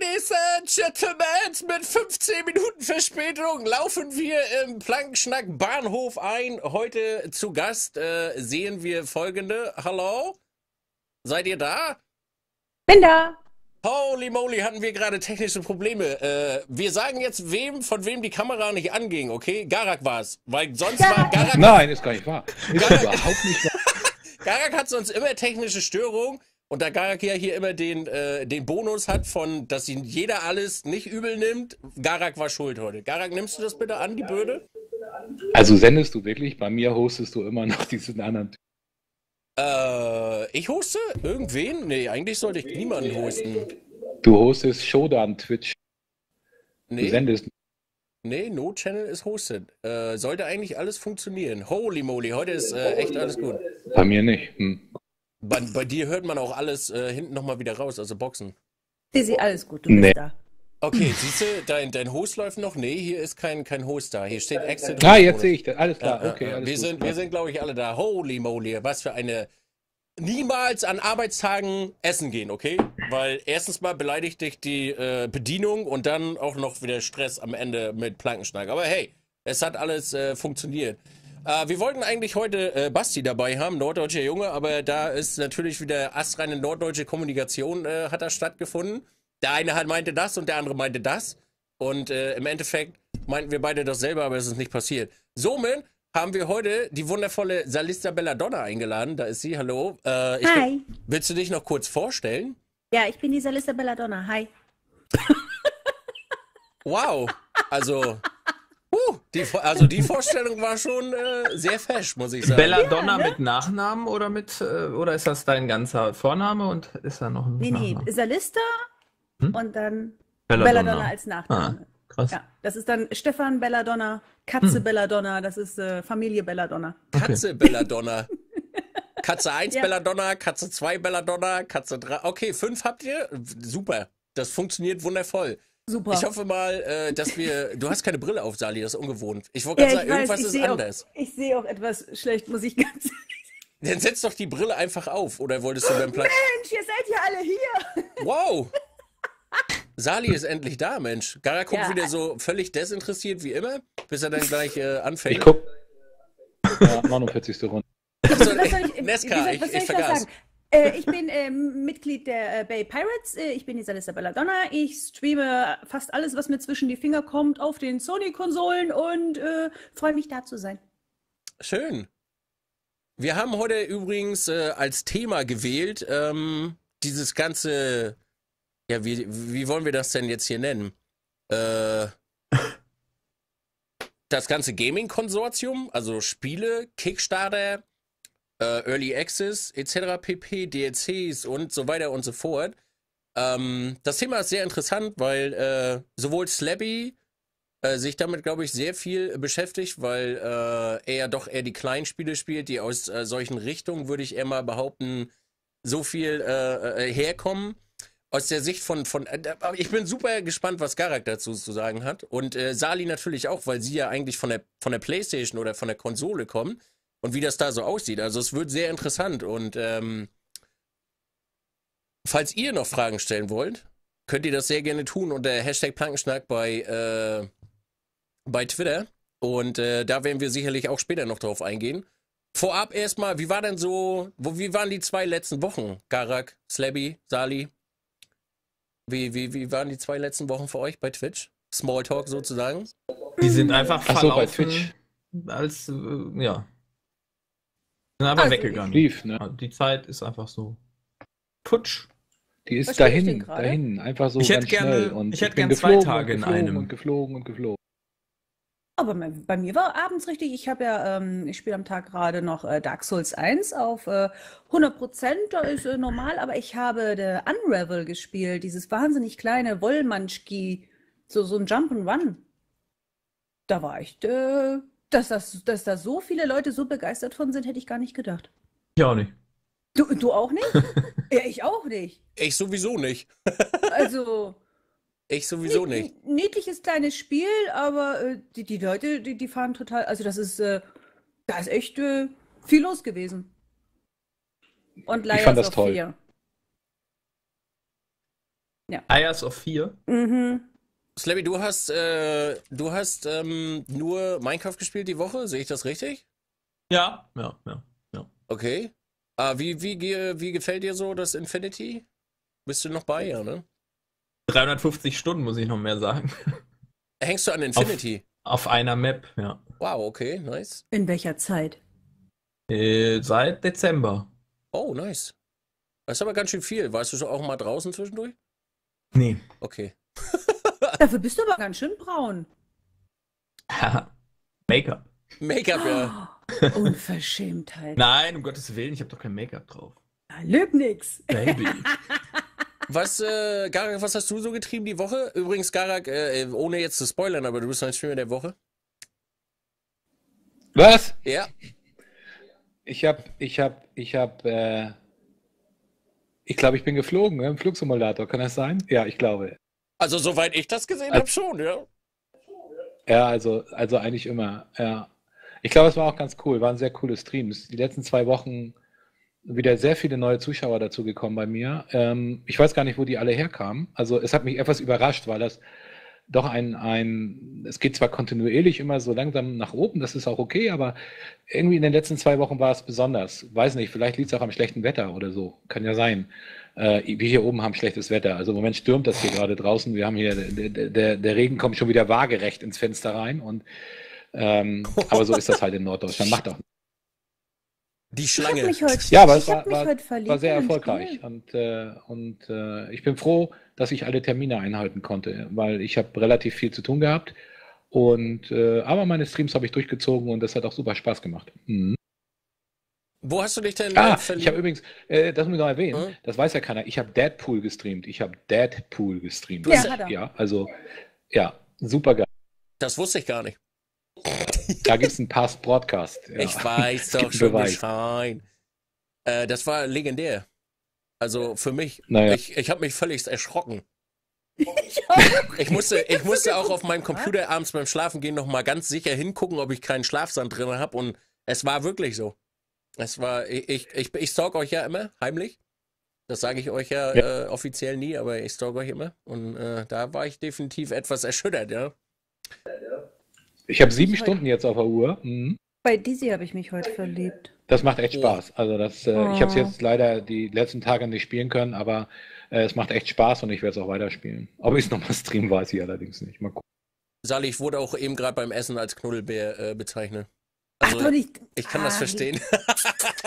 Ladies and Gentlemen, mit 15 Minuten Verspätung laufen wir im Plankenschnack Bahnhof ein. Heute zu Gast sehen wir folgende. Hallo? Seid ihr da? Bin da. Holy moly, hatten wir gerade technische Probleme. Wir sagen jetzt, von wem die Kamera nicht anging, okay? Garak war's, weil sonst war Garak... Nein, ist gar nicht wahr. Ist überhaupt nicht wahr. Garak hat sonst immer technische Störungen. Und da Garak ja hier immer den Bonus hat von, dass ihn jeder alles nicht übel nimmt, Garak war schuld heute. Garak, nimmst du das bitte an, die Bürde? Also sendest du wirklich? Bei mir hostest du immer noch diesen anderen Typen. Ich hoste? Irgendwen? Nee, eigentlich sollte ich niemanden hosten. Du hostest Shodan Twitch. Nee. Du sendest. Nee, No Channel ist hosted. Sollte eigentlich alles funktionieren. Holy moly, heute ist echt alles gut. Bei mir nicht, Bei dir hört man auch alles hinten nochmal wieder raus, also Boxen. Sisi, alles gut, du bist da. Okay, siehst du, dein Host läuft noch? Nee, hier ist kein Host da. Hier steht Exit. Ah, jetzt sehe ich das. Alles klar, okay. Wir sind, glaube ich, alle da. Holy moly, was für eine... Niemals an Arbeitstagen essen gehen, okay? Weil erstens mal beleidigt dich die Bedienung und dann auch noch wieder Stress am Ende mit Plankenschnack. Aber hey, es hat alles funktioniert. Wir wollten eigentlich heute Basti dabei haben, norddeutscher Junge, aber da ist natürlich wieder astreine norddeutsche Kommunikation hat da stattgefunden. Der eine meinte das und der andere meinte das. Und im Endeffekt meinten wir beide dasselbe, aber es ist nicht passiert. Somit haben wir heute die wundervolle Salista Belladonna eingeladen. Da ist sie, hallo. Hi. Willst du dich noch kurz vorstellen? Ja, ich bin die Salista Belladonna, hi. Wow, also... die Vorstellung war schon sehr fesch, muss ich sagen. Belladonna, ja, ne? Mit Nachnamen oder mit oder ist das dein ganzer Vorname und ist da noch ein Nachname? Nee, Salista und dann Belladonna als Nachname. Ah, krass. Ja, das ist dann Stefan Belladonna, Katze Belladonna, das ist Familie Belladonna. Okay. Katze Belladonna. Katze 1 ja. Belladonna, Katze 2 Belladonna, Katze 3. Okay, 5 habt ihr? Super, das funktioniert wundervoll. Super. Ich hoffe mal, dass wir... Du hast keine Brille auf, Sali, das ist ungewohnt. Ich wollte gerade sagen, irgendwas ist anders. Ich sehe auch etwas schlecht, muss ich ganz ehrlich sagen. Dann setz doch die Brille einfach auf, oder wolltest du beim Platz... Mensch, ihr seid ja alle hier! Wow! Sali ist endlich da, Mensch. Gara guckt wieder so völlig desinteressiert wie immer, bis er dann gleich anfängt. Ich guck. Ja, 49. Runde. Neska, ich vergaß. Ich bin Mitglied der Bay Pirates, ich bin die Salista Belladonna, ich streame fast alles, was mir zwischen die Finger kommt, auf den Sony-Konsolen und freue mich, da zu sein. Schön. Wir haben heute übrigens als Thema gewählt, dieses ganze, ja, wie wollen wir das denn jetzt hier nennen? Das ganze Gaming-Konsortium, also Spiele, Kickstarter, Early Access, etc. pp, DLCs und so weiter und so fort. Das Thema ist sehr interessant, weil sowohl Slabby sich damit, glaube ich, sehr viel beschäftigt, weil er doch eher die kleinen Spiele spielt, die aus solchen Richtungen, würde ich eher mal behaupten, so viel herkommen. Aus der Sicht von ich bin super gespannt, was Garak dazu zu sagen hat. Und Sali natürlich auch, weil sie ja eigentlich von der Playstation oder von der Konsole kommen. Und wie das da so aussieht. Also es wird sehr interessant. Und falls ihr noch Fragen stellen wollt, könnt ihr das sehr gerne tun unter Hashtag Plankenschnack bei Twitter. Und da werden wir sicherlich auch später noch drauf eingehen. Vorab erstmal, wie waren die 2 letzten Wochen? Garak, Slabby, Sali. Wie waren die 2 letzten Wochen für euch bei Twitch? Smalltalk sozusagen. Die sind einfach verlaufen. Ach so, bei Twitch. Als, ja. Sind aber weggegangen. Lief, ne? Die Zeit ist einfach so futsch. Die ist dahin, einfach so ganz schnell. Und ich hätte gerne 2 Tage in einem. Und geflogen und geflogen. Aber bei mir war abends richtig, ich spiele am Tag gerade noch Dark Souls 1 auf 100%, da ist normal, aber ich habe The Unravel gespielt, dieses wahnsinnig kleine Wollmanschki, so ein Jump'n'Run. Da war ich... Dass da so viele Leute so begeistert von sind, hätte ich gar nicht gedacht. Ich auch nicht. Du auch nicht? Ja, ich auch nicht. Ich sowieso nicht. Also. Ich sowieso nicht. Niedliches kleines Spiel, aber die Leute, die fahren total. Also, da ist echt viel los gewesen. Und leider. Ich fand das toll. Ja. Eiers of 4. Mhm. Slabby, du hast nur Minecraft gespielt die Woche, sehe ich das richtig? Ja. Okay. Wie gefällt dir so das Infinity? Bist du noch bei, ja, ne? 350 Stunden, muss ich noch mehr sagen. Hängst du an Infinity? Auf einer Map, ja. Wow, okay, nice. In welcher Zeit? Seit Dezember. Oh, nice. Das ist aber ganz schön viel. Warst du so auch mal draußen zwischendurch? Nee. Okay. Dafür bist du aber ganz schön braun. Make-up. Make-up, ja. Unverschämtheit. Nein, um Gottes Willen, ich habe doch kein Make-up drauf. Na, lüg nix. Baby. Garak, was hast du so getrieben die Woche? Übrigens, Garak, ohne jetzt zu spoilern, aber du bist ein Streamer der Woche. Was? Ja. Ich glaube, ich bin geflogen, im Flugsimulator, kann das sein? Ja, ich glaube. Also, soweit ich das gesehen habe, schon, ja. Ja, also eigentlich immer, ja. Ich glaube, es war auch ganz cool, waren sehr coole Streams. Die letzten 2 Wochen wieder sehr viele neue Zuschauer dazu gekommen bei mir. Ich weiß gar nicht, wo die alle herkamen. Also es hat mich etwas überrascht, weil das doch es geht zwar kontinuierlich immer so langsam nach oben, das ist auch okay, aber irgendwie in den letzten 2 Wochen war es besonders. Weiß nicht, vielleicht liegt es auch am schlechten Wetter oder so. Kann ja sein. Wir hier oben haben schlechtes Wetter. Also im Moment stürmt das hier gerade draußen. Wir haben hier, der Regen kommt schon wieder waagerecht ins Fenster rein. Und aber so ist das halt in Norddeutschland. Macht auch die Schlange. Ich hab mich heute verliebt, war sehr erfolgreich. Und ich bin froh, dass ich alle Termine einhalten konnte, weil ich habe relativ viel zu tun gehabt. Aber meine Streams habe ich durchgezogen und das hat auch super Spaß gemacht. Mhm. Wo hast du dich denn verliebt? Ich habe übrigens, das muss ich noch erwähnen, das weiß ja keiner, ich habe Deadpool gestreamt. Ja, hat er. Ja, super geil. Das wusste ich gar nicht. Da gibt es einen Past-Broadcast. Ja. Ich weiß doch schon Bescheid. Das war legendär. Also für mich. Naja. Ich habe mich völlig erschrocken. Ich musste auch auf meinem Computer abends beim Schlafen gehen nochmal ganz sicher hingucken, ob ich keinen Schlafsand drin habe. Und es war wirklich so. Ich stalk euch ja immer heimlich. Das sage ich euch ja, offiziell nie, aber ich stalk euch immer. Und da war ich definitiv etwas erschüttert, ja. Ich habe 7 Stunden jetzt auf der Uhr. Mhm. Bei Dizzy habe ich mich heute verliebt. Das macht echt Spaß. Also ich habe es jetzt leider die letzten Tage nicht spielen können, aber es macht echt Spaß und ich werde es auch weiterspielen. Ob ich es nochmal streamen, weiß ich allerdings nicht. Mal gucken. Sally, ich wurde auch eben gerade beim Essen als Knuddelbär bezeichnet. Also, ich kann das verstehen.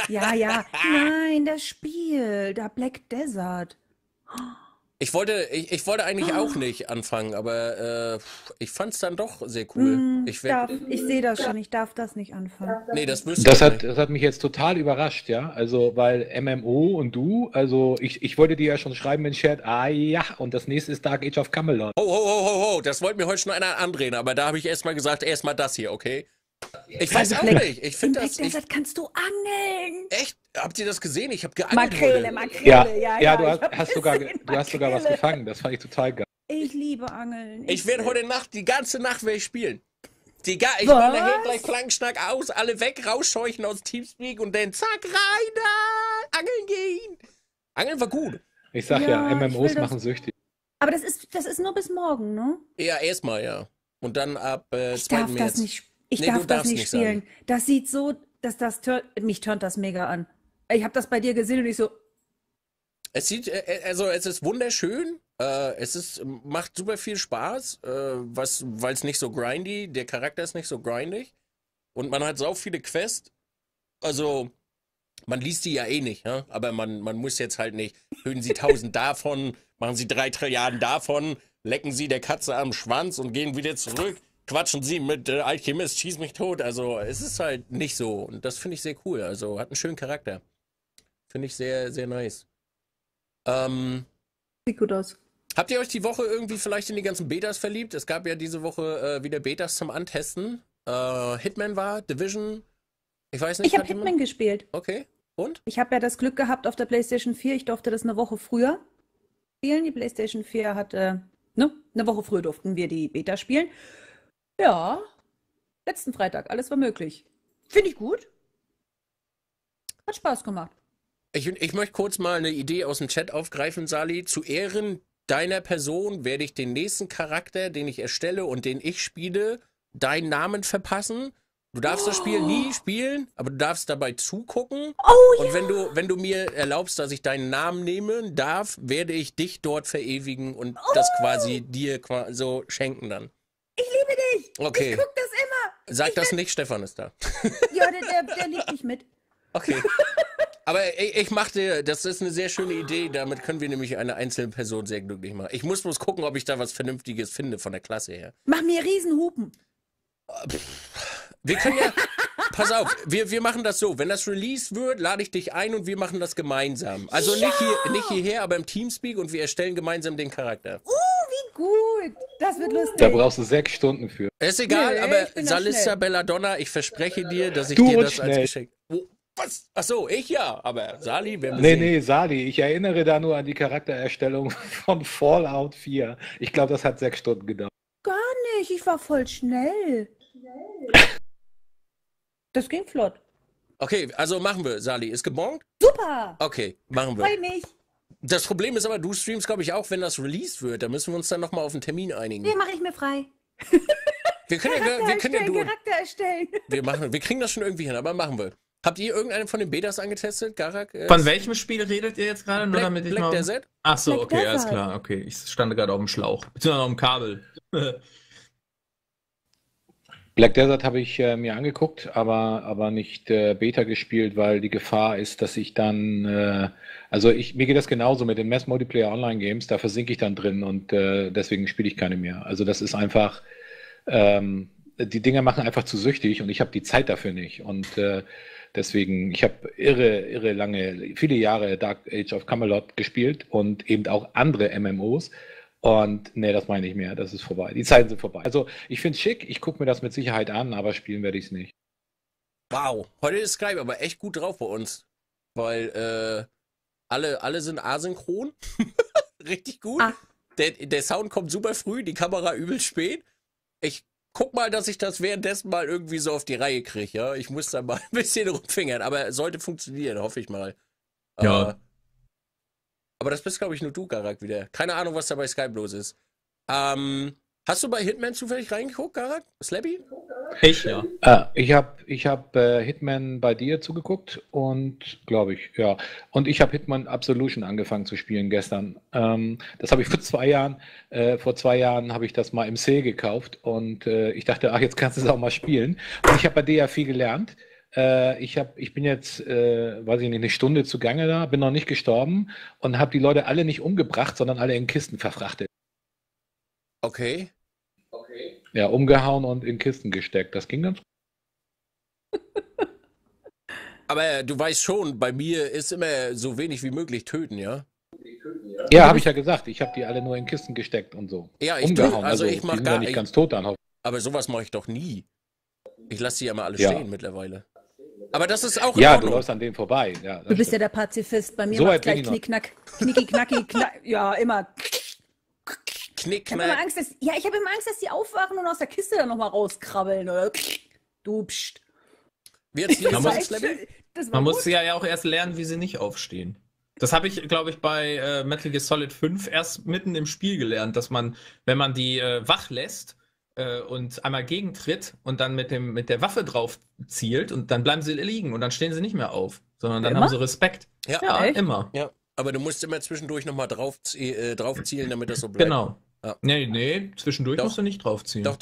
Ja. Nein, das Spiel, der Black Desert. Ich wollte eigentlich auch nicht anfangen, aber ich fand es dann doch sehr cool. Ich sehe das schon, ich darf das nicht anfangen. Nee, das hat mich jetzt total überrascht, ja. Also, weil MMO und du, also ich wollte dir ja schon schreiben in Chat, und das nächste ist Dark Age of Camelot. Oh, das wollte mir heute schon einer andrehen, aber da habe ich erstmal gesagt, erstmal das hier, okay? Ich weiß auch nicht. Ich finde das. Desert kannst du angeln. Echt? Habt ihr das gesehen? Ich habe geangelt. Makrele. Ja, du hast sogar was gefangen. Das fand ich total geil. Ich liebe Angeln. Ich werde heute Nacht, die ganze Nacht werde ich spielen. Ich mache nachher gleich Plankenschnack aus, alle weg, rausscheuchen aus Teamspeak und dann zack, rein da! Angeln gehen! Angeln war gut. Ich sag ja MMOs machen süchtig. Aber das ist nur bis morgen, ne? Ja, erstmal, ja. Und dann ab 2. März. Ich darf das nicht spielen. Sagen. Das sieht so, mich turnt das mega an. Ich habe das bei dir gesehen und ich so. Es sieht, also es ist wunderschön. Macht super viel Spaß, weil es nicht so grindy, der Charakter ist nicht so grindig. Und man hat so viele Quests. Also man liest die ja eh nicht, ja? Aber man muss jetzt halt nicht. Hören Sie 1000 davon, machen Sie 3 Trilliarden davon, lecken Sie der Katze am Schwanz und gehen wieder zurück. Quatschen Sie mit Alchemist, schieß mich tot. Also es ist halt nicht so. Und das finde ich sehr cool. Also hat einen schönen Charakter. Finde ich sehr, sehr nice. Sieht gut aus. Habt ihr euch die Woche irgendwie vielleicht in die ganzen Betas verliebt? Es gab ja diese Woche wieder Betas zum Antesten. Hitman war, Division. Ich weiß nicht. Ich habe Hitman gespielt. Okay. Und? Ich habe ja das Glück gehabt auf der PlayStation 4. Ich durfte das eine Woche früher spielen. Die PlayStation 4 hatte, eine Woche früher durften wir die Beta spielen. Ja, letzten Freitag, alles war möglich. Finde ich gut. Hat Spaß gemacht. Ich möchte kurz mal eine Idee aus dem Chat aufgreifen, Sali, zu Ehren deiner Person werde ich den nächsten Charakter, den ich erstelle und den ich spiele, deinen Namen verpassen. Du darfst das Spiel nie spielen, aber du darfst dabei zugucken. Oh, und wenn du mir erlaubst, dass ich deinen Namen nehmen darf, werde ich dich dort verewigen und das quasi dir so schenken dann. Ich liebe dich. Okay. Ich guck das immer. Sag das nicht, Stefan ist da. Ja, der liebt dich mit. Okay. Aber ich machte, das ist eine sehr schöne Idee, damit können wir nämlich eine einzelne Person sehr glücklich machen. Ich muss bloß gucken, ob ich da was Vernünftiges finde von der Klasse her. Mach mir Riesenhupen. Wir können ja, pass auf, wir machen das so, wenn das released wird, lade ich dich ein und wir machen das gemeinsam. Also ja! nicht hierher, aber im Teamspeak und wir erstellen gemeinsam den Charakter. Wie gut, das wird lustig. Da brauchst du 6 Stunden für. Ist egal, nee, aber Salista Belladonna, ich verspreche dir, dass ich dir das als Geschenk... Was? Achso, ich ja, aber Sali, wir müssen... Nee, Sali, ich erinnere da nur an die Charaktererstellung von Fallout 4. Ich glaube, das hat 6 Stunden gedauert. Gar nicht, ich war voll schnell. Das ging flott. Okay, also machen wir, Sali. Ist gebongt? Super! Okay, machen wir. Freu mich. Das Problem ist aber, du streamst, glaube ich, auch, wenn das released wird. Da müssen wir uns dann nochmal auf einen Termin einigen. Nee, mache ich mir frei. Wir können Charakter erstellen. Wir kriegen das schon irgendwie hin, aber machen wir. Habt ihr irgendeinen von den Betas angetestet, Garak? Von welchem Spiel redet ihr jetzt gerade? Nur damit ich Black Desert? Ach so, Black Desert. Alles klar. Okay, ich stand gerade auf dem Schlauch. Beziehungsweise auf dem Kabel. Black Desert habe ich mir angeguckt, aber nicht Beta gespielt, weil die Gefahr ist, dass ich dann... mir geht das genauso mit den Mass-Multiplayer-Online-Games, da versinke ich dann drin und deswegen spiele ich keine mehr. Also das ist einfach... die Dinger machen einfach zu süchtig und ich habe die Zeit dafür nicht. Und... deswegen, ich habe irre lange, viele Jahre Dark Age of Camelot gespielt und eben auch andere MMOs. Und nee, das meine ich nicht mehr, das ist vorbei. Die Zeiten sind vorbei. Also ich finde es schick, ich gucke mir das mit Sicherheit an, aber spielen werde ich es nicht. Wow, heute ist Skype aber echt gut drauf bei uns. Weil alle sind asynchron, richtig gut. Ah. Der Sound kommt super früh, die Kamera übel spät. Ich guck mal, dass ich das währenddessen mal irgendwie so auf die Reihe kriege, ja? Ich muss da mal ein bisschen rumfingern, aber sollte funktionieren, hoffe ich mal. Ja. Aber das bist, glaube ich, nur du, Garak, wieder. Keine Ahnung, was da bei Skype los ist. Hast du bei Hitman zufällig reingeguckt, Garak? Slabby? Ich, ja. Ich hab Hitman bei dir zugeguckt und, glaube ich, ja. Und ich habe Hitman Absolution angefangen zu spielen gestern. Das habe ich vor zwei Jahren habe ich das mal im Sale gekauft und ich dachte, ach, jetzt kannst du es auch mal spielen. Und ich habe bei dir ja viel gelernt. Ich bin jetzt, weiß ich nicht, 1 Stunde zugange da, bin noch nicht gestorben und habe die Leute alle nicht umgebracht, sondern alle in Kisten verfrachtet. Okay. Okay. Ja, umgehauen und in Kisten gesteckt. Das ging ganz gut. Aber du weißt schon, bei mir ist immer so wenig wie möglich töten, ja? Ja, habe ich ja gesagt. Ich habe die alle nur in Kisten gesteckt und so. Ja, ich umgehauen. Also ich mache gar nicht ganz tot an. Aber sowas mache ich doch nie. Ich lasse die ja mal alle stehen mittlerweile. Aber das ist auch in Ordnung. Du läufst an denen vorbei. Ja, du bist ja der Pazifist. Bei mir so macht's gleich Knickknack. Knicki, knacki, knack. Ja, immer. Knick, ich habe immer Angst, dass die aufwachen und aus der Kiste dann nochmal rauskrabbeln. Oder? Du pst. Man muss sie ja auch erst lernen, wie sie nicht aufstehen. Das habe ich, glaube ich, bei Metal Gear Solid 5 erst mitten im Spiel gelernt, dass man, wenn man die wach lässt und einmal gegentritt und dann mit der Waffe drauf zielt, und dann bleiben sie liegen und dann stehen sie nicht mehr auf, sondern dann haben sie Respekt. Ja, immer. Ja. Aber du musst immer zwischendurch nochmal drauf zielen, damit das so bleibt. Genau. Ja. Nee, zwischendurch musst du nicht draufziehen. Doch.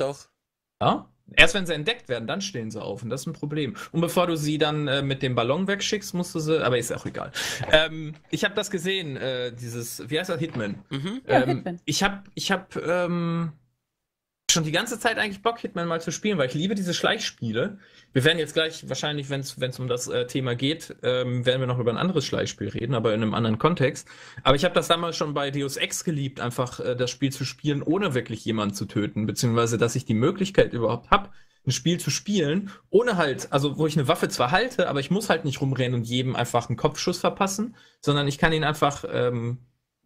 Ja? Erst wenn sie entdeckt werden, dann stehen sie auf und das ist ein Problem. Und bevor du sie dann mit dem Ballon wegschickst, musst du sie, aber ist auch egal. Ich habe das gesehen, dieses, wie heißt das, Hitman? Mhm. Ja, Hitman. Ich hab schon die ganze Zeit eigentlich Bock, Hitman mal zu spielen, weil ich liebe diese Schleichspiele. Wir werden jetzt gleich, wahrscheinlich, wenn es um das Thema geht, werden wir noch über ein anderes Schleichspiel reden, aber in einem anderen Kontext. Aber ich habe das damals schon bei Deus Ex geliebt, einfach das Spiel zu spielen, ohne wirklich jemanden zu töten, beziehungsweise, dass ich die Möglichkeit überhaupt habe, ein Spiel zu spielen, ohne halt, also wo ich eine Waffe zwar halte, aber ich muss halt nicht rumrennen und jedem einfach einen Kopfschuss verpassen, sondern ich kann ihn einfach,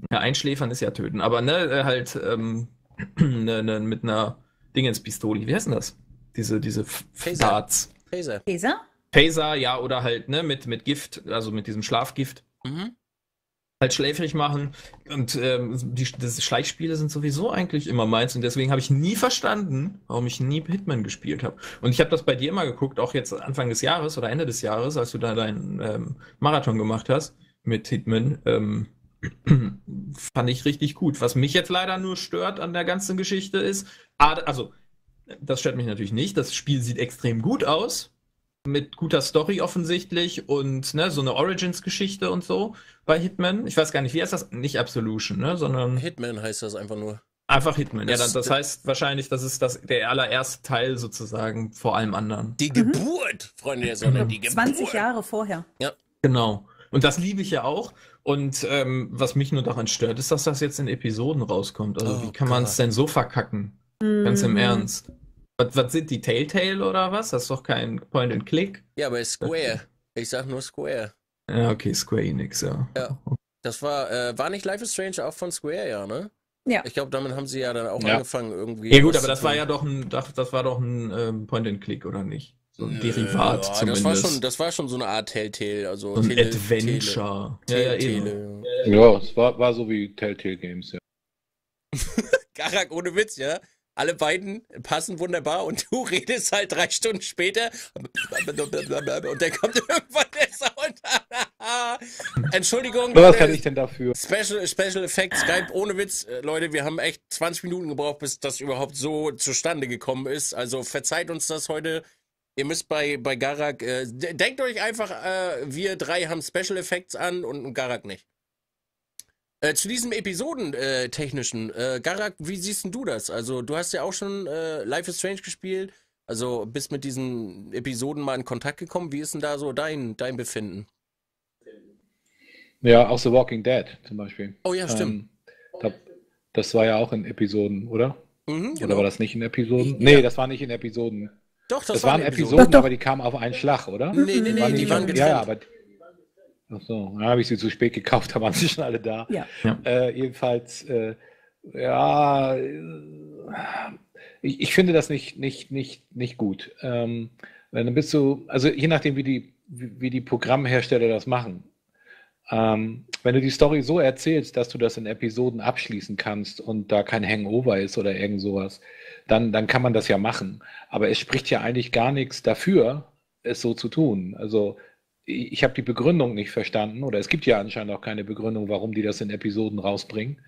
einschläfern ist ja töten, aber mit einer Dingenspistole. Wie heißt denn das? Diese Darts. Phaser? Phaser, ja, oder halt, ne, mit Gift, also mit diesem Schlafgift. Mhm. halt schläfrig machen. Und das Schleichspiele sind sowieso eigentlich immer meins. Und deswegen habe ich nie verstanden, warum ich nie Hitman gespielt habe. Und ich habe das bei dir immer geguckt, auch jetzt Anfang des Jahres oder Ende des Jahres, als du da deinen Marathon gemacht hast mit Hitman. Fand ich richtig gut. Was mich jetzt leider nur stört an der ganzen Geschichte ist, also das stört mich natürlich nicht, das Spiel sieht extrem gut aus, mit guter Story offensichtlich und ne, so eine Origins-Geschichte und so bei Hitman. Ich weiß gar nicht, wie heißt das? Nicht Absolution, ne, sondern... Hitman heißt das einfach nur. Einfach Hitman, das, ja, das heißt wahrscheinlich, das ist der allererste Teil sozusagen vor allem anderen. Die Geburt, Freunde der Sonne, die Geburt. 20 Jahre vorher. Ja. Genau. Und das liebe ich ja auch. Und was mich nur daran stört, ist, dass das jetzt in Episoden rauskommt. Also wie kann man es denn so verkacken? Mhm. Ganz im Ernst. Was sind die, Telltale oder was? Das ist doch kein Point and Click. Ja, aber Square. Ich sag nur Square. Ja, okay, Square Enix, ja. Ja. Das war nicht Life is Strange auch von Square, ja, ne? Ja. Ich glaube, damit haben sie ja dann auch angefangen irgendwie. Ja gut, aber das war ja doch ein Point and Click, oder nicht? So ein Derivat zumindest. Das war schon so eine Art Telltale, also so ein Adventure. Telltale. Ja, es war so wie Telltale Games, ja. Garak, ohne Witz, ja? Alle beiden passen wunderbar und du redest halt 3 Stunden später und dann kommt irgendwann der Sound. Entschuldigung. Was kann ich denn dafür? Special Effects, Skype, ohne Witz. Leute, wir haben echt 20 Minuten gebraucht, bis das überhaupt so zustande gekommen ist. Also verzeiht uns das heute. Ihr müsst bei Garak, denkt euch einfach, wir drei haben Special Effects an und Garak nicht. Zu diesem episodentechnischen, Garak, wie siehst denn du das? Also du hast ja auch schon Life is Strange gespielt, also bist mit diesen Episoden mal in Kontakt gekommen. Wie ist denn da so dein Befinden? Ja, auch The Walking Dead zum Beispiel. Oh ja, stimmt. Das war ja auch in Episoden, oder? Mhm, genau. Oder war das nicht in Episoden? Nee, das war nicht in Episoden. Doch, das waren Episoden, doch. Aber die kamen auf einen Schlag, oder? Nee, die waren getrennt. Ja, aber achso, dann habe ich sie zu spät gekauft, da waren sie schon alle da. Ja. Jedenfalls, ja, ich finde das nicht gut. Dann bist du, also je nachdem, wie die Programmhersteller das machen. Wenn du die Story so erzählst, dass du das in Episoden abschließen kannst und da kein Hangover ist oder irgend sowas, dann kann man das ja machen. Aber es spricht ja eigentlich gar nichts dafür, es so zu tun. Also ich habe die Begründung nicht verstanden, oder es gibt ja anscheinend auch keine Begründung, warum die das in Episoden rausbringen.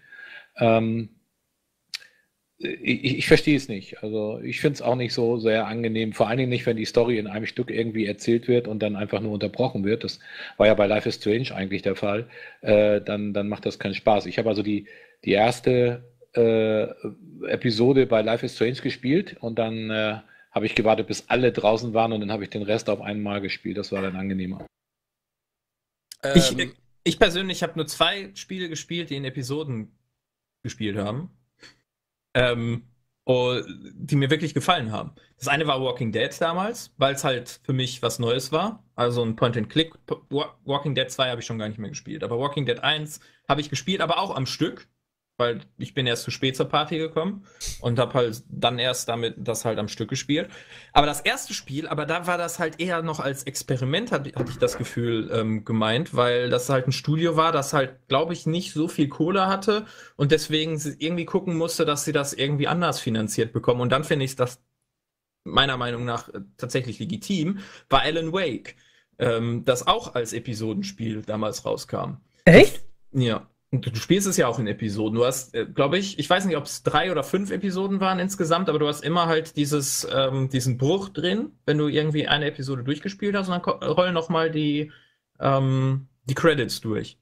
Ich verstehe es nicht. Also ich finde es auch nicht so sehr angenehm, vor allen Dingen nicht, wenn die Story in einem Stück irgendwie erzählt wird und dann einfach nur unterbrochen wird. Das war ja bei Life is Strange eigentlich der Fall. Dann macht das keinen Spaß. Ich habe also die erste Episode bei Life is Strange gespielt und dann habe ich gewartet, bis alle draußen waren und dann habe ich den Rest auf einmal gespielt. Das war dann angenehmer. Ich persönlich habe nur 2 Spiele gespielt, die in Episoden gespielt haben. Die mir wirklich gefallen haben. Das eine war Walking Dead damals, weil es halt für mich was Neues war. Also ein Point-and-Click. Walking Dead 2 habe ich schon gar nicht mehr gespielt. Aber Walking Dead 1 habe ich gespielt, aber auch am Stück. Weil ich bin erst zu spät zur Party gekommen und habe halt dann erst damit das halt am Stück gespielt. Aber das erste Spiel, aber da war das halt eher noch als Experiment, hatte ich das Gefühl, gemeint, weil das halt ein Studio war, das halt, glaube ich, nicht so viel Kohle hatte und deswegen irgendwie gucken musste, dass sie das irgendwie anders finanziert bekommen. Und dann finde ich das meiner Meinung nach tatsächlich legitim, war Alan Wake, das auch als Episodenspiel damals rauskam. Echt? Ja. Und du spielst es ja auch in Episoden. Du hast, glaube ich weiß nicht, ob es 3 oder 5 Episoden waren insgesamt, aber du hast immer halt diesen Bruch drin, wenn du irgendwie eine Episode durchgespielt hast, und dann rollen nochmal die Credits durch.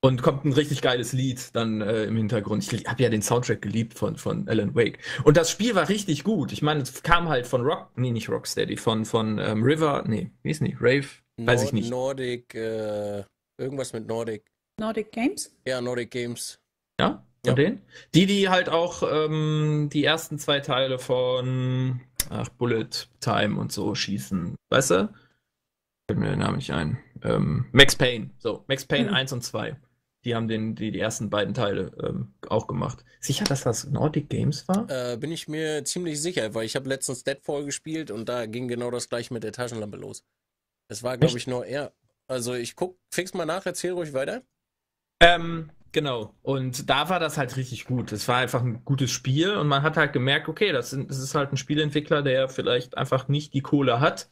Und kommt ein richtig geiles Lied dann im Hintergrund. Ich habe ja den Soundtrack geliebt von Alan Wake. Und das Spiel war richtig gut. Ich meine, es kam halt von nicht Rocksteady, von River, nee, wie ist nicht, Rave, weiß ich nicht. Nordic, irgendwas mit Nordic. Nordic Games? Ja, Nordic Games. Ja, von denen? Die halt auch die ersten 2 Teile von Bullet Time und so schießen. Weißt du? Fällt mir den Namen nicht ein. Max Payne. So, Max Payne 1 und 2. Die haben die ersten beiden Teile auch gemacht. Sicher, dass das Nordic Games war? Bin ich mir ziemlich sicher, weil ich habe letztens Deadfall gespielt und da ging genau das gleiche mit der Taschenlampe los. Das war, glaube ich, nur eher. Also ich guck fix mal nach, erzähl ruhig weiter. Genau. Und da war das halt richtig gut. Es war einfach ein gutes Spiel und man hat halt gemerkt, okay, das ist halt ein Spieleentwickler, der vielleicht einfach nicht die Kohle hat.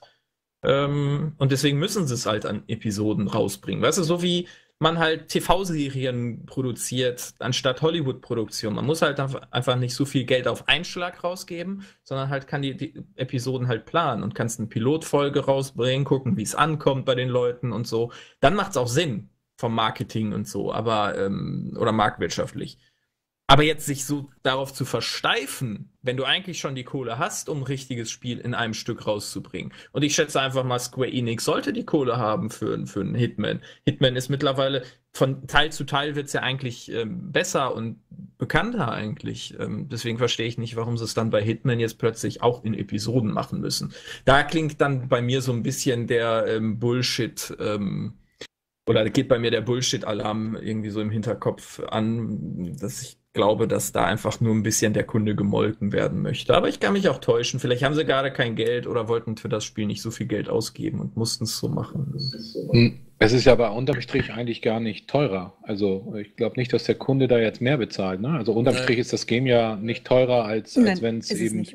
Und deswegen müssen sie es halt an Episoden rausbringen. Weißt du, so wie man halt TV-Serien produziert, anstatt Hollywood-Produktion. Man muss halt einfach nicht so viel Geld auf einen Schlag rausgeben, sondern halt kann die Episoden halt planen und kannst eine Pilotfolge rausbringen, gucken, wie es ankommt bei den Leuten und so. Dann macht es auch Sinn vom Marketing und so, aber oder marktwirtschaftlich. Aber jetzt sich so darauf zu versteifen, wenn du eigentlich schon die Kohle hast, um ein richtiges Spiel in einem Stück rauszubringen. Und ich schätze einfach mal, Square Enix sollte die Kohle haben für einen Hitman. Hitman ist mittlerweile, von Teil zu Teil wird es ja eigentlich besser und bekannter eigentlich. Deswegen verstehe ich nicht, warum sie es dann bei Hitman jetzt plötzlich auch in Episoden machen müssen. Da klingt dann bei mir so ein bisschen der Bullshit, oder geht bei mir der Bullshit-Alarm irgendwie so im Hinterkopf an, dass ich glaube, dass da einfach nur ein bisschen der Kunde gemolken werden möchte. Aber ich kann mich auch täuschen. Vielleicht haben sie gerade kein Geld oder wollten für das Spiel nicht so viel Geld ausgeben und mussten es so machen. Es ist ja aber unterm Strich eigentlich gar nicht teurer. Also ich glaube nicht, dass der Kunde da jetzt mehr bezahlt. Ne? Also unterm Strich ist das Game ja nicht teurer, als wenn es eben...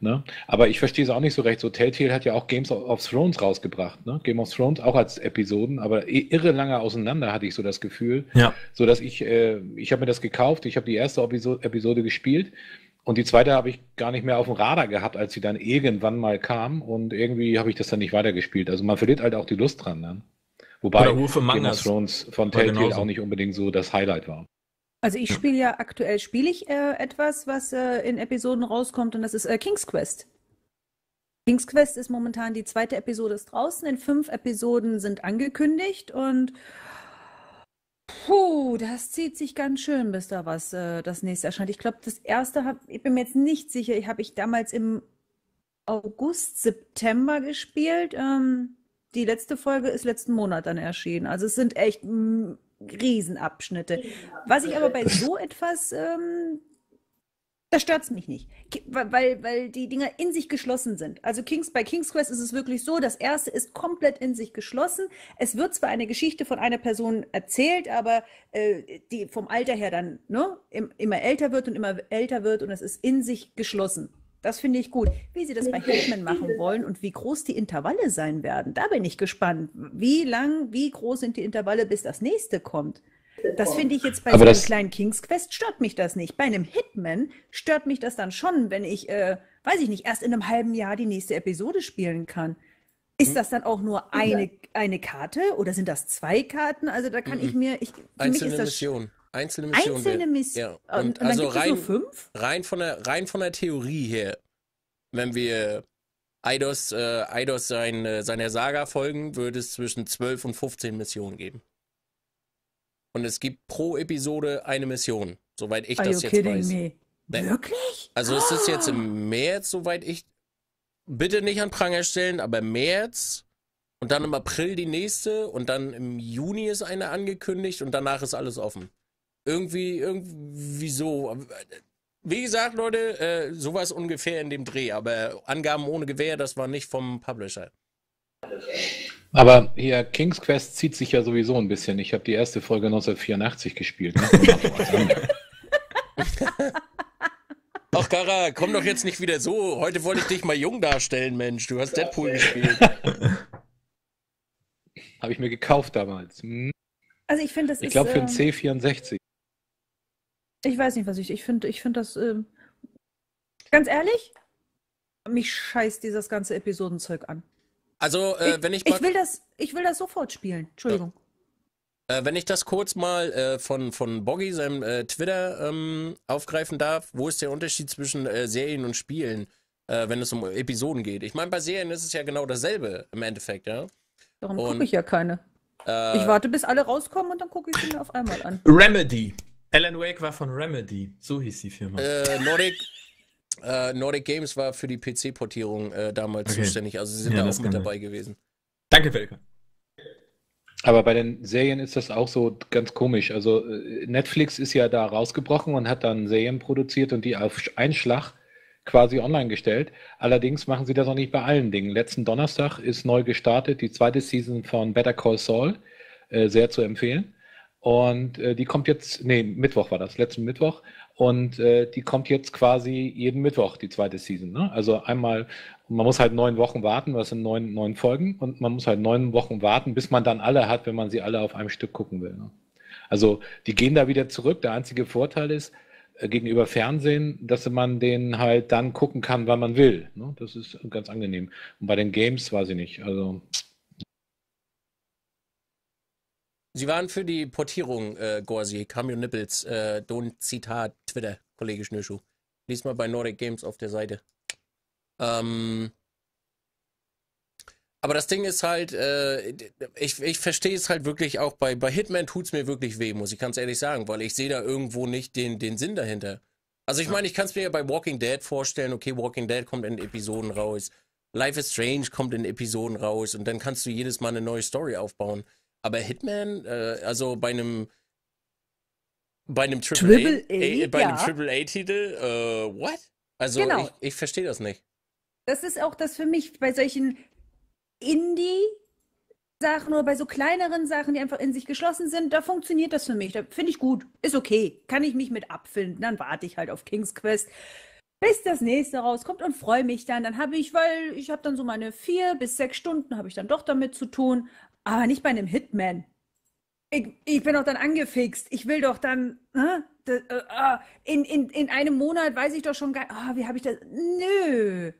Ne? Aber ich verstehe es auch nicht so recht. So Telltale hat ja auch Games of Thrones rausgebracht. Ne? Game of Thrones auch als Episoden, aber irre lange auseinander hatte ich so das Gefühl. Ja. So dass ich habe mir das gekauft, ich habe die erste Episode gespielt und die zweite habe ich gar nicht mehr auf dem Radar gehabt, als sie dann irgendwann mal kam und irgendwie habe ich das dann nicht weitergespielt. Also man verliert halt auch die Lust dran. Ne? Wobei Game of Thrones von Telltale auch nicht unbedingt so das Highlight war. Also ich spiele ja aktuell, etwas, was in Episoden rauskommt und das ist Kings Quest. Kings Quest ist momentan, die zweite Episode ist draußen, in 5 Episoden sind angekündigt und puh, das zieht sich ganz schön, bis da was das nächste erscheint. Ich glaube, das erste, ich bin mir jetzt nicht sicher, habe ich damals im August, September gespielt. Die letzte Folge ist letzten Monat dann erschienen. Also es sind echt... Riesenabschnitte. Was ich aber bei so etwas, da stört es mich nicht, weil die Dinger in sich geschlossen sind. Also bei King's Quest ist es wirklich so, das erste ist komplett in sich geschlossen. Es wird zwar eine Geschichte von einer Person erzählt, aber die vom Alter her dann immer älter wird und es ist in sich geschlossen. Das finde ich gut. Wie sie das bei Hitman machen wollen und wie groß die Intervalle sein werden, da bin ich gespannt. Wie groß sind die Intervalle, bis das nächste kommt? Das finde ich jetzt bei so einem kleinen King's Quest, stört mich das nicht. Bei einem Hitman stört mich das dann schon, wenn ich, weiß ich nicht, erst in einem halben Jahr die nächste Episode spielen kann. Ist das dann auch nur eine Karte oder sind das 2 Karten? Also da kann ich mir... Einzelne Missionen. Ja. Und dann also gibt es nur 5? Rein von der Theorie her, wenn wir Eidos seiner Saga folgen, würde es zwischen 12 und 15 Missionen geben. Und es gibt pro Episode eine Mission, soweit ich das jetzt weiß. Wirklich? Also es ist jetzt im März, soweit ich... Bitte nicht an Pranger stellen, aber März... Und dann im April die nächste und dann im Juni ist eine angekündigt und danach ist alles offen. Irgendwie so. Wie gesagt, Leute, sowas ungefähr in dem Dreh, aber Angaben ohne Gewähr, das war nicht vom Publisher. Aber hier, King's Quest zieht sich ja sowieso ein bisschen. Ich habe die erste Folge 1984 gespielt. Ne? Ach, Garak, komm doch jetzt nicht wieder so. Heute wollte ich dich mal jung darstellen, Mensch. Du hast Deadpool gespielt. Habe ich mir gekauft damals. Also ich finde, das ist... Ich glaube, für ein C64. Ich weiß nicht, was ich... Ich finde das... ganz ehrlich? Mich scheißt dieses ganze Episodenzeug an. Also, wenn ich... Ich will das sofort spielen. Entschuldigung. Ja. Wenn ich das kurz mal von Boggy, seinem Twitter, aufgreifen darf. Wo ist der Unterschied zwischen Serien und Spielen, wenn es um Episoden geht? Ich meine, bei Serien ist es ja genau dasselbe im Endeffekt, ja? Darum gucke ich ja keine. Ich warte, bis alle rauskommen und dann gucke ich sie mir auf einmal an. Remedy. Alan Wake war von Remedy. So hieß die Firma. Nordic Games war für die PC-Portierung damals zuständig. Also sie sind ja, da auch mit dabei gewesen. Danke, Welker. Aber bei den Serien ist das auch so ganz komisch. Also Netflix ist ja da rausgebrochen und hat dann Serien produziert und die auf Einschlag quasi online gestellt. Allerdings machen sie das auch nicht bei allen Dingen. Letzten Donnerstag ist neu gestartet die zweite Season von Better Call Saul, sehr zu empfehlen. Und die kommt jetzt, nee, Mittwoch war das, letzten Mittwoch. Und die kommt jetzt quasi jeden Mittwoch, die zweite Season. Ne? Also einmal, man muss halt 9 Wochen warten, weil es sind neun Folgen. Und man muss halt 9 Wochen warten, bis man dann alle hat, wenn man sie alle auf einem Stück gucken will. Ne? Also die gehen da wieder zurück. Der einzige Vorteil ist, gegenüber Fernsehen, dass man den halt dann gucken kann, wann man will. Ne? Das ist ganz angenehm. Und bei den Games weiß ich nicht, also... Sie waren für die Portierung, Gorsi, Cameo Nipples, Don Zitat, Twitter, Kollege Schnürschuh. Diesmal bei Nordic Games auf der Seite. Aber das Ding ist halt, ich verstehe es halt wirklich auch, bei Hitman tut es mir wirklich weh, muss ich ganz ehrlich sagen, weil ich sehe da irgendwo nicht den Sinn dahinter. Also ich meine, ich kann es mir ja bei Walking Dead vorstellen, okay, Walking Dead kommt in Episoden raus, Life is Strange kommt in Episoden raus und dann kannst du jedes Mal eine neue Story aufbauen. Aber Hitman, also bei einem Triple-A-Titel, what? Also genau. Ich verstehe das nicht. Das ist auch das für mich bei solchen Indie-Sachen oder bei so kleineren Sachen, die einfach in sich geschlossen sind, da funktioniert das für mich. Da finde ich gut, ist okay, kann ich mich mit abfinden. Dann warte ich halt auf Kings Quest, bis das nächste rauskommt und freue mich dann. Dann habe ich, weil ich habe dann so meine 4 bis 6 Stunden, habe ich dann doch damit zu tun. Aber nicht bei einem Hitman. Ich bin doch dann angefixt. Ich will doch dann, in einem Monat weiß ich doch schon gar nicht, wie habe ich das, nö.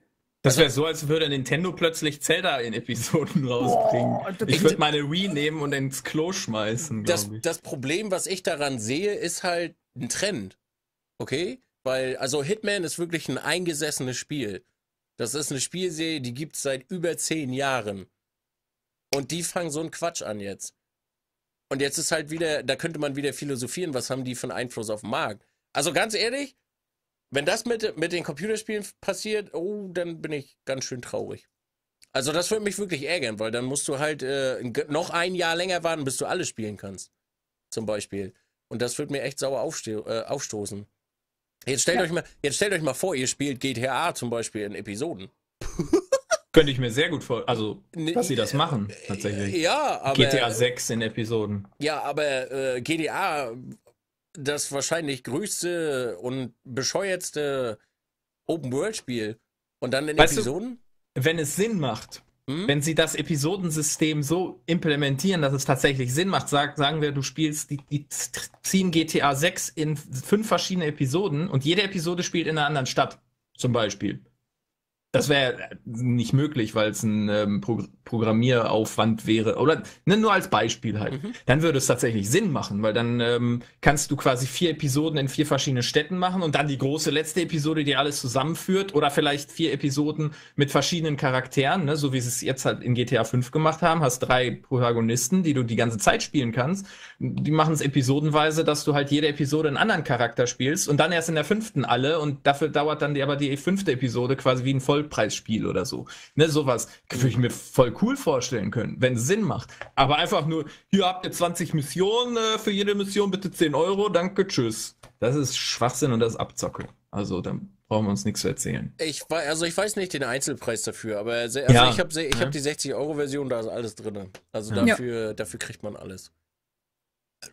Das wäre so, als würde Nintendo plötzlich Zelda in Episoden rausbringen. Ich würde meine Wii nehmen und ins Klo schmeißen. Das Problem, was ich daran sehe, ist halt ein Trend. Okay? Weil, also Hitman ist wirklich ein eingesessenes Spiel. Das ist eine Spielserie, die gibt es seit über 10 Jahren. Und die fangen so einen Quatsch an jetzt. Und jetzt ist halt wieder, da könnte man wieder philosophieren, was haben die für einen Einfluss auf den Markt. Also ganz ehrlich, wenn das mit den Computerspielen passiert, oh, dann bin ich ganz schön traurig. Also das würde mich wirklich ärgern, weil dann musst du halt noch ein Jahr länger warten, bis du alles spielen kannst. Zum Beispiel. Und das würde mir echt sauer aufstoßen. Jetzt stellt euch mal vor, ihr spielt GTA zum Beispiel in Episoden. Könnte ich mir sehr gut vorstellen, also, dass sie das machen, tatsächlich. Ja, aber, GTA 6 in Episoden. Ja, aber GTA, das wahrscheinlich größte und bescheuertste Open-World-Spiel. Und dann in Episoden? Du, wenn es Sinn macht, wenn sie das Episodensystem so implementieren, dass es tatsächlich Sinn macht, sagen wir, du spielst, die ziehen GTA 6 in 5 verschiedene Episoden und jede Episode spielt in einer anderen Stadt, zum Beispiel. Das wäre nicht möglich, weil es ein Programmieraufwand wäre. Oder ne, nur als Beispiel halt. Dann würde es tatsächlich Sinn machen, weil dann kannst du quasi 4 Episoden in 4 verschiedene Städten machen und dann die große letzte Episode, die alles zusammenführt. Oder vielleicht 4 Episoden mit verschiedenen Charakteren, ne, so wie sie es jetzt halt in GTA 5 gemacht haben. Hast 3 Protagonisten, die du die ganze Zeit spielen kannst. Die machen es episodenweise, dass du halt jede Episode einen anderen Charakter spielst und dann erst in der 5. alle. Und dafür dauert dann die 5. Episode quasi wie ein Vollpreisspiel oder so. Ne, sowas würde ich mir voll cool vorstellen können, wenn es Sinn macht. Aber einfach nur, hier habt ihr 20 Missionen, für jede Mission bitte 10 Euro, danke, tschüss. Das ist Schwachsinn und das ist Abzocke. Also, da brauchen wir uns nichts zu erzählen. Ich weiß nicht den Einzelpreis dafür, aber ich habe die 60-Euro-Version, da ist alles drin. Also dafür kriegt man alles.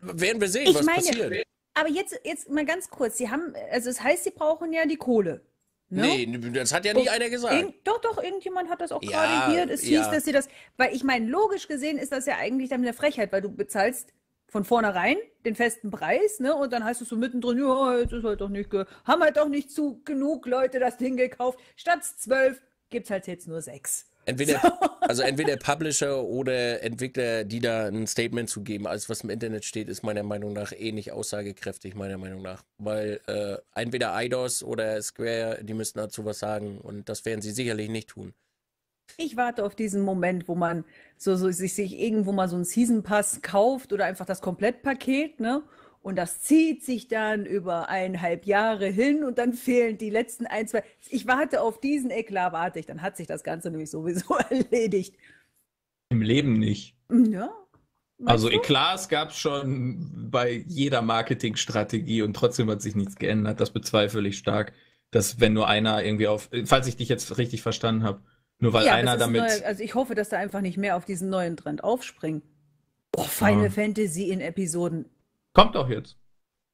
Werden wir sehen, was passiert. Aber jetzt mal ganz kurz, sie haben, also es heißt, sie brauchen ja die Kohle. No? Nee, das hat ja nie einer gesagt. Doch, irgendjemand hat das auch gerade hier. Es hieß, dass sie das... Weil ich meine, logisch gesehen ist das ja eigentlich dann eine Frechheit, weil du bezahlst von vornherein den festen Preis, ne? Und dann heißt es so mittendrin, ja, jetzt ist halt doch nicht... Haben halt doch nicht genug Leute das Ding gekauft. Statt 12 gibt's halt jetzt nur 6. Also entweder Publisher oder Entwickler, die da ein Statement zu geben. Alles, was im Internet steht, ist meiner Meinung nach eh nicht aussagekräftig, meiner Meinung nach. Weil entweder Eidos oder Square, die müssten dazu was sagen. Und das werden sie sicherlich nicht tun. Ich warte auf diesen Moment, wo man sich irgendwo mal so einen Season Pass kauft oder einfach das Komplettpaket, ne? Und das zieht sich dann über 1,5 Jahre hin und dann fehlen die letzten 1, 2. Ich warte auf diesen Eklat, warte ich. Dann hat sich das Ganze nämlich sowieso erledigt. Im Leben nicht. Ja. Also Eklats gab es schon bei jeder Marketingstrategie und trotzdem hat sich nichts geändert. Das bezweifle ich stark, dass wenn nur einer irgendwie auf, falls ich dich jetzt richtig verstanden habe, nur weil einer damit... Also ich hoffe, dass da einfach nicht mehr auf diesen neuen Trend aufspringen. Oh, Final Fantasy in Episoden. Kommt doch jetzt.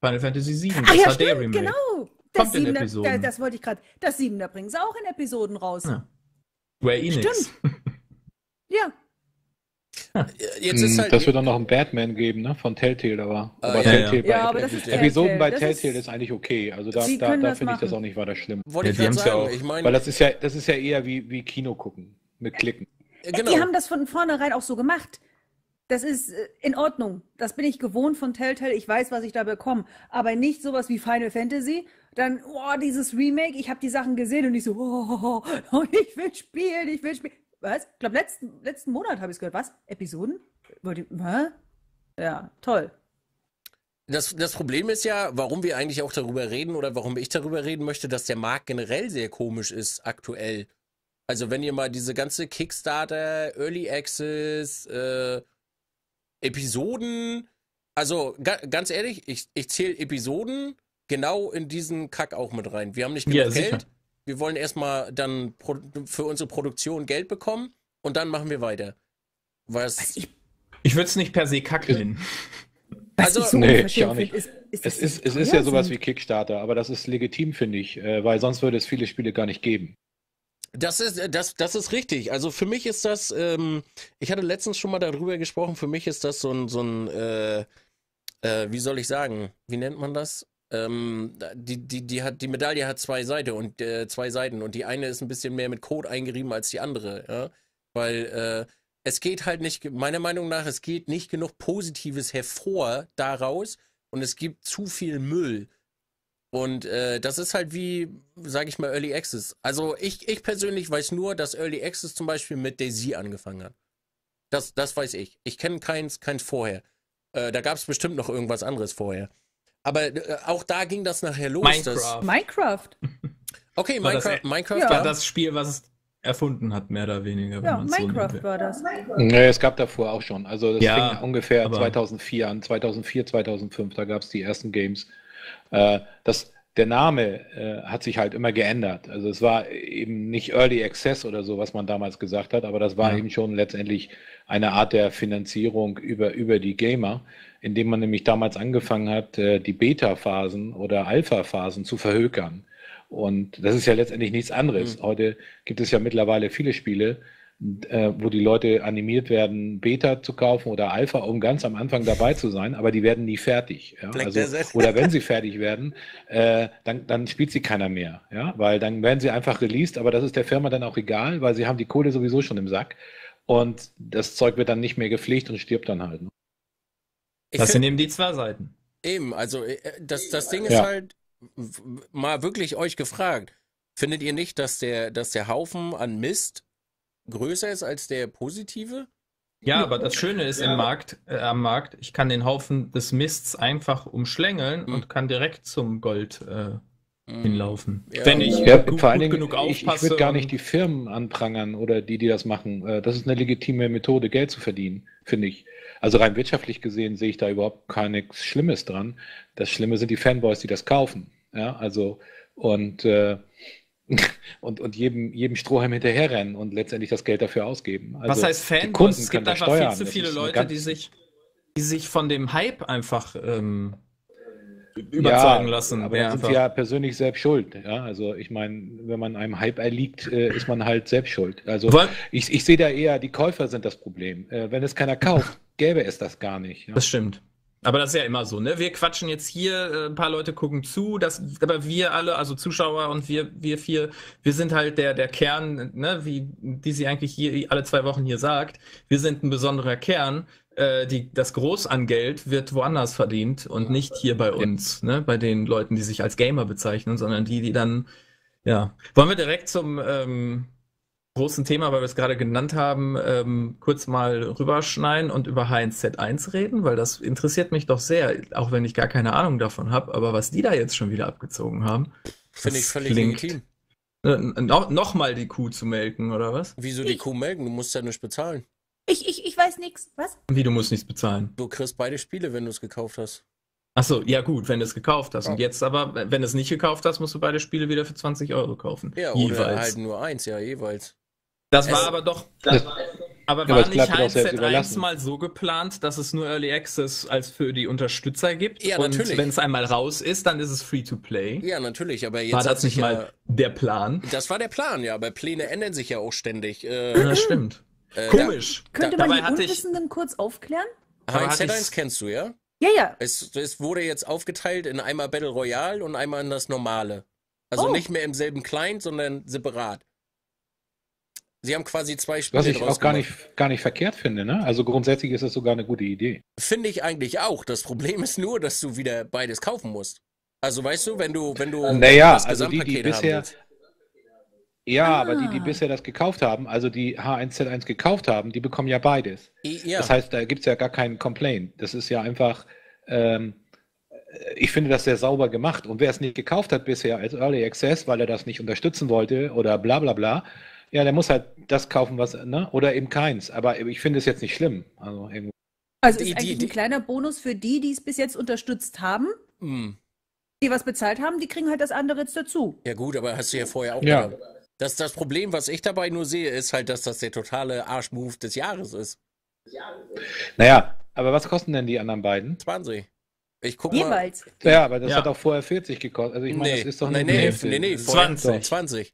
Final Fantasy 7, das HD Remake. Genau. Das, kommt in Episoden. Das wollte ich gerade. Das 7er bringen sie auch in Episoden raus. Ja. Square Enix. Stimmt. Ja. Jetzt ist halt das wird dann noch einen Batman geben, ne? Von Telltale, aber Telltale bei Episoden bei Telltale ist eigentlich okay. Also da finde ich das auch nicht weiter schlimm. Wollte ich gerade sagen. Ich meine, weil das ist ja eher wie Kino gucken, mit Klicken. Genau. Die haben das von vornherein auch so gemacht. Das ist in Ordnung. Das bin ich gewohnt von Telltale. Ich weiß, was ich da bekomme. Aber nicht sowas wie Final Fantasy. Dann, oh, dieses Remake. Ich habe die Sachen gesehen und ich so, oh, ich will spielen. Was? Ich glaube, letzten Monat habe ich es gehört. Was? Episoden? Ja, toll. Das Problem ist ja, warum wir eigentlich auch darüber reden oder warum ich darüber reden möchte, dass der Markt generell sehr komisch ist aktuell. Also wenn ihr mal diese ganze Kickstarter, Early Access, Episoden, also ganz ehrlich, ich zähle Episoden genau in diesen Kack auch mit rein. Wir haben nicht genug Geld. Sicher. Wir wollen erstmal dann für unsere Produktion Geld bekommen und dann machen wir weiter. Was? Ich würde es nicht per se Kack nennen. Also, ich auch nicht. Es ist ja sowas wie Kickstarter, aber das ist legitim, finde ich, weil sonst würde es viele Spiele gar nicht geben. Das ist richtig. Also für mich ist das, ich hatte letztens schon mal darüber gesprochen, für mich ist das so ein wie soll ich sagen, wie nennt man das? Die Medaille hat zwei Seiten und die eine ist ein bisschen mehr mit Code eingerieben als die andere, ja? Weil es geht halt nicht, meiner Meinung nach, es geht nicht genug Positives hervor daraus und es gibt zu viel Müll. Und das ist halt wie, sage ich mal, Early Access. Also ich persönlich weiß nur, dass Early Access zum Beispiel mit Daisy angefangen hat. Das weiß ich. Ich kenne keins vorher. Da gab es bestimmt noch irgendwas anderes vorher. Aber auch da ging das nachher los. Minecraft. Okay, Minecraft war das Spiel, was es erfunden hat, mehr oder weniger. Ja, Minecraft war das. Naja, es gab davor auch schon. Also das fing ungefähr 2004 an. 2004, 2005, da gab es die ersten Games. Der Name hat sich halt immer geändert. Also es war eben nicht Early Access oder so, was man damals gesagt hat, aber das war eben schon letztendlich eine Art der Finanzierung über die Gamer, indem man nämlich damals angefangen hat, die Beta-Phasen oder Alpha-Phasen zu verhökern. Und das ist ja letztendlich nichts anderes. Heute gibt es ja mittlerweile viele Spiele, wo die Leute animiert werden, Beta zu kaufen oder Alpha, um ganz am Anfang dabei zu sein, aber die werden nie fertig. Ja? Also, oder wenn sie fertig werden, dann spielt sie keiner mehr, ja? Weil dann werden sie einfach released, aber das ist der Firma dann auch egal, weil sie haben die Kohle sowieso schon im Sack und das Zeug wird dann nicht mehr gepflegt und stirbt dann halt. Das sind eben die zwei Seiten. Eben, also das Ding ist halt, mal wirklich euch gefragt, findet ihr nicht, dass der Haufen an Mist größer ist als der positive? Ja, aber das Schöne ist am Markt, ich kann den Haufen des Mists einfach umschlängeln und kann direkt zum Gold hinlaufen. Ja, wenn ich gut genug aufpasse. Ich würde gar nicht die Firmen anprangern oder die das machen. Das ist eine legitime Methode, Geld zu verdienen, finde ich. Also rein wirtschaftlich gesehen sehe ich da überhaupt gar nichts Schlimmes dran. Das Schlimme sind die Fanboys, die das kaufen. Ja, also und jedem Strohhalm hinterherrennen und letztendlich das Geld dafür ausgeben. Also was heißt Fanboys? Es gibt einfach viel zu viele Leute, die sich von dem Hype einfach überzeugen lassen. Aber dann sind sie ja persönlich selbst schuld. Ja? Also ich meine, wenn man einem Hype erliegt, ist man halt selbst schuld. Also ich sehe da eher, die Käufer sind das Problem. Wenn es keiner kauft, gäbe es das gar nicht. Ja? Das stimmt. Aber das ist ja immer so, ne? Wir quatschen jetzt hier, ein paar Leute gucken zu, aber wir alle, also Zuschauer und wir vier, wir sind halt der Kern, ne? Wie sie eigentlich hier alle 2 Wochen hier sagt, wir sind ein besonderer Kern, das Groß an Geld wird woanders verdient und nicht hier bei uns, ne? Bei den Leuten, die sich als Gamer bezeichnen, sondern die dann, ja. Wollen wir direkt zum großen Thema, weil wir es gerade genannt haben, kurz mal rüberschneiden und über HNZ1 reden, weil das interessiert mich doch sehr, auch wenn ich gar keine Ahnung davon habe, aber was die da jetzt schon wieder abgezogen haben, finde ich völlig legitim. Nochmal die Kuh zu melken, oder was? Wieso die Kuh melken? Du musst ja nichts bezahlen. Ich weiß nichts. Was? Wie, du musst nichts bezahlen? Du kriegst beide Spiele, wenn du es gekauft hast. Achso, ja gut, wenn du es gekauft hast. Und jetzt aber, wenn du es nicht gekauft hast, musst du beide Spiele wieder für 20 € kaufen. Ja, oder jeweils. Halt nur eins, ja, jeweils. Das war aber doch. Das Aber war nicht HZ 1 mal so geplant, dass es nur Early Access als für die Unterstützer gibt? Ja, und natürlich. Wenn es einmal raus ist, dann ist es Free-to-Play. Ja, natürlich. Aber jetzt war das nicht mal der Plan? Das war der Plan, ja. Aber Pläne ändern sich ja auch ständig. Ja, stimmt. Komisch. Könnte man die Unwissenden kurz aufklären? HZ1 kennst du, ja? Ja, ja. Es wurde jetzt aufgeteilt in einmal Battle Royale und einmal in das normale. Also nicht mehr im selben Client, sondern separat. Sie haben quasi zwei Spiele draus gemacht. Was ich auch gar nicht verkehrt finde, ne? Also grundsätzlich ist das sogar eine gute Idee. Finde ich eigentlich auch. Das Problem ist nur, dass du wieder beides kaufen musst. Also weißt du, wenn du naja, das Gesamtpaket haben willst. Ja, aber die bisher das gekauft haben, also die H1Z1 gekauft haben, die bekommen ja beides. Ja. Das heißt, da gibt es ja gar keinen Complaint. Das ist ja einfach, ich finde das sehr sauber gemacht. Und wer es nicht gekauft hat bisher als Early Access, weil er das nicht unterstützen wollte oder bla bla bla, ja, der muss halt das kaufen, was, ne? Oder eben keins. Aber ich finde es jetzt nicht schlimm. Also, irgendwie. Also ist eigentlich ein kleiner Bonus für die, die es bis jetzt unterstützt haben. Mm. Die was bezahlt haben, die kriegen halt das andere jetzt dazu. Ja gut, aber hast du ja vorher auch gehabt. Das Problem, was ich dabei nur sehe, ist halt, dass das der totale Arschmove des Jahres ist. Naja, aber was kosten denn die anderen beiden? 20. Ich guck jeweils. Mal. Ja, aber das hat auch vorher 40 gekostet. Also ich meine, das ist doch nicht nee, vorher 20.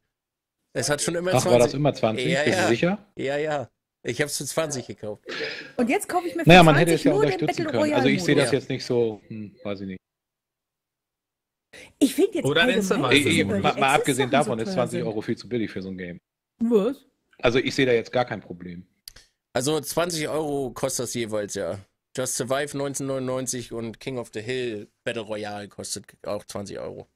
Es hat schon immer 20. Ach, war das immer 20? Ja, bist du sicher? Ja, ja. Ich habe es für 20 gekauft. Und jetzt kaufe ich mir für 20 man hätte es ja unterstützen können. Also ich sehe das jetzt nicht so, weiß ich nicht. Ich finde jetzt mal abgesehen davon ist 20 € viel zu billig für so ein Game. Was? Also ich sehe da jetzt gar kein Problem. Also 20 € kostet das jeweils, ja. Just Survive 1999 und King of the Hill Battle Royale kostet auch 20 €.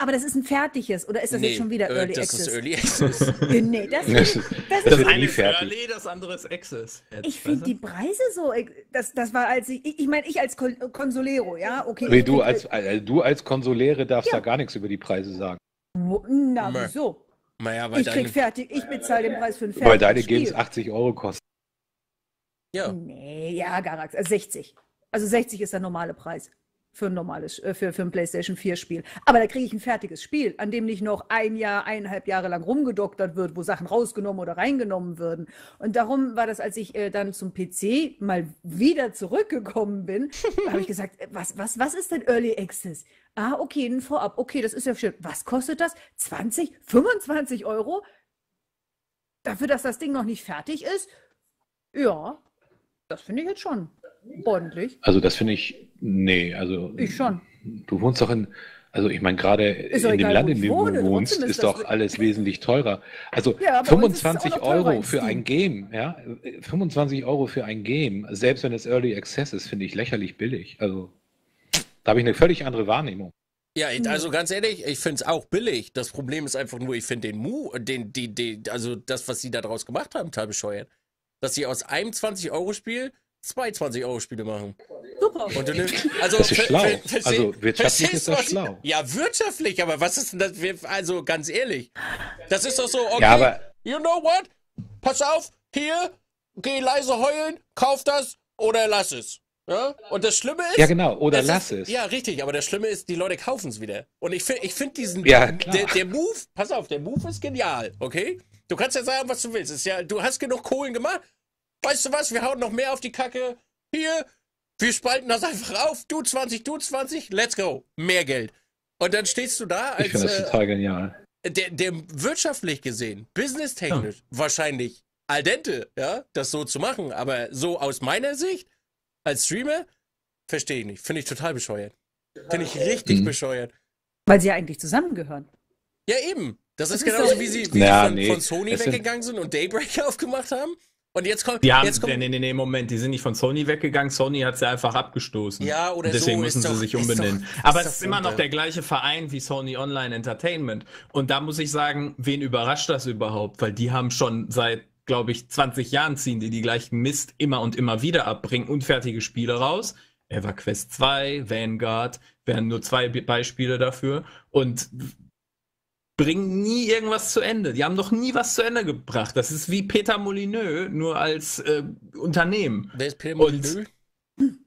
Aber das ist ein fertiges, oder ist das jetzt schon wieder Early Access? Das ist Early Access. Nee, das ist eine fertig. Early, das andere ist Access. Jetzt, ich finde die Preise so, das war als ich meine, ich als Konsolero, ja, okay. Nee, du als Konsolere darfst da gar nichts über die Preise sagen. Na, wieso? Naja, weil ich bezahle den Preis für ein fertiges Spiel. Weil deine Games 80 € kosten. Ja. Nee, ja, Garak, also 60. Also 60 ist der normale Preis. Für ein normales, für ein PlayStation 4 Spiel. Aber da kriege ich ein fertiges Spiel, an dem nicht noch eineinhalb Jahre lang rumgedoktert wird, wo Sachen rausgenommen oder reingenommen würden. Und darum war das, als ich dann zum PC mal wieder zurückgekommen bin, habe ich gesagt, was ist denn Early Access? Ah, okay, ein Vorab. Okay, das ist ja schön. Was kostet das? 20, 25 €? Dafür, dass das Ding noch nicht fertig ist? Ja, das finde ich jetzt schon ordentlich. Also das finde ich, also ich schon. Du wohnst doch in, also ich meine gerade in dem Land, in dem du wohnst, ist doch alles wesentlich teurer. Also ja, 25 € für ein Game, ja, 25 € für ein Game, selbst wenn es Early Access ist, finde ich lächerlich billig. Also da habe ich eine völlig andere Wahrnehmung. Ja, also ganz ehrlich, ich finde es auch billig. Das Problem ist einfach nur, ich finde den also das, was sie da draus gemacht haben, total bescheuert. Dass sie aus einem 20-Euro-Spiel 22 € Spiele machen. Super. Und du nimmst, also das ist schlau. Also wirtschaftlich ist das schlau. Ja, wirtschaftlich, aber was ist denn das? Also ganz ehrlich, das ist doch so, okay, ja, aber you know what? Pass auf, hier, geh leise heulen, kauf das oder lass es. Ja? Und das Schlimme ist... Ja, genau, oder lass es. Ja, richtig, aber das Schlimme ist, die Leute kaufen es wieder. Und ich finde diesen... Ja, der Move, pass auf, der Move ist genial, okay? Du kannst ja sagen, was du willst. Ist ja, du hast genug Kohlen gemacht. Weißt du was, wir hauen noch mehr auf die Kacke. Hier, wir spalten das einfach auf. Du 20, let's go. Mehr Geld. Und dann stehst du da als... Ich finde das total genial. Der wirtschaftlich gesehen, businesstechnisch, wahrscheinlich al dente, ja, das so zu machen. Aber so aus meiner Sicht, als Streamer, verstehe ich nicht. Finde ich total bescheuert. Finde ich richtig bescheuert. Weil sie ja eigentlich zusammengehören. Ja, eben. Das ist genauso, so wie sie von Sony weggegangen sind und Daybreak aufgemacht haben. Und jetzt kommt... Nee, Moment, die sind nicht von Sony weggegangen, Sony hat sie einfach abgestoßen. Ja, oder deswegen so, müssen sie sich umbenennen. Aber es ist immer noch der gleiche Verein wie Sony Online Entertainment. Und da muss ich sagen, wen überrascht das überhaupt? Weil die haben schon seit, glaube ich, 20 Jahren ziehen die gleichen Mist immer und immer wieder ab, bringen unfertige Spiele raus. EverQuest 2, Vanguard, wären nur zwei Beispiele dafür. Und... bringen nie irgendwas zu Ende. Die haben noch nie was zu Ende gebracht. Das ist wie Peter Molyneux, nur als Unternehmen. Wer ist Peter Molyneux? Und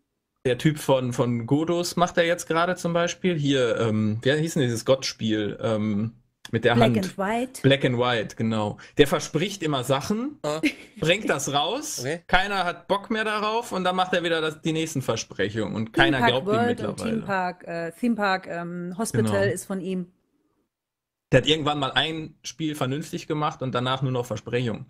der Typ von Godos macht er jetzt gerade zum Beispiel. Hier, wer hieß denn dieses Gottspiel? Mit der Hand. Black and White. Black and White, genau. Der verspricht immer Sachen, bringt das raus, okay. Keiner hat Bock mehr darauf und dann macht er wieder die nächsten Versprechungen und keiner glaubt ihm mittlerweile. Theme Park Hospital genau. Ist von ihm. Der hat irgendwann mal ein Spiel vernünftig gemacht und danach nur noch Versprechungen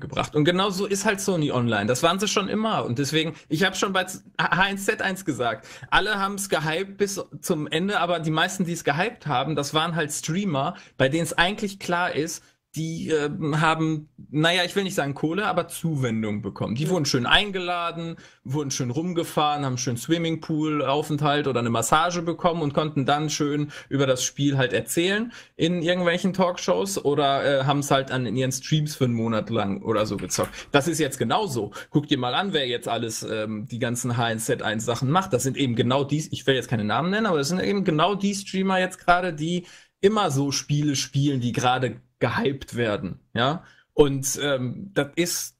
gebracht. Und genau so ist halt Sony Online. Das waren sie schon immer. Und deswegen, ich habe schon bei H1Z1 gesagt, alle haben es gehypt bis zum Ende, aber die meisten, die es gehypt haben, das waren halt Streamer, bei denen es eigentlich klar ist, die haben, naja, ich will nicht sagen Kohle, aber Zuwendung bekommen. Die wurden schön eingeladen, wurden schön rumgefahren, haben schön Swimmingpool-Aufenthalt oder eine Massage bekommen und konnten dann schön über das Spiel halt erzählen in irgendwelchen Talkshows oder haben es halt in ihren Streams für einen Monat lang oder so gezockt. Das ist jetzt genauso. Guck dir mal an, wer jetzt alles die ganzen H1Z1 Sachen macht. Das sind eben genau die, ich will jetzt keine Namen nennen, aber das sind eben genau die Streamer jetzt gerade, die immer so Spiele spielen, die gerade gehypt werden, ja, und das ist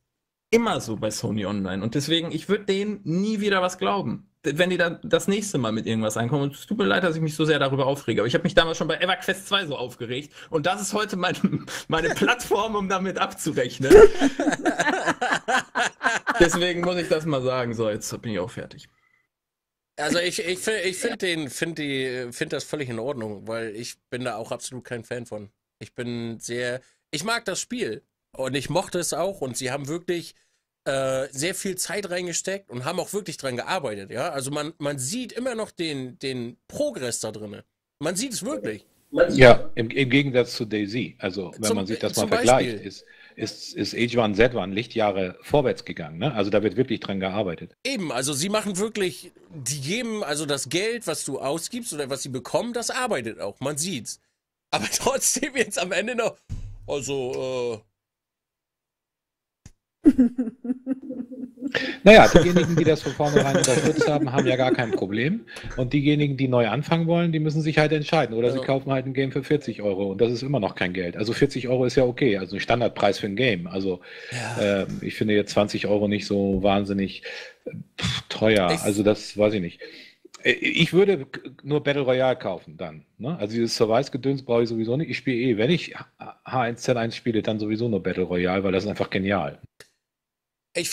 immer so bei Sony Online und deswegen, ich würde denen nie wieder was glauben, wenn die dann das nächste Mal mit irgendwas ankommen und es tut mir leid, dass ich mich so sehr darüber aufrege, aber ich habe mich damals schon bei EverQuest 2 so aufgeregt und das ist heute meine Plattform, um damit abzurechnen. Deswegen muss ich das mal sagen, so, jetzt bin ich auch fertig. Also ich finde das völlig in Ordnung, weil ich bin da auch absolut kein Fan von. Ich mag das Spiel und ich mochte es auch und sie haben wirklich sehr viel Zeit reingesteckt und haben auch wirklich dran gearbeitet, ja. Also man sieht immer noch den Progress da drin. Man sieht es wirklich. Ja, im Gegensatz zu DayZ. Also wenn man sich das mal vergleicht, ist H1Z1 Lichtjahre vorwärts gegangen, ne? Also da wird wirklich dran gearbeitet. Eben, also sie machen wirklich, die geben, also das Geld, was du ausgibst oder was sie bekommen, das arbeitet auch, man sieht's. Aber trotzdem jetzt am Ende noch, also, Naja, diejenigen, die das von vornherein unterstützt haben, haben ja gar kein Problem. Und diejenigen, die neu anfangen wollen, die müssen sich halt entscheiden. Oder sie kaufen halt ein Game für 40 € und das ist immer noch kein Geld. Also 40 € ist ja okay, also ein Standardpreis für ein Game. Also ja. Ich finde jetzt 20 € nicht so wahnsinnig teuer. Also das weiß ich nicht. Ich würde nur Battle Royale kaufen dann. Ne? Also dieses Survive-Gedöns brauche ich sowieso nicht. Ich spiele wenn ich H1Z1 spiele, dann sowieso nur Battle Royale, weil das ist einfach genial.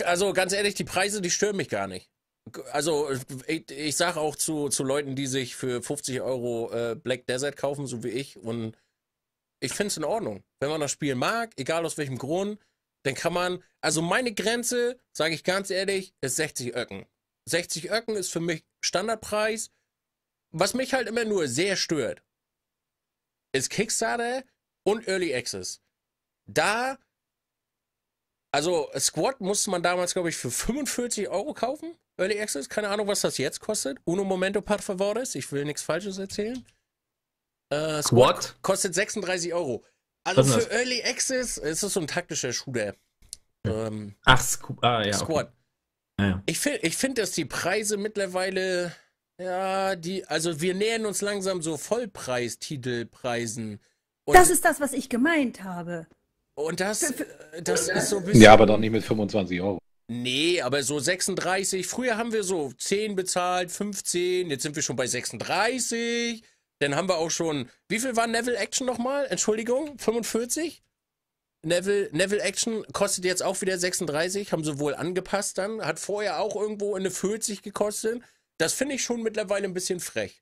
Also ganz ehrlich, die Preise, die stören mich gar nicht. Also ich sage auch zu Leuten, die sich für 50 € Black Desert kaufen, so wie ich. Und ich finde es in Ordnung. Wenn man das Spiel mag, egal aus welchem Grund, dann kann man, also meine Grenze, sage ich ganz ehrlich, ist 60 Öcken. 60 Öcken ist für mich Standardpreis. Was mich halt immer nur sehr stört, ist Kickstarter und Early Access. Da, also Squad musste man damals, glaube ich, für 45 € kaufen. Early Access, keine Ahnung, was das jetzt kostet. Uno momento, por favor, ich will nichts Falsches erzählen. Squad kostet 36 €. Also für Early Access ist es so ein taktischer Shooter. Ja. Squad. Okay. Ja. Ich finde, dass die Preise mittlerweile, ja, also wir nähern uns langsam so Vollpreistitelpreisen. Das ist das, was ich gemeint habe. Und das ist so ein bisschen... Ja, aber doch nicht mit 25 €. Nee, aber so 36. Früher haben wir so 10 bezahlt, 15. Jetzt sind wir schon bei 36. Dann haben wir auch schon... Wie viel war Neville Action nochmal? Entschuldigung, 45? Neville Action kostet jetzt auch wieder 36, haben sie wohl angepasst dann. Hat vorher auch irgendwo eine 40 gekostet. Das finde ich schon mittlerweile ein bisschen frech.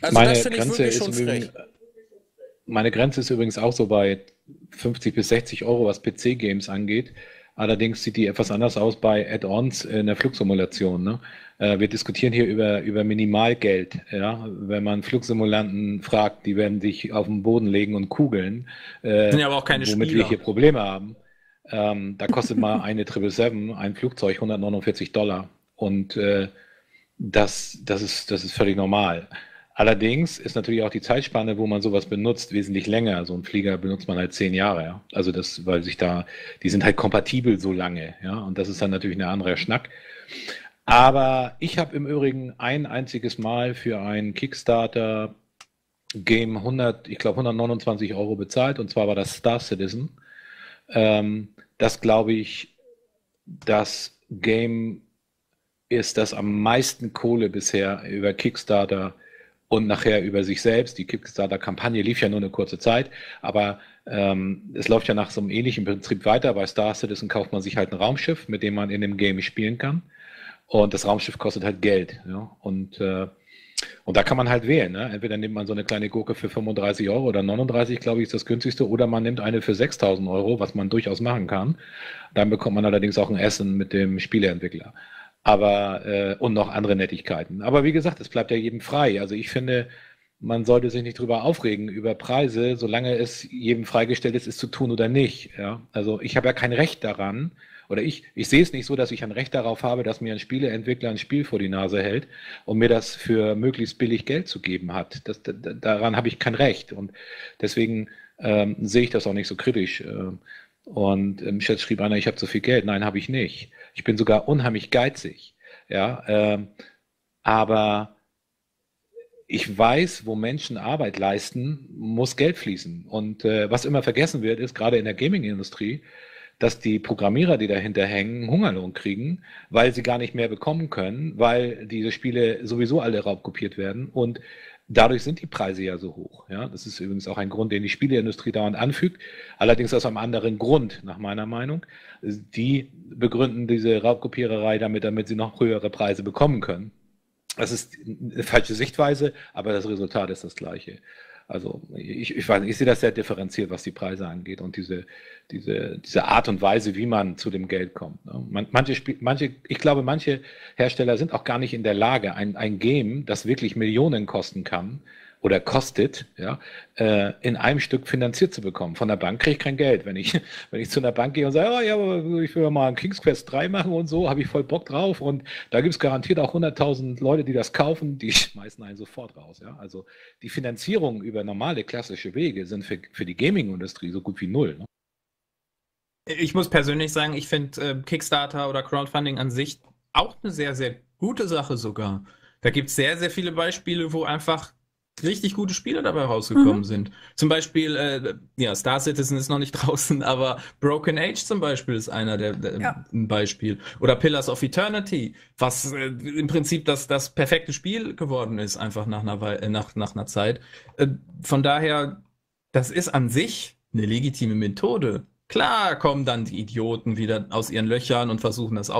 Also das finde ich wirklich schon frech. Meine Grenze ist übrigens auch so bei 50 bis 60 €, was PC-Games angeht. Allerdings sieht die etwas anders aus bei Add-ons in der Flugsimulation. Ne? Wir diskutieren hier über Minimalgeld. Ja? Wenn man Flugsimulanten fragt, die werden sich auf den Boden legen und kugeln. Sind ja aber auch keine Spieler. Womit wir hier Probleme haben. Da kostet mal eine 777, ein Flugzeug, $149. Und das ist völlig normal. Allerdings ist natürlich auch die Zeitspanne, wo man sowas benutzt, wesentlich länger. So einen Flieger benutzt man halt 10 Jahre. Ja? Also das, weil sich da, die sind halt kompatibel so lange. Ja? Und das ist dann natürlich ein anderer Schnack. Aber ich habe im Übrigen ein einziges Mal für ein Kickstarter-Game 129 € bezahlt. Und zwar war das Star Citizen. Das, glaube ich, das Game ist, das am meisten Kohle bisher über Kickstarter und nachher über sich selbst. Die Kickstarter-Kampagne lief ja nur eine kurze Zeit, aber es läuft ja nach so einem ähnlichen Prinzip weiter. Bei Star Citizen kauft man sich halt ein Raumschiff, mit dem man in dem Game spielen kann. Und das Raumschiff kostet halt Geld. Ja? Und da kann man halt wählen. Ne? Entweder nimmt man so eine kleine Gurke für 35 € oder 39, glaube ich, ist das günstigste. Oder man nimmt eine für 6.000 €, was man durchaus machen kann. Dann bekommt man allerdings auch ein Essen mit dem Spieleentwickler. Aber, und noch andere Nettigkeiten. Aber wie gesagt, es bleibt ja jedem frei. Also ich finde, man sollte sich nicht drüber aufregen, über Preise, solange es jedem freigestellt ist, es zu tun oder nicht. Ja? Also ich habe ja kein Recht daran, oder ich sehe es nicht so, dass ich ein Recht darauf habe, dass mir ein Spieleentwickler ein Spiel vor die Nase hält und mir das für möglichst billig Geld zu geben hat. Daran habe ich kein Recht. Und deswegen sehe ich das auch nicht so kritisch. Und im Chat schrieb einer, ich habe zu viel Geld. Nein, habe ich nicht. Ich bin sogar unheimlich geizig. Ja, aber ich weiß, wo Menschen Arbeit leisten, muss Geld fließen. Und was immer vergessen wird, ist gerade in der Gaming-Industrie, dass die Programmierer, die dahinter hängen, Hungerlohn kriegen, weil sie gar nicht mehr bekommen können, weil diese Spiele sowieso alle raubkopiert werden und dadurch sind die Preise ja so hoch. Ja, das ist übrigens auch ein Grund, den die Spieleindustrie dauernd anfügt, allerdings aus einem anderen Grund, nach meiner Meinung. Die begründen diese Raubkopiererei damit sie noch höhere Preise bekommen können. Das ist eine falsche Sichtweise, aber das Resultat ist das gleiche. Also ich weiß nicht, ich sehe das sehr differenziert, was die Preise angeht und diese Art und Weise, wie man zu dem Geld kommt. Ich glaube, manche Hersteller sind auch gar nicht in der Lage, ein Game, das wirklich Millionen kosten kann oder kostet, ja, in einem Stück finanziert zu bekommen. Von der Bank kriege ich kein Geld. Wenn ich zu einer Bank gehe und sage, oh ja, ich will mal einen Kings Quest 3 machen und so, habe ich voll Bock drauf und da gibt es garantiert auch 100.000 Leute, die das kaufen, die schmeißen einen sofort raus. Ja? Also die Finanzierung über normale, klassische Wege sind für die Gaming-Industrie so gut wie null. Ne? Ich muss persönlich sagen, ich finde Kickstarter oder Crowdfunding an sich auch eine sehr, sehr gute Sache sogar. Da gibt es sehr, sehr viele Beispiele, wo einfach richtig gute Spiele dabei rausgekommen sind. Zum Beispiel, ja, Star Citizen ist noch nicht draußen, aber Broken Age zum Beispiel ist einer der ja. Ein Beispiel. Oder Pillars of Eternity, was im Prinzip das perfekte Spiel geworden ist, einfach nach einer Zeit. Von daher, das ist an sich eine legitime Methode. Klar kommen dann die Idioten wieder aus ihren Löchern und versuchen das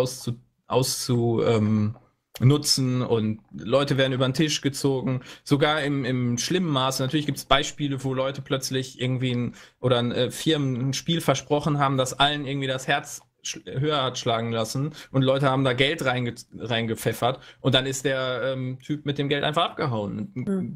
nutzen und Leute werden über den Tisch gezogen, sogar im schlimmen Maße. Natürlich gibt es Beispiele, wo Leute plötzlich irgendwie Firmen ein Spiel versprochen haben, das allen irgendwie das Herz höher hat schlagen lassen und Leute haben da Geld reingepfeffert und dann ist der Typ mit dem Geld einfach abgehauen.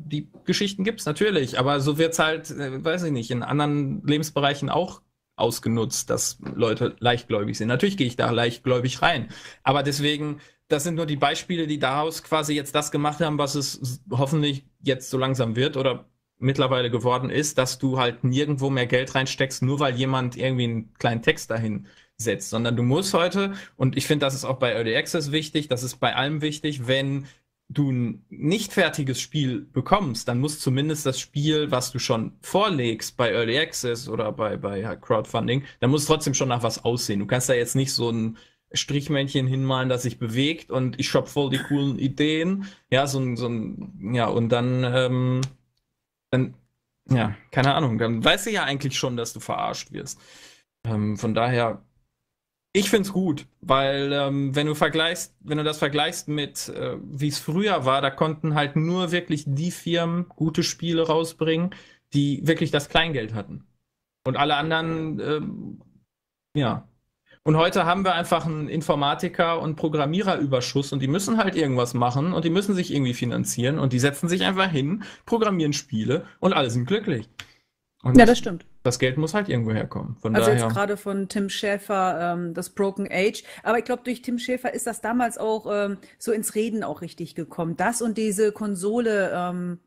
Die Geschichten gibt es natürlich, aber so wird es halt, weiß ich nicht, in anderen Lebensbereichen auch ausgenutzt, dass Leute leichtgläubig sind. Natürlich gehe ich da leichtgläubig rein, aber deswegen, das sind nur die Beispiele, die daraus quasi jetzt das gemacht haben, was es hoffentlich jetzt so langsam wird oder mittlerweile geworden ist, dass du halt nirgendwo mehr Geld reinsteckst, nur weil jemand irgendwie einen kleinen Text dahin setzt, sondern du musst heute, und ich finde, das ist auch bei Early Access wichtig, das ist bei allem wichtig, wenn du ein nicht fertiges Spiel bekommst, dann muss zumindest das Spiel, was du schon vorlegst bei Early Access oder bei Crowdfunding, dann muss trotzdem schon nach was aussehen. Du kannst da jetzt nicht so ein Strichmännchen hinmalen, das sich bewegt und ich shop voll die coolen Ideen. Ja, keine Ahnung, dann weißt du ja eigentlich schon, dass du verarscht wirst. Von daher, ich find's gut, weil wenn du das vergleichst mit wie es früher war, da konnten halt nur wirklich die Firmen gute Spiele rausbringen, die wirklich das Kleingeld hatten. Und alle anderen, Und heute haben wir einfach einen Informatiker- und Programmiererüberschuss und die müssen halt irgendwas machen und die müssen sich irgendwie finanzieren und die setzen sich einfach hin, programmieren Spiele und alle sind glücklich. Und ja, das stimmt. Das Geld muss halt irgendwo herkommen. Jetzt gerade von Tim Schäfer, das Broken Age. Aber ich glaube, durch Tim Schäfer ist das damals auch so ins Reden auch richtig gekommen. Das und diese Konsole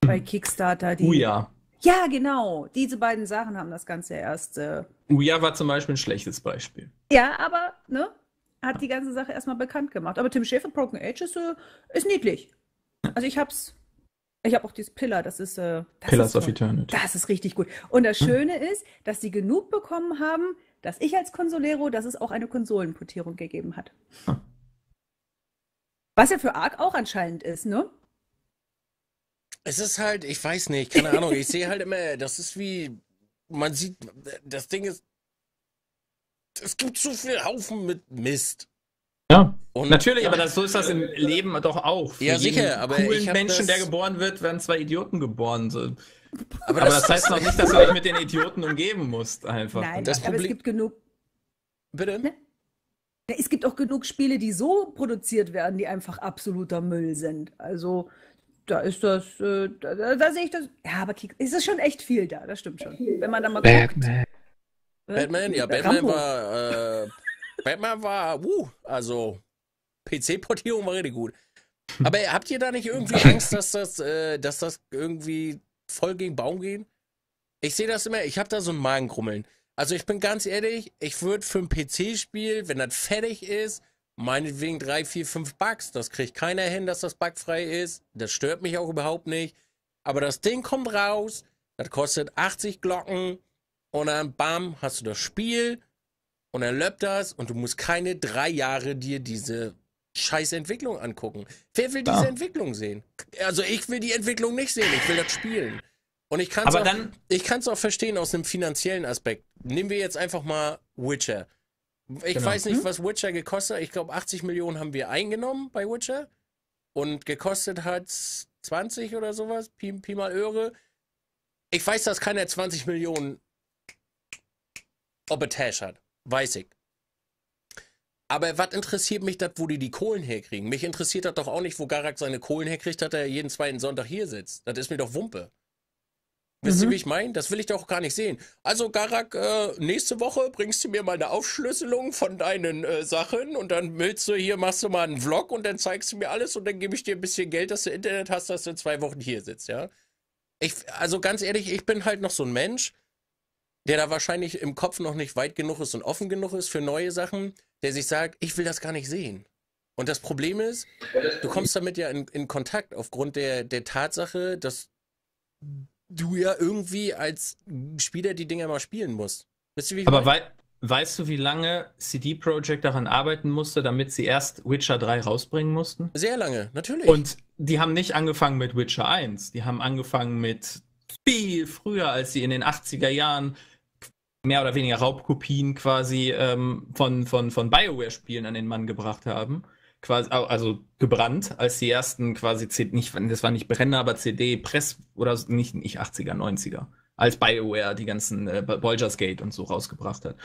bei Kickstarter. Ja, genau. Diese beiden Sachen haben das Ganze erst... Ouya war zum Beispiel ein schlechtes Beispiel. Ja, aber ne, hat die ganze Sache erstmal bekannt gemacht. Aber Tim Schäfer, Broken Age ist niedlich. Also ich habe auch dieses Pillar, Pillars of Eternity. Das ist richtig gut. Und das Schöne ist, dass sie genug bekommen haben, dass ich als Consolero, dass es auch eine Konsolenportierung gegeben hat. Was ja für ARK auch anscheinend ist, ne? Es ist halt, ich weiß nicht, keine Ahnung, ich sehe halt immer, das ist wie, man sieht, das Ding ist, es gibt so viel Haufen mit Mist. Ja, und natürlich, aber das, so ist das im Leben doch auch. Für ja, sicher, aber ich Menschen, der geboren wird, werden zwei Idioten geboren. So. Aber das heißt noch nicht, dass du dich mit den Idioten umgeben musst, einfach. Nein, das aber es gibt genug... Bitte? Ne? Es gibt auch genug Spiele, die so produziert werden, die einfach absoluter Müll sind. Also, da ist das... Da sehe ich das... Ja, aber es ist schon echt viel da, das stimmt schon. Wenn man da mal Batman guckt. Batman, ja, Batman Rambo war... Batman war, also PC-Portierung war richtig gut. Aber habt ihr da nicht irgendwie Angst, dass das irgendwie voll gegen Baum geht? Ich sehe das immer, ich habe da so ein Magengrummeln. Also ich bin ganz ehrlich, ich würde für ein PC-Spiel, wenn das fertig ist, meinetwegen 3, 4, 5 Bugs, das kriegt keiner hin, dass das bugfrei ist. Das stört mich auch überhaupt nicht. Aber das Ding kommt raus, das kostet 80 Glocken und dann bam, hast du das Spiel. Und er löppt das und du musst keine 3 Jahre dir diese scheiß Entwicklung angucken. Wer will diese Entwicklung sehen? Also ich will die Entwicklung nicht sehen, ich will das spielen. Und ich kann es auch verstehen aus einem finanziellen Aspekt. Nehmen wir jetzt einfach mal Witcher. Ich weiß nicht, was Witcher gekostet hat. Ich glaube, 80 Millionen haben wir eingenommen bei Witcher. Und gekostet hat 20 oder sowas. Pi mal Öre. Ich weiß, dass keiner 20 Millionen Obertash hat. Weiß ich. Aber was interessiert mich das, wo die Kohlen herkriegen? Mich interessiert das doch auch nicht, wo Garak seine Kohlen herkriegt, dass er jeden zweiten Sonntag hier sitzt. Das ist mir doch Wumpe. Wisst ihr, wie ich meine? Das will ich doch gar nicht sehen. Also Garak, nächste Woche bringst du mir mal eine Aufschlüsselung von deinen Sachen und dann willst du hier, machst du mal einen Vlog und dann zeigst du mir alles und dann gebe ich dir ein bisschen Geld, dass du Internet hast, dass du in 2 Wochen hier sitzt, ja? Also ganz ehrlich, ich bin halt noch so ein Mensch, der da wahrscheinlich im Kopf noch nicht weit genug ist und offen genug ist für neue Sachen, der sich sagt, ich will das gar nicht sehen. Und das Problem ist, du kommst damit ja in Kontakt aufgrund der Tatsache, dass du ja irgendwie als Spieler die Dinger mal spielen musst. Wisst ihr, wie ich meine? Aber weißt du, wie lange CD Projekt daran arbeiten musste, damit sie erst Witcher 3 rausbringen mussten? Sehr lange, natürlich. Und die haben nicht angefangen mit Witcher 1, die haben angefangen mit viel früher, als sie in den 80er Jahren mehr oder weniger Raubkopien quasi von BioWare-Spielen an den Mann gebracht haben. Quasi, also gebrannt, als die ersten quasi, das war nicht Brenner, aber CD, Press oder nicht 80er, 90er. Als BioWare die ganzen Baldur's Gate und so rausgebracht hat.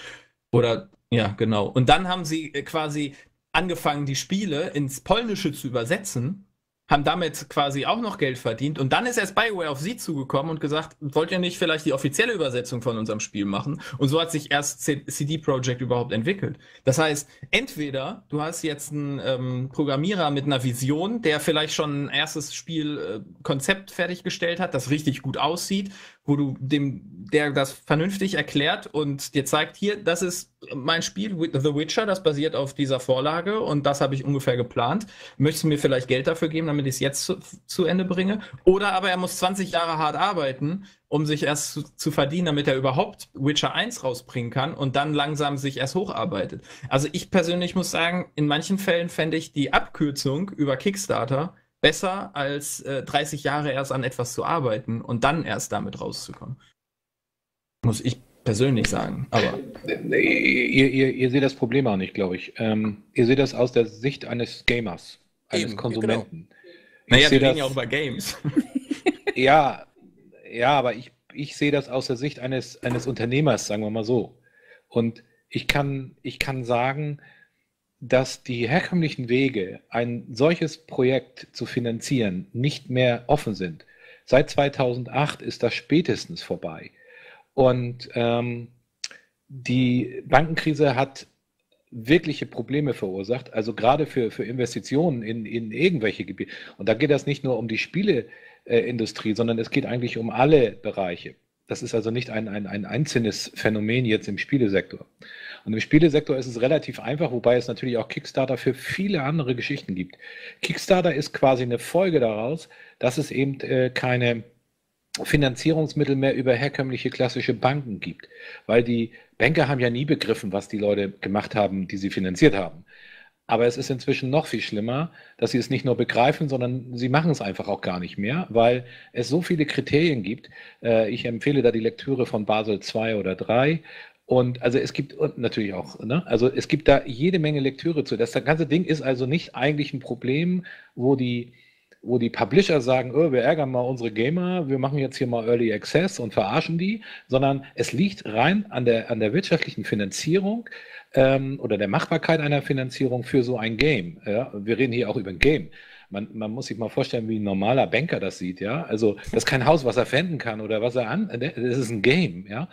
Oder, ja, genau. Und dann haben sie quasi angefangen, die Spiele ins Polnische zu übersetzen, haben damit quasi auch noch Geld verdient und dann ist erst BioWare auf sie zugekommen und gesagt, wollt ihr nicht vielleicht die offizielle Übersetzung von unserem Spiel machen? Und so hat sich erst CD Projekt überhaupt entwickelt. Das heißt, entweder du hast jetzt einen Programmierer mit einer Vision, der vielleicht schon ein erstes Spielkonzept fertiggestellt hat, das richtig gut aussieht, wo du der das vernünftig erklärt und dir zeigt, hier, das ist mein Spiel, The Witcher, das basiert auf dieser Vorlage und das habe ich ungefähr geplant. Möchtest du mir vielleicht Geld dafür geben, damit ich es jetzt zu Ende bringe? Oder aber er muss 20 Jahre hart arbeiten, um sich erst zu verdienen, damit er überhaupt Witcher 1 rausbringen kann und dann langsam sich erst hocharbeitet. Also ich persönlich muss sagen, in manchen Fällen fände ich die Abkürzung über Kickstarter besser als 30 Jahre erst an etwas zu arbeiten und dann erst damit rauszukommen. Muss ich persönlich sagen. Aber ihr seht das Problem auch nicht, glaube ich. Ihr seht das aus der Sicht eines Gamers, eines Konsumenten. Genau. Naja, wir reden ja auch über Games. Ja, aber ich sehe das aus der Sicht eines Unternehmers, sagen wir mal so. Und ich kann sagen, dass die herkömmlichen Wege, ein solches Projekt zu finanzieren, nicht mehr offen sind. Seit 2008 ist das spätestens vorbei. Und die Bankenkrise hat wirkliche Probleme verursacht, also gerade für Investitionen in irgendwelche Gebiete. Und da geht das nicht nur um die Spieleindustrie, sondern es geht eigentlich um alle Bereiche. Das ist also nicht ein einzelnes Phänomen jetzt im Spielesektor. Und im Spielesektor ist es relativ einfach, wobei es natürlich auch Kickstarter für viele andere Geschichten gibt. Kickstarter ist quasi eine Folge daraus, dass es eben keine Finanzierungsmittel mehr über herkömmliche klassische Banken gibt. Weil die Banker haben ja nie begriffen, was die Leute gemacht haben, die sie finanziert haben. Aber es ist inzwischen noch viel schlimmer, dass sie es nicht nur begreifen, sondern sie machen es einfach auch gar nicht mehr, weil es so viele Kriterien gibt. Ich empfehle da die Lektüre von Basel 2 oder 3. Und also es gibt, und natürlich auch, ne? Also es gibt da jede Menge Lektüre zu. Das ganze Ding ist also nicht eigentlich ein Problem, wo die Publisher sagen, oh, wir ärgern mal unsere Gamer, wir machen jetzt hier mal Early Access und verarschen die, sondern es liegt rein an der wirtschaftlichen Finanzierung oder der Machbarkeit einer Finanzierung für so ein Game. Ja? Wir reden hier auch über ein Game. Man muss sich mal vorstellen, wie ein normaler Banker das sieht. Ja? Also das ist kein Haus, was er pfänden kann oder was er an... Das ist ein Game, ja.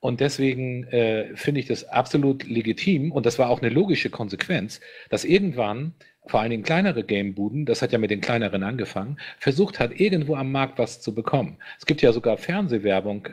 Und deswegen finde ich das absolut legitim, und das war auch eine logische Konsequenz, dass irgendwann vor allen Dingen kleinere Gamebuden, das hat ja mit den kleineren angefangen, versucht hat, irgendwo am Markt was zu bekommen. Es gibt ja sogar Fernsehwerbung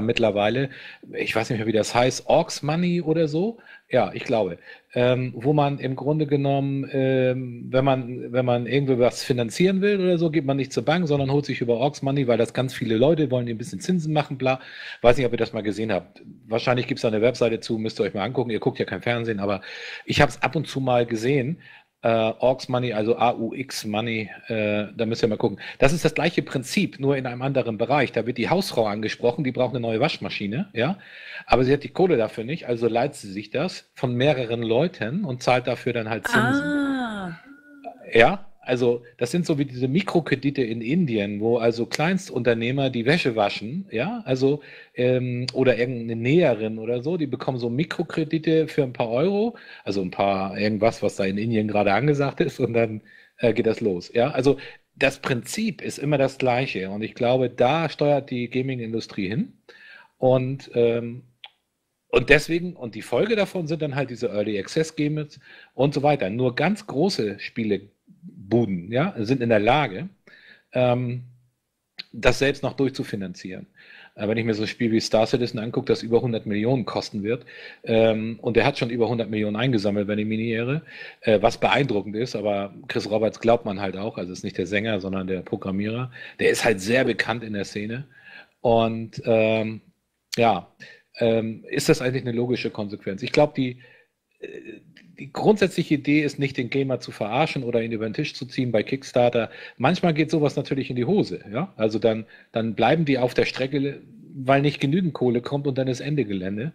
mittlerweile, ich weiß nicht mehr, wie das heißt, Orcs Money oder so, ja, ich glaube, wo man im Grunde genommen, wenn man irgendwie was finanzieren will oder so, geht man nicht zur Bank, sondern holt sich über Orcs Money, weil das ganz viele Leute wollen, die ein bisschen Zinsen machen, bla, weiß nicht, ob ihr das mal gesehen habt, wahrscheinlich gibt es da eine Webseite zu, müsst ihr euch mal angucken, ihr guckt ja kein Fernsehen, aber ich habe es ab und zu mal gesehen, Orcs Money, also AUX Money, da müsst ihr mal gucken. Das ist das gleiche Prinzip, nur in einem anderen Bereich. Da wird die Hausfrau angesprochen, die braucht eine neue Waschmaschine, ja, aber sie hat die Kohle dafür nicht, also leiht sie sich das von mehreren Leuten und zahlt dafür dann halt Zinsen. Ah. Ja, also das sind so wie diese Mikrokredite in Indien, wo also Kleinstunternehmer die Wäsche waschen, ja, also oder irgendeine Näherin oder so, die bekommen so Mikrokredite für ein paar Euro, also ein paar irgendwas, was da in Indien gerade angesagt ist, und dann geht das los, ja. Also das Prinzip ist immer das gleiche, und ich glaube, da steuert die Gaming-Industrie hin, und deswegen, und die Folge davon sind dann halt diese Early Access Games und so weiter. Nur ganz große Spielebuden, ja, sind in der Lage, das selbst noch durchzufinanzieren. Wenn ich mir so ein Spiel wie Star Citizen angucke, das über 100 Millionen kosten wird, und der hat schon über 100 Millionen eingesammelt, wenn ich mich nicht irre, was beeindruckend ist, aber Chris Roberts glaubt man halt auch, also ist nicht der Sänger, sondern der Programmierer, der ist halt sehr bekannt in der Szene, und ist das eigentlich eine logische Konsequenz? Ich glaube, die grundsätzliche Idee ist nicht, den Gamer zu verarschen oder ihn über den Tisch zu ziehen bei Kickstarter. Manchmal geht sowas natürlich in die Hose. Ja? Also dann bleiben die auf der Strecke, weil nicht genügend Kohle kommt, und dann ist Ende Gelände.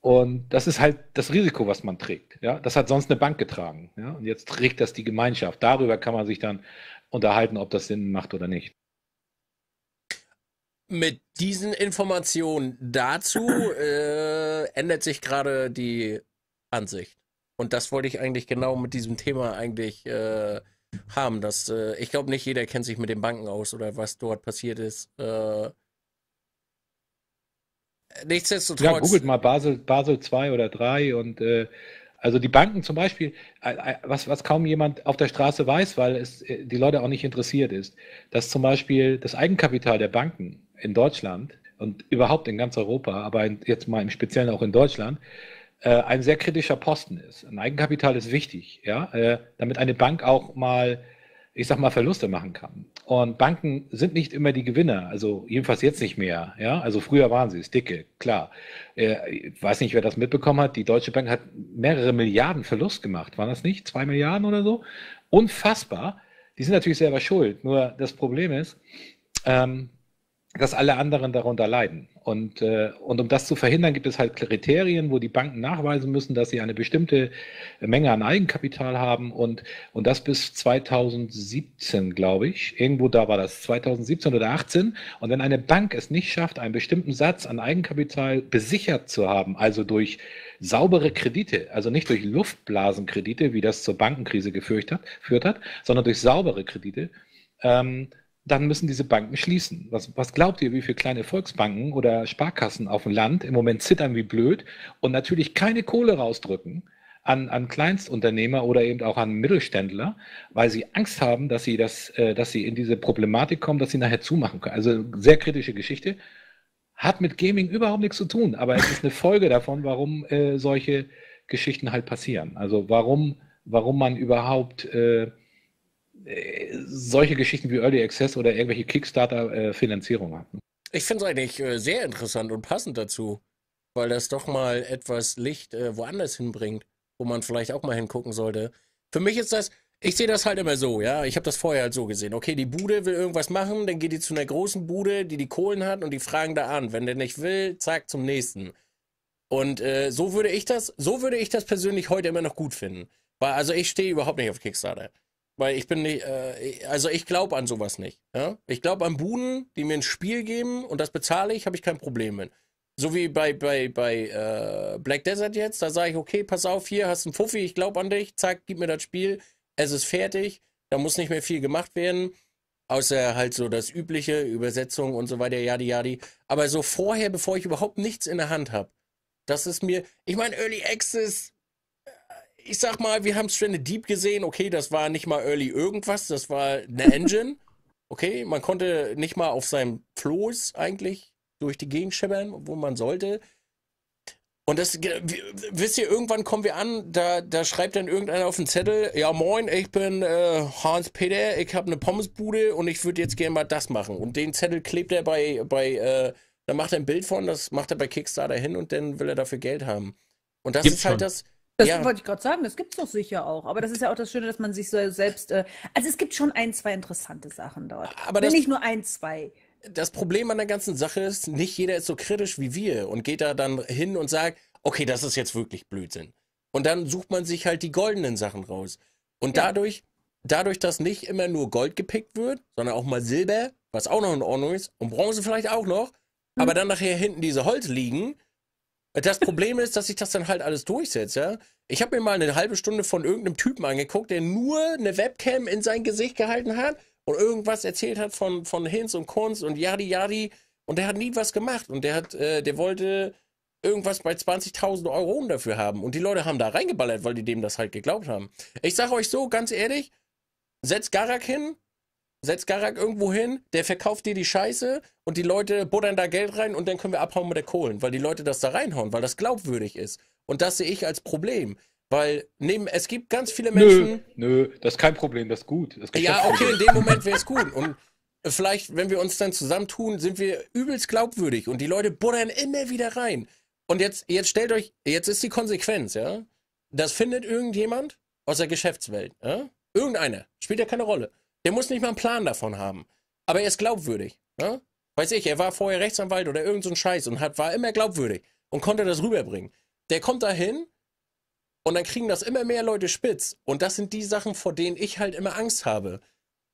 Und das ist halt das Risiko, was man trägt. Ja? Das hat sonst eine Bank getragen. Ja? Und jetzt trägt das die Gemeinschaft. Darüber kann man sich dann unterhalten, ob das Sinn macht oder nicht. Mit diesen Informationen dazu ändert sich gerade die Ansicht. Und das wollte ich eigentlich genau mit diesem Thema eigentlich haben. Dass, ich glaube, nicht jeder kennt sich mit den Banken aus oder was dort passiert ist. Nichtsdestotrotz. Ja, googelt mal Basel 2 oder 3 und also die Banken zum Beispiel, was kaum jemand auf der Straße weiß, weil es die Leute auch nicht interessiert ist, dass zum Beispiel das Eigenkapital der Banken in Deutschland und überhaupt in ganz Europa, aber jetzt mal im Speziellen auch in Deutschland, ein sehr kritischer Posten ist. Ein Eigenkapital ist wichtig, ja, damit eine Bank auch mal, ich sag mal, Verluste machen kann. Und Banken sind nicht immer die Gewinner, also jedenfalls jetzt nicht mehr, ja, also früher waren sie es, dicke, klar. Ich weiß nicht, wer das mitbekommen hat, die Deutsche Bank hat mehrere Milliarden Verlust gemacht, waren das nicht? 2 Milliarden oder so? Unfassbar, die sind natürlich selber schuld, nur das Problem ist, dass alle anderen darunter leiden. Und um das zu verhindern, gibt es halt Kriterien, wo die Banken nachweisen müssen, dass sie eine bestimmte Menge an Eigenkapital haben, und das bis 2017, glaube ich. Irgendwo da war das, 2017 oder 2018. Und wenn eine Bank es nicht schafft, einen bestimmten Satz an Eigenkapital besichert zu haben, also durch saubere Kredite, also nicht durch Luftblasenkredite, wie das zur Bankenkrise geführt hat, sondern durch saubere Kredite, dann müssen diese Banken schließen. Was glaubt ihr, wie viele kleine Volksbanken oder Sparkassen auf dem Land im Moment zittern wie blöd und natürlich keine Kohle rausdrücken an Kleinstunternehmer oder eben auch an Mittelständler, weil sie Angst haben, dass sie in diese Problematik kommen, dass sie nachher zumachen können. Also sehr kritische Geschichte. Hat mit Gaming überhaupt nichts zu tun, aber es ist eine Folge davon, warum solche Geschichten halt passieren. Also warum man überhaupt... solche Geschichten wie Early Access oder irgendwelche Kickstarter-Finanzierungen hatten. Ich finde es eigentlich sehr interessant und passend dazu. weil das doch mal etwas Licht woanders hinbringt, wo man vielleicht auch mal hingucken sollte. Für mich ist das, ich sehe das halt immer so, ja, ich habe das vorher halt so gesehen. Okay, die Bude will irgendwas machen, dann geht die zu einer großen Bude, die die Kohlen hat und die fragen da an. Wenn der nicht will, zack, zum nächsten. Und so würde ich das persönlich heute immer noch gut finden. Weil, also ich stehe überhaupt nicht auf Kickstarter. Weil ich bin nicht, also ich glaube an sowas nicht. Ja? Ich glaube an Buden, die mir ein Spiel geben und das bezahle ich, habe ich kein Problem mit. So wie bei Black Desert jetzt, da sage ich, okay, pass auf, hier hast du einen Fuffi, ich glaube an dich, zack, gib mir das Spiel, es ist fertig, da muss nicht mehr viel gemacht werden, außer halt so das übliche, Übersetzung und so weiter, jadi jadi. Aber so vorher, bevor ich überhaupt nichts in der Hand habe, das ist mir, ich meine, Early Access, ich sag mal, wir haben Stranded Deep gesehen, okay, das war nicht mal Early irgendwas, das war eine Engine, okay, man konnte nicht mal auf seinem Floß eigentlich durch die Gegend schimmern, wo man sollte. Und das, wisst ihr, irgendwann kommen wir an, da schreibt dann irgendeiner auf den Zettel, ja moin, ich bin Hans-Peter, ich habe eine Pommesbude und ich würde jetzt gerne mal das machen. Und den Zettel klebt er da macht er ein Bild von, das macht er bei Kickstarter hin und dann will er dafür Geld haben. Und das gibt's ist halt schon. Das ja. Wollte ich gerade sagen, das gibt es doch sicher auch. Aber das ist ja auch das Schöne, dass man sich so selbst... also es gibt schon ein, zwei interessante Sachen dort. Aber das, nicht nur ein, zwei. Das Problem an der ganzen Sache ist, nicht jeder ist so kritisch wie wir und geht da dann hin und sagt, okay, das ist jetzt wirklich Blödsinn. Und dann sucht man sich halt die goldenen Sachen raus. Und ja. dadurch, dass nicht immer nur Gold gepickt wird, sondern auch mal Silber, was auch noch in Ordnung ist, und Bronze vielleicht auch noch, aber dann nachher hinten diese Holz liegen. Das Problem ist, dass ich das dann halt alles durchsetze. Ja? Ich habe mir mal eine halbe Stunde von irgendeinem Typen angeguckt, der nur eine Webcam in sein Gesicht gehalten hat und irgendwas erzählt hat von Hinz und Kunst und jadi jadi. Und der hat nie was gemacht. Und der wollte irgendwas bei 20.000 Euro dafür haben. Und die Leute haben da reingeballert, weil die dem das halt geglaubt haben. Ich sage euch so, ganz ehrlich, setzt Garak irgendwo hin, der verkauft dir die Scheiße und die Leute buttern da Geld rein und dann können wir abhauen mit der Kohlen, weil die Leute das da reinhauen, weil das glaubwürdig ist. Und das sehe ich als Problem, weil es gibt ganz viele Menschen... Nö, das ist kein Problem, das ist gut. Das ja, okay, in dem Moment wäre es gut. Und vielleicht, wenn wir uns dann zusammentun, sind wir übelst glaubwürdig und die Leute buttern immer wieder rein. Und jetzt stellt euch, jetzt ist die Konsequenz, ja? Das findet irgendjemand aus der Geschäftswelt, ja? Irgendeiner, spielt ja keine Rolle. Der muss nicht mal einen Plan davon haben. Aber er ist glaubwürdig. Ne? Weiß ich, er war vorher Rechtsanwalt oder irgend so ein Scheiß und war immer glaubwürdig und konnte das rüberbringen. Der kommt da hin und dann kriegen das immer mehr Leute spitz. Und das sind die Sachen, vor denen ich halt immer Angst habe.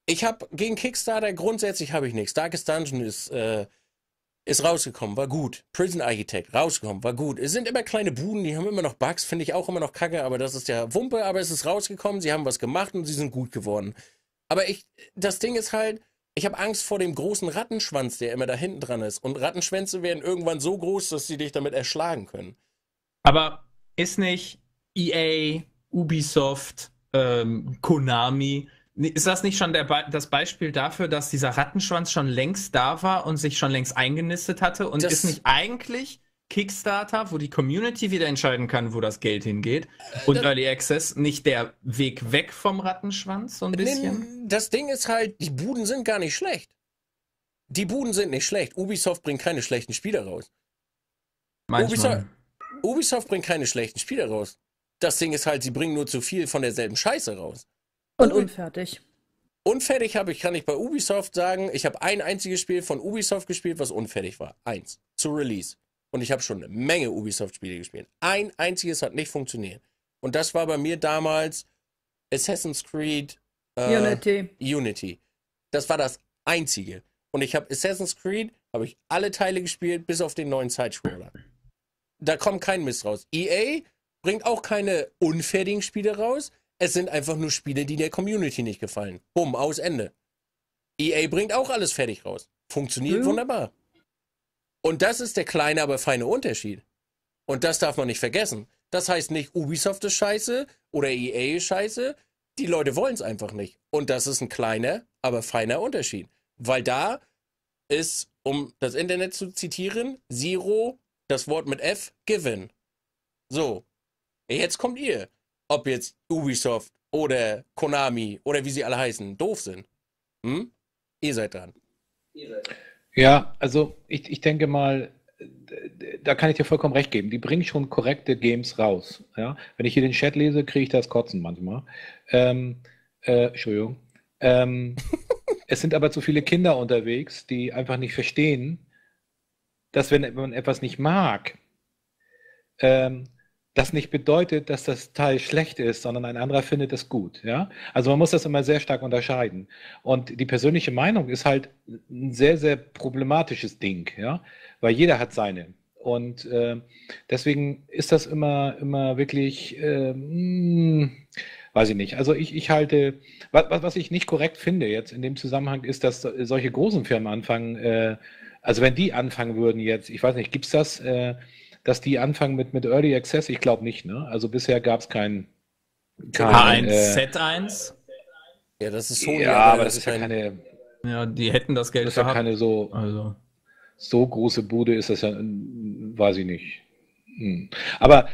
Ich habe gegen Kickstarter grundsätzlich habe ich nichts. Darkest Dungeon ist rausgekommen, war gut. Prison Architect, rausgekommen, war gut. Es sind immer kleine Buden, die haben immer noch Bugs, finde ich auch immer noch kacke, aber das ist ja Wumpe, aber es ist rausgekommen, sie haben was gemacht und sie sind gut geworden. Aber das Ding ist halt, ich habe Angst vor dem großen Rattenschwanz, der immer da hinten dran ist. Und Rattenschwänze werden irgendwann so groß, dass sie dich damit erschlagen können. Aber ist nicht EA, Ubisoft, Konami, ist das nicht schon das Beispiel dafür, dass dieser Rattenschwanz schon längst da war und sich schon längst eingenistet hatte? Und ist nicht eigentlich Kickstarter, wo die Community wieder entscheiden kann, wo das Geld hingeht und Early Access nicht der Weg weg vom Rattenschwanz so ein bisschen? Das Ding ist halt, die Buden sind gar nicht schlecht. Die Buden sind nicht schlecht. Ubisoft bringt keine schlechten Spiele raus. Ubisoft bringt keine schlechten Spiele raus. Das Ding ist halt, sie bringen nur zu viel von derselben Scheiße raus. Und unfertig. Unfertig kann ich bei Ubisoft sagen, ich habe ein einziges Spiel von Ubisoft gespielt, was unfertig war. Eins. Zu Release. Und ich habe schon eine Menge Ubisoft-Spiele gespielt. Ein einziges hat nicht funktioniert. Und das war bei mir damals Assassin's Creed Unity. Das war das einzige. Und ich habe Assassin's Creed, habe ich alle Teile gespielt, bis auf den neuen Sidescroller. Da kommt kein Mist raus. EA bringt auch keine unfertigen Spiele raus. Es sind einfach nur Spiele, die der Community nicht gefallen. Bumm, aus, Ende. EA bringt auch alles fertig raus. Funktioniert wunderbar. Und das ist der kleine, aber feine Unterschied. Und das darf man nicht vergessen. Das heißt nicht, Ubisoft ist scheiße oder EA ist scheiße. Die Leute wollen es einfach nicht. Und das ist ein kleiner, aber feiner Unterschied. Weil da ist, um das Internet zu zitieren, Zero, das Wort mit F, given. So, jetzt kommt ihr. Ob jetzt Ubisoft oder Konami oder wie sie alle heißen, doof sind. Ihr seid dran. Ja, also ich denke mal, da kann ich dir vollkommen recht geben. Die bringen schon korrekte Games raus. Ja? Wenn ich hier den Chat lese, kriege ich das Kotzen manchmal. Entschuldigung. Es sind aber zu viele Kinder unterwegs, die einfach nicht verstehen, dass wenn man etwas nicht mag, das nicht bedeutet, dass das Teil schlecht ist, sondern ein anderer findet es gut. Ja? Also man muss das immer sehr stark unterscheiden. Und die persönliche Meinung ist halt ein sehr, sehr problematisches Ding, ja? Weil jeder hat seine. Und deswegen ist das immer wirklich, weiß ich nicht. Also ich halte, was ich nicht korrekt finde jetzt in dem Zusammenhang ist, dass solche großen Firmen anfangen, also wenn die anfangen würden jetzt, ich weiß nicht, gibt es das, dass die anfangen mit Early Access? Ich glaube nicht, ne? Also bisher gab es kein Z1? Ja, das ist Sony. Ja, aber das ist ja keine... Ja, die hätten das Geld gehabt. Das ist ja keine so... Also. So große Bude ist das ja, weiß ich nicht. Aber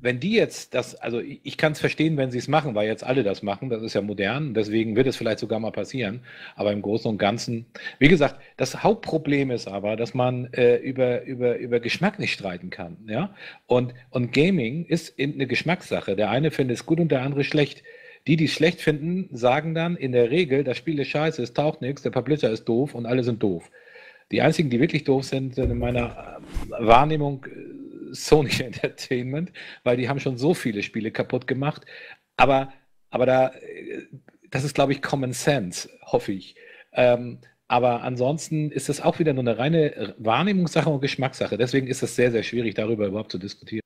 wenn die jetzt das, also ich kann es verstehen, wenn sie es machen, weil jetzt alle das machen, das ist ja modern, deswegen wird es vielleicht sogar mal passieren, aber im Großen und Ganzen, wie gesagt, das Hauptproblem ist aber, dass man über Geschmack nicht streiten kann, ja, und Gaming ist eben eine Geschmackssache, der eine findet es gut und der andere schlecht. Die, die es schlecht finden, sagen dann in der Regel, das Spiel ist scheiße, es taucht nichts, der Publisher ist doof und alle sind doof. Die einzigen, die wirklich doof sind, sind in meiner Wahrnehmung Sony Entertainment, weil die haben schon so viele Spiele kaputt gemacht. Aber da, das ist, glaube ich, Common Sense, hoffe ich. Aber ansonsten ist das auch wieder nur eine reine Wahrnehmungssache und Geschmackssache. Deswegen ist es sehr, sehr schwierig, darüber überhaupt zu diskutieren.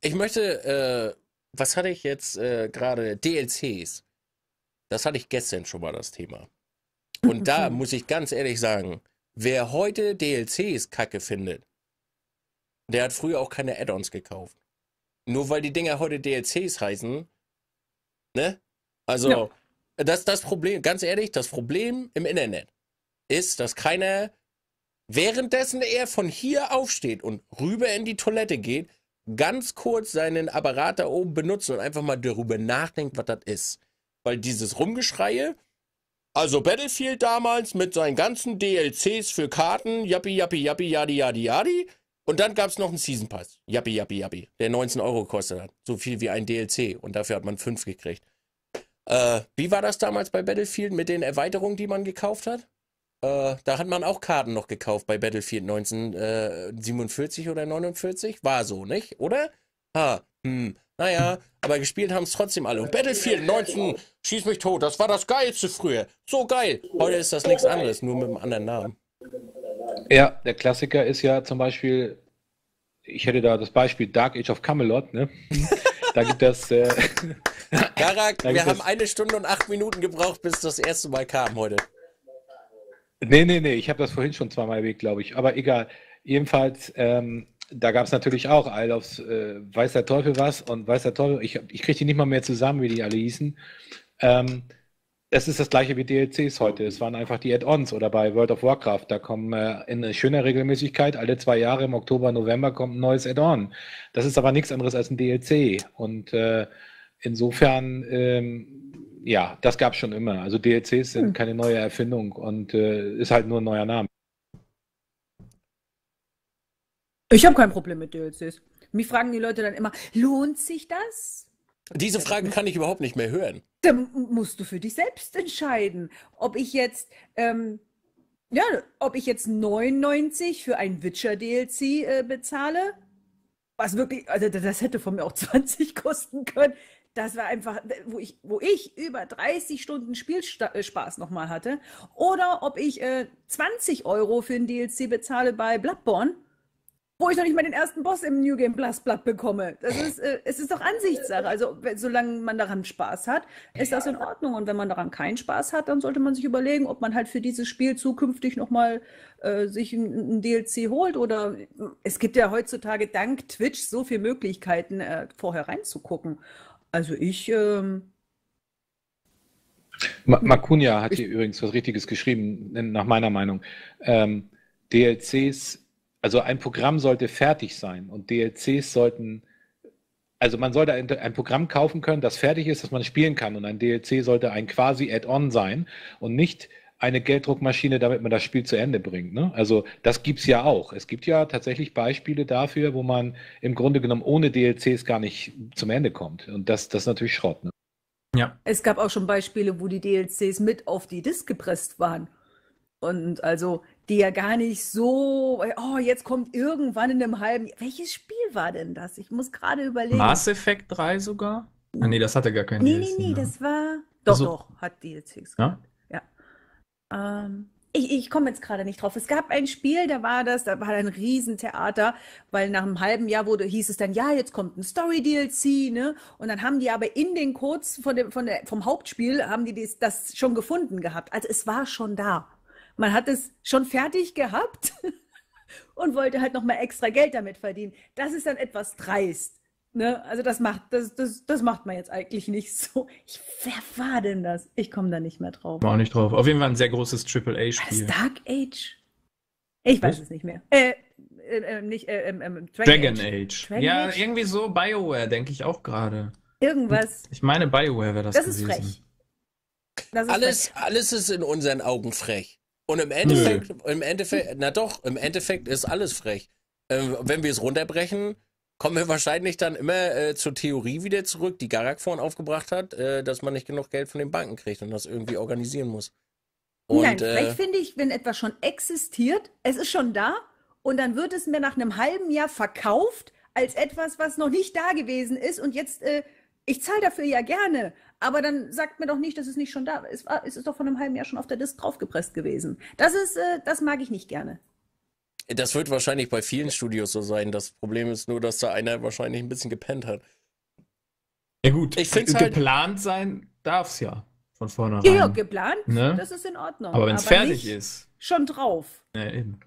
Ich möchte, was hatte ich jetzt gerade? DLCs. Das hatte ich gestern schon mal, das Thema. Und da muss ich ganz ehrlich sagen, wer heute DLCs kacke findet, der hat früher auch keine Add-ons gekauft. Nur weil die Dinger heute DLCs heißen, ne? Also, ja. das Problem, ganz ehrlich, das Problem im Internet ist, dass keiner, währenddessen er von hier aufsteht und rüber in die Toilette geht, ganz kurz seinen Apparat da oben benutzt und einfach mal darüber nachdenkt, was das ist. Weil dieses Rumgeschreie... Also Battlefield damals mit seinen ganzen DLCs für Karten, jappi, jappi, jappi, jadi, jadi, jadi. Und dann gab es noch einen Season Pass, jappi, jappi, jappi, der 19 Euro gekostet hat. So viel wie ein DLC und dafür hat man 5 gekriegt. Wie war das damals bei Battlefield mit den Erweiterungen, die man gekauft hat? Da hat man auch Karten noch gekauft bei Battlefield 1947 oder 49. War so, nicht? Oder? Naja, aber gespielt haben es trotzdem alle. Und Battlefield 19, schieß mich tot, das war das Geilste früher. So geil. Heute ist das nichts anderes, nur mit einem anderen Namen. Ja, der Klassiker ist ja zum Beispiel, ich hätte da das Beispiel Dark Age of Camelot, ne? Da gibt es... Garak, wir haben 1 Stunde und 8 Minuten gebraucht, bis das erste Mal kam heute. Nee, ich habe das vorhin schon zweimal erwähnt, glaube ich. Aber egal, jedenfalls... Da gab es natürlich auch Isle of Weiß der Teufel was und Weiß der Teufel, ich kriege die nicht mal mehr zusammen, wie die alle hießen. Es ist das gleiche wie DLCs heute, es waren einfach die Add-ons oder bei World of Warcraft, da kommen in schöner Regelmäßigkeit alle 2 Jahre im Oktober, November kommt ein neues Add-on. Das ist aber nichts anderes als ein DLC und insofern, ja, das gab es schon immer. Also DLCs sind keine neue Erfindung und ist halt nur ein neuer Name. Ich habe kein Problem mit DLCs. Mich fragen die Leute dann immer, lohnt sich das? Diese Frage kann ich überhaupt nicht mehr hören. Dann musst du für dich selbst entscheiden, ob ich jetzt, ob ich jetzt 9,90 für ein Witcher DLC bezahle. Was wirklich, also das hätte von mir auch 20 kosten können. Das war einfach, wo ich über 30 Stunden Spielspaß nochmal hatte. Oder ob ich 20 Euro für ein DLC bezahle bei Bloodborne, wo ich noch nicht mal den ersten Boss im New Game Plus Blatt bekomme. Es ist doch Ansichtssache. Also solange man daran Spaß hat, ist das in Ordnung. Und wenn man daran keinen Spaß hat, dann sollte man sich überlegen, ob man halt für dieses Spiel zukünftig nochmal sich ein DLC holt. Oder es gibt ja heutzutage dank Twitch so viele Möglichkeiten, vorher reinzugucken. Also ich... Makunia hat hier übrigens was Richtiges geschrieben, nach meiner Meinung. DLCs... Also ein Programm sollte fertig sein und DLCs sollten, also man sollte ein Programm kaufen können, das fertig ist, das man spielen kann und ein DLC sollte ein quasi Add-on sein und nicht eine Gelddruckmaschine, damit man das Spiel zu Ende bringt. Ne? Also das gibt es ja auch. Es gibt ja tatsächlich Beispiele dafür, wo man im Grunde genommen ohne DLCs gar nicht zum Ende kommt. Und das ist natürlich Schrott. Ne? Ja. Es gab auch schon Beispiele, wo die DLCs mit auf die Disc gepresst waren. Und also die ja gar nicht so, oh, jetzt kommt irgendwann in einem halben Jahr. Welches Spiel war denn das? Ich muss gerade überlegen. Mass Effect 3 sogar? Ah, nee, das hatte gar keinen DLC. Nee, das war... Doch, hat DLCs gehabt. Ja? Ja. Ich komme jetzt gerade nicht drauf. Es gab ein Spiel, da war ein Riesentheater, weil nach einem halben Jahr hieß es dann, ja, jetzt kommt ein Story-DLC, ne? Und dann haben die aber in den Codes vom Hauptspiel, haben die das schon gefunden gehabt. Also es war schon da. Man hat es schon fertig gehabt und wollte halt nochmal extra Geld damit verdienen. Das ist dann etwas dreist. Ne? Also das macht man jetzt eigentlich nicht so. Wer war denn das? Ich komme da nicht mehr drauf. War auch nicht drauf. Auf jeden Fall ein sehr großes AAA-Spiel. Das Dark Age? Ich weiß es nicht mehr. Dragon Age. Ja, irgendwie so BioWare, denke ich auch gerade. Irgendwas. Ich meine, BioWare wäre das gewesen. Das ist frech. Alles ist in unseren Augen frech. Und im Endeffekt ist alles frech. Wenn wir es runterbrechen, kommen wir wahrscheinlich dann immer zur Theorie wieder zurück, die Garak vorhin aufgebracht hat, dass man nicht genug Geld von den Banken kriegt und das irgendwie organisieren muss. Und, nein, frech finde ich, wenn etwas schon existiert, es ist schon da und dann wird es mir nach einem halben Jahr verkauft als etwas, was noch nicht da gewesen ist und jetzt, ich zahle dafür ja gerne. Aber dann sagt mir doch nicht, dass es nicht schon da ist. Es ist doch vor einem halben Jahr schon auf der Disc draufgepresst gewesen. Das mag ich nicht gerne. Das wird wahrscheinlich bei vielen Studios so sein. Das Problem ist nur, dass da einer wahrscheinlich ein bisschen gepennt hat. Ja gut, ich find's geplant halt, sein darf es ja von vornherein. Ja, geplant, ne? Das ist in Ordnung. Aber wenn es fertig ist. Schon drauf. Ja, eben.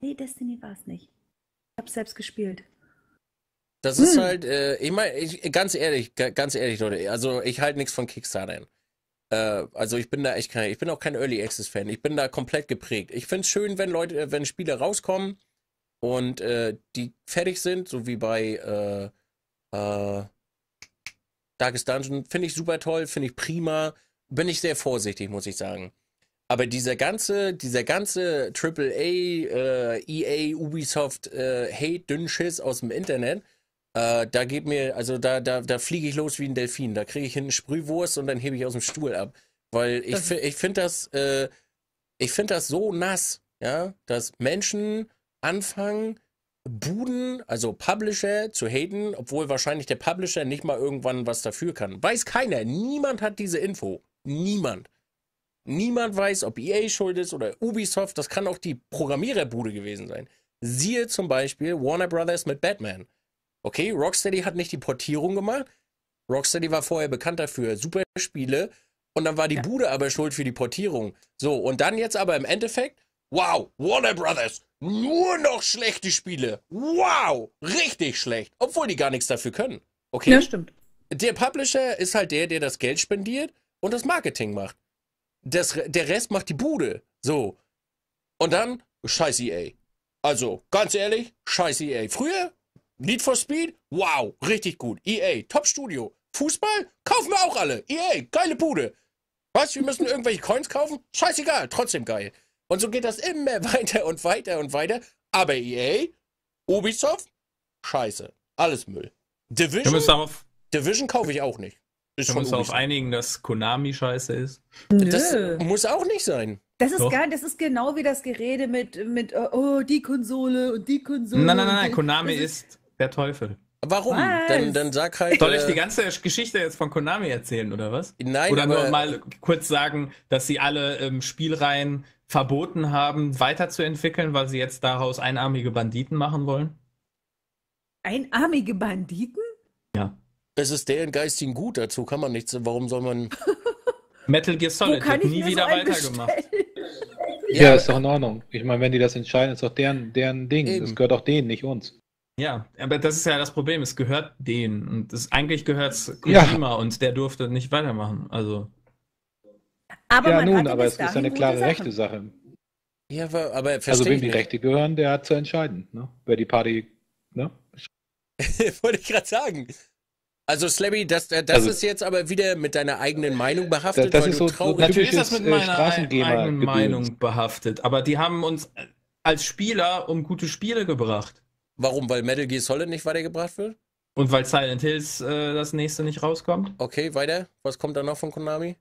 Nee, Destiny war es nicht. Ich hab's selbst gespielt. Das ist halt, ich meine, ganz ehrlich, Leute, also ich halte nichts von Kickstartern. Also ich bin da echt ich bin auch kein Early Access Fan. Ich bin da komplett geprägt. Ich find's schön, wenn Spiele rauskommen und die fertig sind, so wie bei Darkest Dungeon. Finde ich super toll, finde ich prima. Bin ich sehr vorsichtig, muss ich sagen. Aber dieser ganze AAA, EA, Ubisoft, Hate, Dünnschiss aus dem Internet, da geht mir, also da fliege ich los wie ein Delfin. Da kriege ich einen Sprühwurst und dann hebe ich aus dem Stuhl ab. Weil ich finde das, ich finde das so nass, ja, dass Menschen anfangen, Buden, also Publisher zu haten, obwohl wahrscheinlich der Publisher nicht mal irgendwann was dafür kann. Weiß keiner. Niemand hat diese Info. Niemand. Niemand weiß, ob EA schuld ist oder Ubisoft. Das kann auch die Programmiererbude gewesen sein. Siehe zum Beispiel Warner Brothers mit Batman. Okay, Rocksteady hat nicht die Portierung gemacht. Rocksteady war vorher bekannt dafür, super Spiele. Und dann war die Bude aber schuld für die Portierung. So, und dann jetzt aber im Endeffekt, wow, Warner Brothers, nur noch schlechte Spiele. Wow, richtig schlecht. Obwohl die gar nichts dafür können. Okay? Ja, stimmt. Der Publisher ist halt der das Geld spendiert und das Marketing macht. Der Rest macht die Bude. So. Und dann, scheiß EA. Also, ganz ehrlich, scheiß EA. Früher, Need for Speed, wow, richtig gut. EA, Top-Studio. Fußball, kaufen wir auch alle. EA, geile Bude. Was, wir müssen irgendwelche Coins kaufen? Scheißegal, trotzdem geil. Und so geht das immer weiter und weiter und weiter. Aber EA, Ubisoft, scheiße. Alles Müll. Division kaufe ich auch nicht. Wir müssen darauf einigen, dass Konami scheiße ist. Nö. Das muss auch nicht sein. Das ist genau wie das Gerede mit oh, die Konsole und die Konsole. Nein, Konami ist der Teufel. Warum? Dann sag halt... Soll ich die ganze Geschichte jetzt von Konami erzählen, oder was? Nein, oder nur mal kurz sagen, dass sie alle Spielreihen verboten haben, weiterzuentwickeln, weil sie jetzt daraus einarmige Banditen machen wollen? Einarmige Banditen? Ja. Es ist deren geistigen Gut, dazu kann man nichts, warum soll man... Metal Gear Solid hat nie wieder weitergemacht. Ja, ist doch in Ordnung. Ich meine, wenn die das entscheiden, ist doch deren Ding. Eben. Das gehört auch denen, nicht uns. Ja, aber das ist ja das Problem, es gehört denen. Und eigentlich gehört es Kojima und der durfte nicht weitermachen. Also. Aber ja, aber es ist eine klare rechte Sache. Ja, aber also wem die Rechte gehören, der hat zu entscheiden, ne? Wer die Party, ne? Wollte ich gerade sagen. Also Slabby, das ist jetzt aber wieder mit deiner eigenen Meinung behaftet, das weil ist du so traurig bist. Natürlich ist das mit meiner eigenen Meinung behaftet, aber die haben uns als Spieler um gute Spiele gebracht. Warum? Weil Metal Gear Solid nicht weitergebracht wird? Und weil Silent Hills das nächste nicht rauskommt. Okay, weiter. Was kommt da noch von Konami?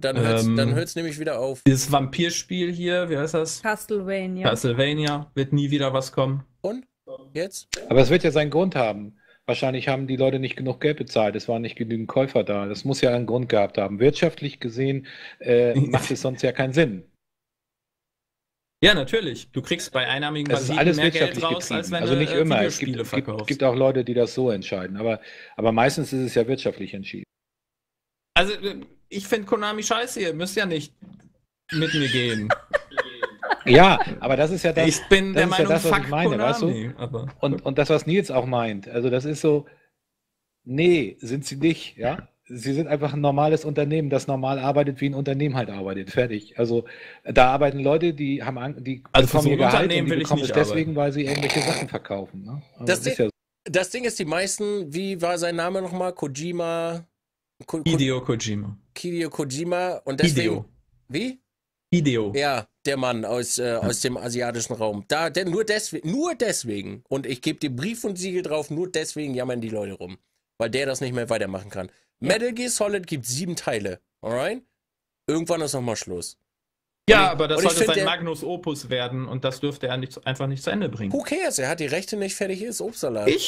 Dann hört's nämlich wieder auf. Dieses Vampirspiel hier, wie heißt das? Castlevania. Castlevania wird nie wieder was kommen. Und? Jetzt? Aber es wird ja seinen Grund haben. Wahrscheinlich haben die Leute nicht genug Geld bezahlt, es waren nicht genügend Käufer da. Das muss ja einen Grund gehabt haben. Wirtschaftlich gesehen macht es sonst ja keinen Sinn. Ja, natürlich. Du kriegst bei einarmigen Banditen mehr Geld raus, als wenn du Videospiele verkaufst. Es gibt auch Leute, die das so entscheiden, aber meistens ist es ja wirtschaftlich entschieden. Also, ich finde Konami scheiße, ihr müsst ja nicht mit mir gehen. Ja, aber das ist ja das, ich bin der Meinung, das, was ich meine, weißt du? Und das, was Nils auch meint, also das ist so, nee, sind sie nicht, ja? Sie sind einfach ein normales Unternehmen, das normal arbeitet, wie ein Unternehmen halt arbeitet, fertig. Also da arbeiten Leute, die haben bekommen ihr Gehalt und die bekommen es deswegen, weil sie irgendwelche Sachen verkaufen. Ne? Also das Ding ist, die meisten, wie war sein Name nochmal? Kojima? Hideo Kojima. Hideo Kojima und deswegen... Hideo. Wie? Hideo. Ja, der Mann aus dem asiatischen Raum. Nur deswegen, und ich gebe dir Brief und Siegel drauf, nur deswegen jammern die Leute rum. Weil der das nicht mehr weitermachen kann. Ja. Metal Gear Solid gibt 7 Teile, alright? Irgendwann ist nochmal Schluss. Ja, aber das sollte sein Magnus Opus werden und das dürfte er einfach nicht zu Ende bringen. Who cares? Er hat die Rechte nicht, fertig ist, Obstsalat. I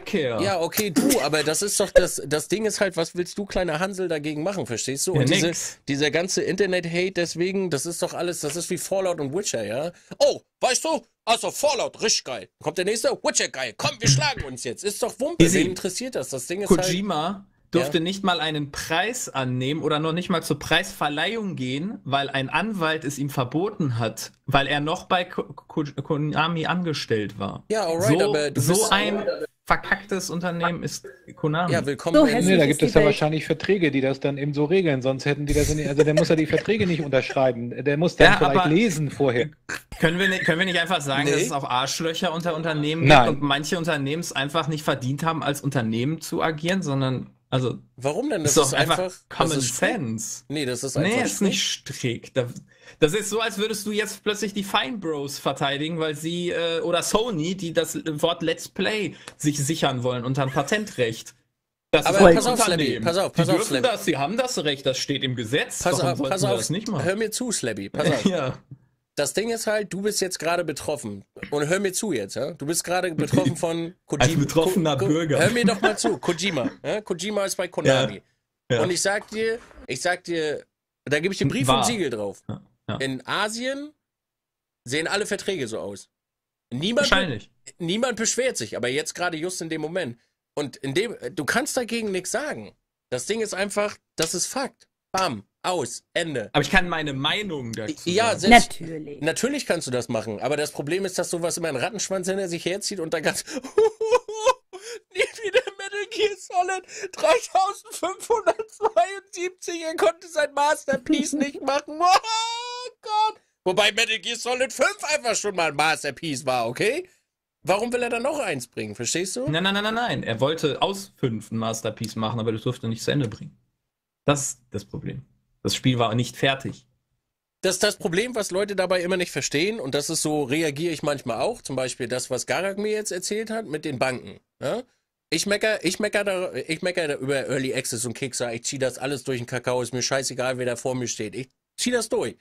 care. Ja, okay, du, aber das ist doch das Ding ist halt, was willst du, kleiner Hansel, dagegen machen, verstehst du? Und ja, dieser ganze Internet-Hate deswegen, das ist doch alles, das ist wie Fallout und Witcher, ja? Oh, weißt du? Also Fallout, richtig geil. Kommt der nächste? Witcher, geil. Komm, wir schlagen uns jetzt. Ist doch Wumpe, wen interessiert das? Das Ding ist Kojima durfte nicht mal einen Preis annehmen oder noch nicht mal zur Preisverleihung gehen, weil ein Anwalt es ihm verboten hat, weil er noch bei Konami angestellt war. Ja, alright, aber... So ein... verkacktes Unternehmen ist Konami. Ja, willkommen. So nee, da gibt es ja wahrscheinlich Verträge, die das dann eben so regeln, sonst hätten die das nicht, also der muss ja die Verträge nicht unterschreiben, der muss dann vielleicht lesen vorher. Können wir nicht einfach sagen, dass es auch Arschlöcher unter Unternehmen gibt und manche Unternehmen es einfach nicht verdient haben, als Unternehmen zu agieren, sondern, also... Warum denn? Das ist doch einfach Common Sense. Nee, das ist einfach ist nicht strikt. Das ist so, als würdest du jetzt plötzlich die Fine Bros verteidigen, weil sie, oder Sony, die das Wort Let's Play sich sichern wollen unter ein Patentrecht. Das aber ist pass auf, Slabby, pass auf, die dürfen Slabby. Das, sie haben das Recht, das steht im Gesetz. Pass auf, das nicht machen. Hör mir zu, Slabby, pass auf. Ja. Das Ding ist halt, du bist jetzt gerade betroffen. Und hör mir zu jetzt, ja? Du bist gerade betroffen von Kojima. Ein betroffener Bürger. Hör mir doch mal zu, Kojima. Ja? Kojima ist bei Konami. Ja. Ja. Und ich sag dir, da gebe ich dir Brief und Siegel drauf. Ja. Ja. In Asien sehen alle Verträge so aus. Niemand beschwert sich, aber jetzt gerade just in dem Moment. Und du kannst dagegen nichts sagen. Das Ding ist einfach, das ist Fakt. Bam, aus, Ende. Aber ich kann meine Meinung dazu sagen. Natürlich. Natürlich kannst du das machen, aber das Problem ist, dass sowas immer ein Rattenschwanz hinter sich herzieht und dann ganz... Nicht wieder Metal Gear Solid 3572, er konnte sein Masterpiece nicht machen. Oh Gott! Wobei Metal Gear Solid 5 einfach schon mal ein Masterpiece war, okay? Warum will er dann noch eins bringen, verstehst du? Nein. Er wollte aus 5 ein Masterpiece machen, aber das durfte nicht zu Ende bringen. Das ist das Problem. Das Spiel war nicht fertig. Das ist das Problem, was Leute dabei immer nicht verstehen, und das ist so, reagiere ich manchmal auch, zum Beispiel das, was Garak mir jetzt erzählt hat, mit den Banken. Ja? Ich mecker da über Early Access und Kickstarter, ich ziehe das alles durch den Kakao, ist mir scheißegal, wer da vor mir steht. Ich ziehe das durch.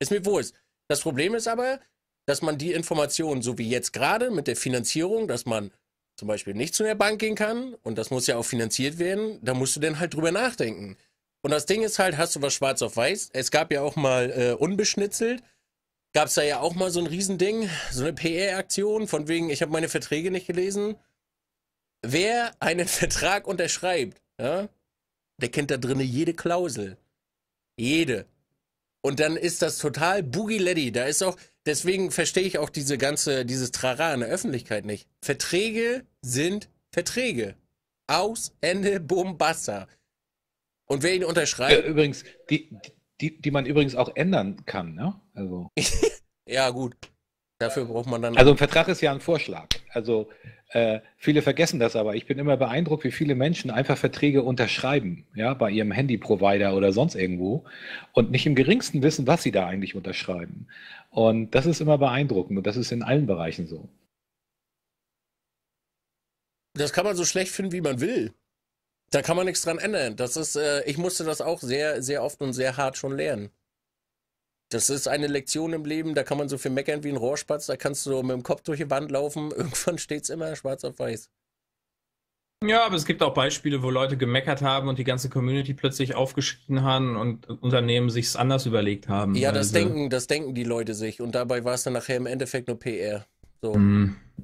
Ist mir wurscht. Das Problem ist aber, dass man die Informationen, so wie jetzt gerade mit der Finanzierung, dass man zum Beispiel nicht zu der Bank gehen kann, und das muss ja auch finanziert werden, da musst du dann halt drüber nachdenken. Und das Ding ist halt, hast du was schwarz auf weiß? Es gab ja auch mal unbeschnitzelt, gab es da ja auch mal so ein Riesending, so eine PR-Aktion von wegen, ich habe meine Verträge nicht gelesen. Wer einen Vertrag unterschreibt, ja, der kennt da drin jede Klausel. Jede. Und dann ist das total Boogie-Leddy. Da ist auch, deswegen verstehe ich auch dieses Trara in der Öffentlichkeit nicht. Verträge sind Verträge. Aus, Ende, Bombassa. Und wer ihn unterschreibt... übrigens, die man übrigens auch ändern kann, ne? Also. Ja, gut. Dafür braucht man dann... Also ein Vertrag ist ja ein Vorschlag. Also viele vergessen das, aber ich bin immer beeindruckt, wie viele Menschen einfach Verträge unterschreiben, ja, bei ihrem Handyprovider oder sonst irgendwo und nicht im geringsten wissen, was sie da eigentlich unterschreiben. Und das ist immer beeindruckend und das ist in allen Bereichen so. Das kann man so schlecht finden, wie man will. Da kann man nichts dran ändern. Das ist, ich musste das auch sehr, sehr oft und sehr hart schon lernen. Das ist eine Lektion im Leben, da kann man so viel meckern wie ein Rohrspatz, da kannst du mit dem Kopf durch die Wand laufen, irgendwann steht es immer schwarz auf weiß. Ja, aber es gibt auch Beispiele, wo Leute gemeckert haben und die ganze Community plötzlich aufgeschrien haben und Unternehmen sich es anders überlegt haben. Ja, also das denken die Leute sich und dabei war es dann nachher im Endeffekt nur PR. So.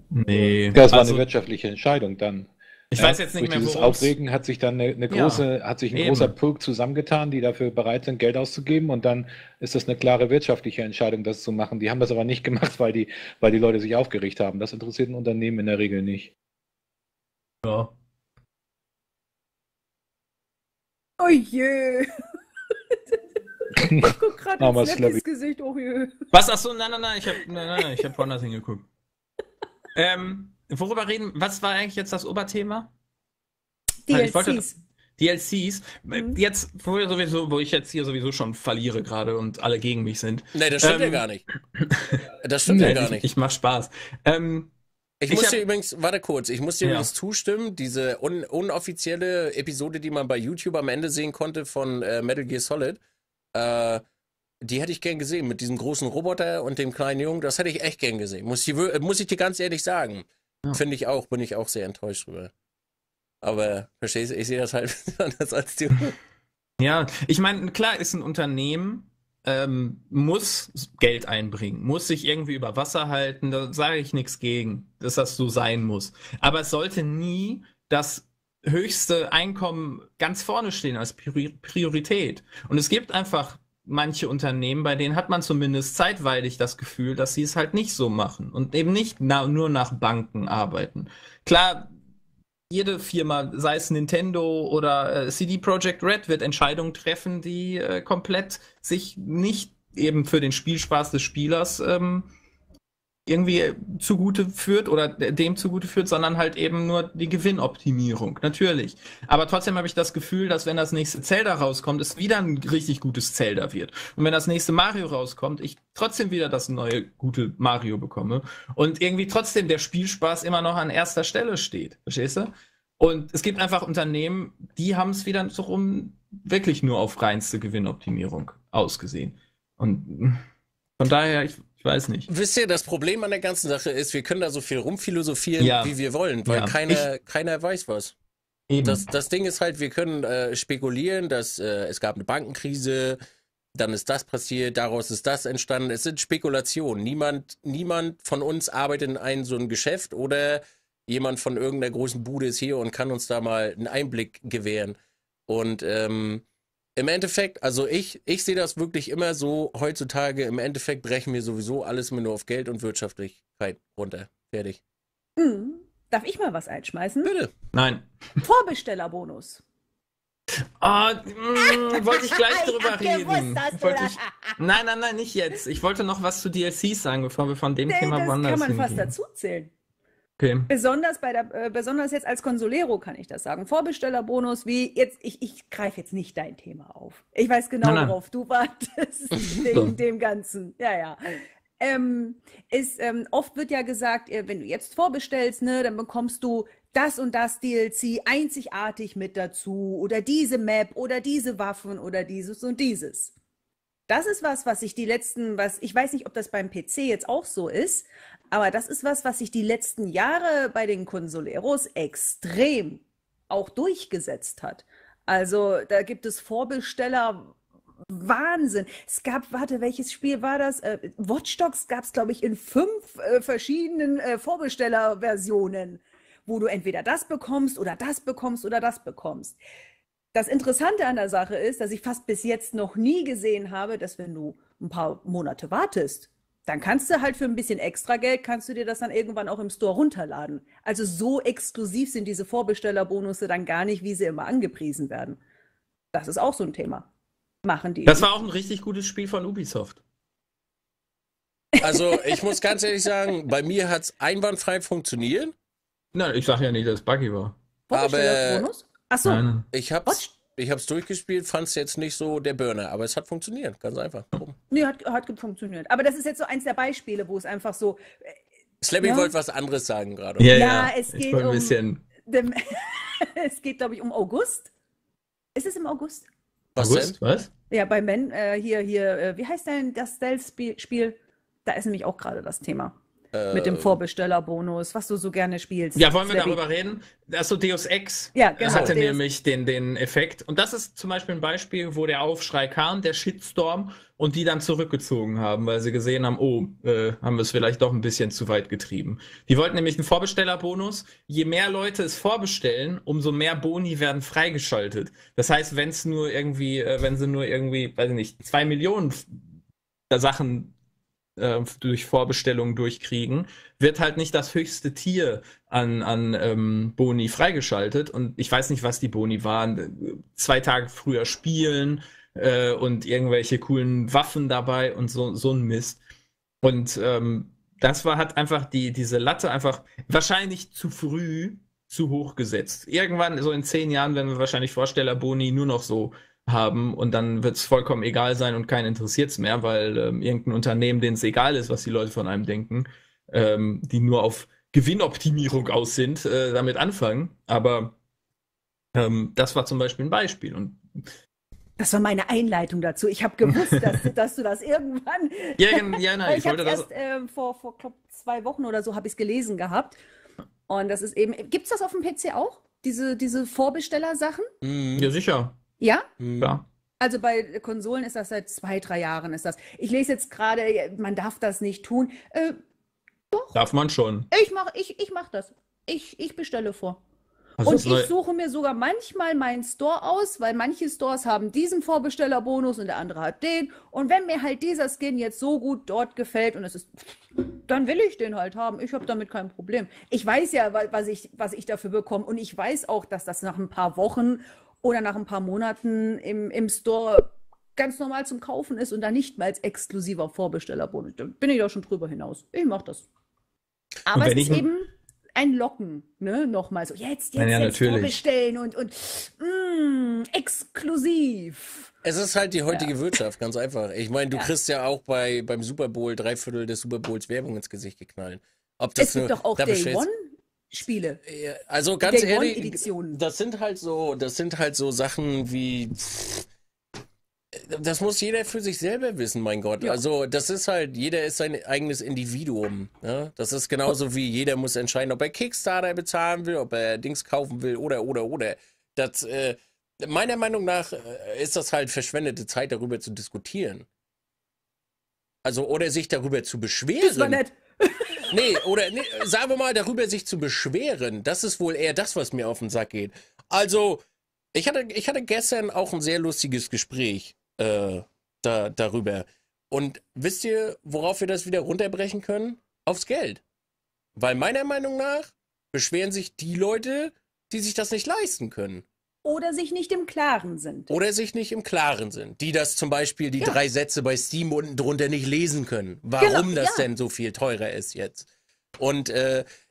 Nee. Das war also eine wirtschaftliche Entscheidung dann. Ich weiß jetzt nicht mehr, worum Aufregen hat sich dann ein großer Pulk zusammengetan, die dafür bereit sind, Geld auszugeben und dann ist das eine klare wirtschaftliche Entscheidung, das zu machen. Die haben das aber nicht gemacht, weil die Leute sich aufgeregt haben. Das interessiert ein Unternehmen in der Regel nicht. Ja. Oh je! Ich guck gerade in Slappys Gesicht, oh je. Was? Achso, nein, ich hab woanders hingeguckt. Worüber reden? Was war eigentlich jetzt das Oberthema? DLCs. Jetzt, wo ich jetzt hier sowieso schon verliere gerade und alle gegen mich sind. Nee, das stimmt ja gar nicht. Das stimmt ja gar nicht. Ich mach Spaß. Ich muss dir übrigens zustimmen, diese unoffizielle Episode, die man bei YouTube am Ende sehen konnte von Metal Gear Solid, die hätte ich gern gesehen mit diesem großen Roboter und dem kleinen Jungen. Das hätte ich echt gern gesehen. Muss ich dir ganz ehrlich sagen. Ja. Finde ich auch, bin ich auch sehr enttäuscht drüber. Aber, verstehst du, ich sehe das halt anders als du. Ja, ich meine, klar ist ein Unternehmen, muss Geld einbringen, muss sich irgendwie über Wasser halten, da sage ich nichts gegen, dass das so sein muss. Aber es sollte nie das höchste Einkommen ganz vorne stehen als Priorität. Und es gibt einfach manche Unternehmen, bei denen hat man zumindest zeitweilig das Gefühl, dass sie es halt nicht so machen und eben nicht nur nach Banken arbeiten. Klar, jede Firma, sei es Nintendo oder CD Projekt Red, wird Entscheidungen treffen, die komplett sich nicht eben für den Spielspaß des Spielers irgendwie zugute führt oder dem zugute führt, sondern halt eben nur die Gewinnoptimierung, natürlich. Aber trotzdem habe ich das Gefühl, dass wenn das nächste Zelda rauskommt, es wieder ein richtig gutes Zelda wird. Und wenn das nächste Mario rauskommt, ich trotzdem wieder das neue gute Mario bekomme und irgendwie trotzdem der Spielspaß immer noch an erster Stelle steht. Verstehst du? Und es gibt einfach Unternehmen, die haben es wieder so rum wirklich nur auf reinste Gewinnoptimierung ausgesehen. Und von daher, ich weiß nicht. Wisst ihr, das Problem an der ganzen Sache ist, wir können da so viel rumphilosophieren, wie wir wollen, weil keiner weiß was. Eben. Das Ding ist halt, wir können spekulieren, dass es gab eine Bankenkrise, dann ist das passiert, daraus ist das entstanden. Es sind Spekulationen. Niemand von uns arbeitet in so einem Geschäft oder jemand von irgendeiner großen Bude ist hier und kann uns da mal einen Einblick gewähren. Und im Endeffekt, also ich sehe das wirklich immer so, heutzutage, im Endeffekt brechen wir sowieso alles nur auf Geld und Wirtschaftlichkeit runter. Fertig. Mhm. Darf ich mal was einschmeißen? Bitte. Nein. Vorbestellerbonus. Wollte ich gleich drüber reden. Nein, nicht jetzt. Ich wollte noch was zu DLCs sagen, bevor wir von dem Thema woanders hingehen. Das kann man fast dazu zählen. Okay. Besonders jetzt als Consolero kann ich das sagen. Vorbestellerbonus, wie jetzt, ich greife jetzt nicht dein Thema auf. Ich weiß genau, worauf du wartest, wegen dem Ganzen. Ja. Oft wird ja gesagt, wenn du jetzt vorbestellst, ne, dann bekommst du das und das DLC einzigartig mit dazu oder diese Map oder diese Waffen oder dieses und dieses. Das ist was ich weiß nicht, ob das beim PC jetzt auch so ist, aber das ist was sich die letzten Jahre bei den Consoleros extrem auch durchgesetzt hat. Also da gibt es Vorbesteller, Wahnsinn. Es gab, warte, welches Spiel war das? Watch Dogs gab es, glaube ich, in 5 verschiedenen Vorbestellerversionen, wo du entweder das bekommst oder das bekommst oder das bekommst. Das Interessante an der Sache ist, dass ich fast bis jetzt noch nie gesehen habe, dass wenn du ein paar Monate wartest, dann kannst du halt für ein bisschen extra Geld, kannst du dir das dann irgendwann auch im Store runterladen. Also so exklusiv sind diese Vorbestellerbonusse dann gar nicht, wie sie immer angepriesen werden. Das ist auch so ein Thema. Das war auch ein richtig gutes Spiel von Ubisoft. Also ich muss ganz ehrlich sagen, bei mir hat es einwandfrei funktioniert. Nein, ich sage ja nicht, dass es buggy war. Aber achso, ich hab's durchgespielt, fand es jetzt nicht so der Burner, aber es hat funktioniert, ganz einfach. Nee, hat funktioniert. Aber das ist jetzt so eins der Beispiele, wo es einfach so... Slabby wollte was anderes sagen gerade. Ja, es geht um... es geht, glaube ich, um August. Ist es im August? Was? Ja, bei Men, wie heißt denn das Stealth-Spiel? Da ist nämlich auch gerade das Thema. Mit dem Vorbestellerbonus, was du so gerne spielst. Ja, wollen wir darüber reden? Achso, Deus Ex hatte nämlich den Effekt. Und das ist zum Beispiel ein Beispiel, wo der Aufschrei kam, der Shitstorm, und die dann zurückgezogen haben, weil sie gesehen haben, haben wir es vielleicht doch ein bisschen zu weit getrieben. Die wollten nämlich einen Vorbestellerbonus. Je mehr Leute es vorbestellen, umso mehr Boni werden freigeschaltet. Das heißt, wenn es nur irgendwie, wenn sie nur irgendwie, weiß ich nicht, 2 Millionen Sachen durch Vorbestellungen durchkriegen, wird halt nicht das höchste Tier an Boni freigeschaltet. Und ich weiß nicht, was die Boni waren. 2 Tage früher spielen und irgendwelche coolen Waffen dabei und so ein Mist. Und das hat einfach diese Latte einfach wahrscheinlich zu früh zu hoch gesetzt. Irgendwann, so in 10 Jahren, werden wir wahrscheinlich Vorstellerboni nur noch so haben, und dann wird es vollkommen egal sein und keinen interessiert es mehr, weil irgendein Unternehmen, denen es egal ist, was die Leute von einem denken, die nur auf Gewinnoptimierung aus sind, damit anfangen. Aber das war zum Beispiel ein Beispiel. Und das war meine Einleitung dazu. Ich habe gewusst, dass du das irgendwann... Ja, nein, ich wollte das... Erst, vor glaub, 2 Wochen oder so habe ich es gelesen gehabt. Und das ist eben... Gibt es das auf dem PC auch? Diese Vorbesteller-Sachen? Ja, sicher. Ja? Ja. Also bei Konsolen ist das seit 2, 3 Jahren ist das. Ich lese jetzt gerade, man darf das nicht tun. Doch. Darf man schon. Ich mach das. Ich bestelle vor. Also und ich suche mir sogar manchmal meinen Store aus, weil manche Stores haben diesen Vorbestellerbonus und der andere hat den. Und wenn mir halt dieser Skin jetzt so gut dort gefällt und es ist, dann will ich den halt haben. Ich habe damit kein Problem. Ich weiß ja, was ich dafür bekomme, und ich weiß auch, dass das nach ein paar Wochen oder nach ein paar Monaten im Store ganz normal zum Kaufen ist und dann nicht mal als exklusiver Vorbestellerbonus. Da bin ich doch schon drüber hinaus. Ich mach das. Aber es ist eben ein Locken, ne? Nochmal so, jetzt vorbestellen und exklusiv. Es ist halt die heutige Wirtschaft, ganz einfach. Ich meine, du kriegst ja auch beim Super Bowl 3/4 des Super Bowls Werbung ins Gesicht geknallt. Ob das es gibt doch auch Day One Spiele. Also ganz ehrlich, das sind halt so Sachen wie, das muss jeder für sich selber wissen, mein Gott. Ja. Also das ist halt, jeder ist sein eigenes Individuum. Ne? Das ist genauso wie jeder muss entscheiden, ob er Kickstarter bezahlen will, ob er Dings kaufen will oder. Das, meiner Meinung nach ist das halt verschwendete Zeit, darüber zu diskutieren. Also oder sich darüber zu beschweren. Das war nett. Nee, sagen wir mal, darüber sich zu beschweren, das ist wohl eher das, was mir auf den Sack geht. Also, ich hatte gestern auch ein sehr lustiges Gespräch darüber. Und wisst ihr, worauf wir das wieder runterbrechen können? Aufs Geld. Weil meiner Meinung nach beschweren sich die Leute, die sich das nicht leisten können. Oder sich nicht im Klaren sind. Die das zum Beispiel, die 3 Sätze bei Steam unten drunter nicht lesen können. Warum das denn so viel teurer ist jetzt. Und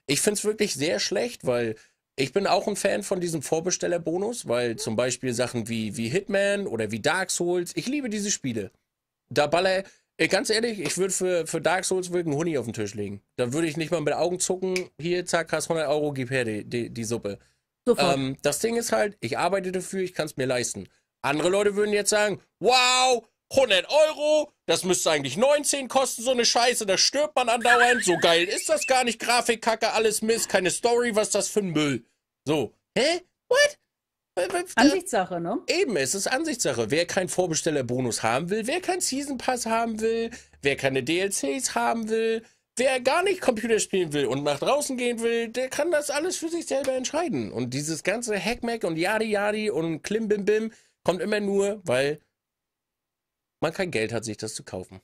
ich finde es wirklich sehr schlecht, weil ich bin auch ein Fan von diesem Vorbestellerbonus, weil zum Beispiel Sachen wie Hitman oder wie Dark Souls, ich liebe diese Spiele. Da baller, ganz ehrlich, ich würde für Dark Souls einen Huni auf den Tisch legen. Da würde ich nicht mal mit Augen zucken, hier, zack, hast 100 €, gib her die Suppe. Das Ding ist halt, ich arbeite dafür, ich kann es mir leisten. Andere Leute würden jetzt sagen, wow, 100 €, das müsste eigentlich 19 kosten, so eine Scheiße, da stirbt man andauernd, so geil ist das gar nicht, Grafikkacke, alles Mist, keine Story, was das für ein Müll. So, hä? What? Ansichtssache, ne? Eben, es ist Ansichtssache. Wer keinen Vorbestellerbonus haben will, wer keinen Season Pass haben will, wer keine DLCs haben will, wer gar nicht Computer spielen will und nach draußen gehen will, der kann das alles für sich selber entscheiden. Und dieses ganze Hackmack und Yadi-Yadi und Klimbim-Bim kommt immer nur, weil man kein Geld hat, sich das zu kaufen.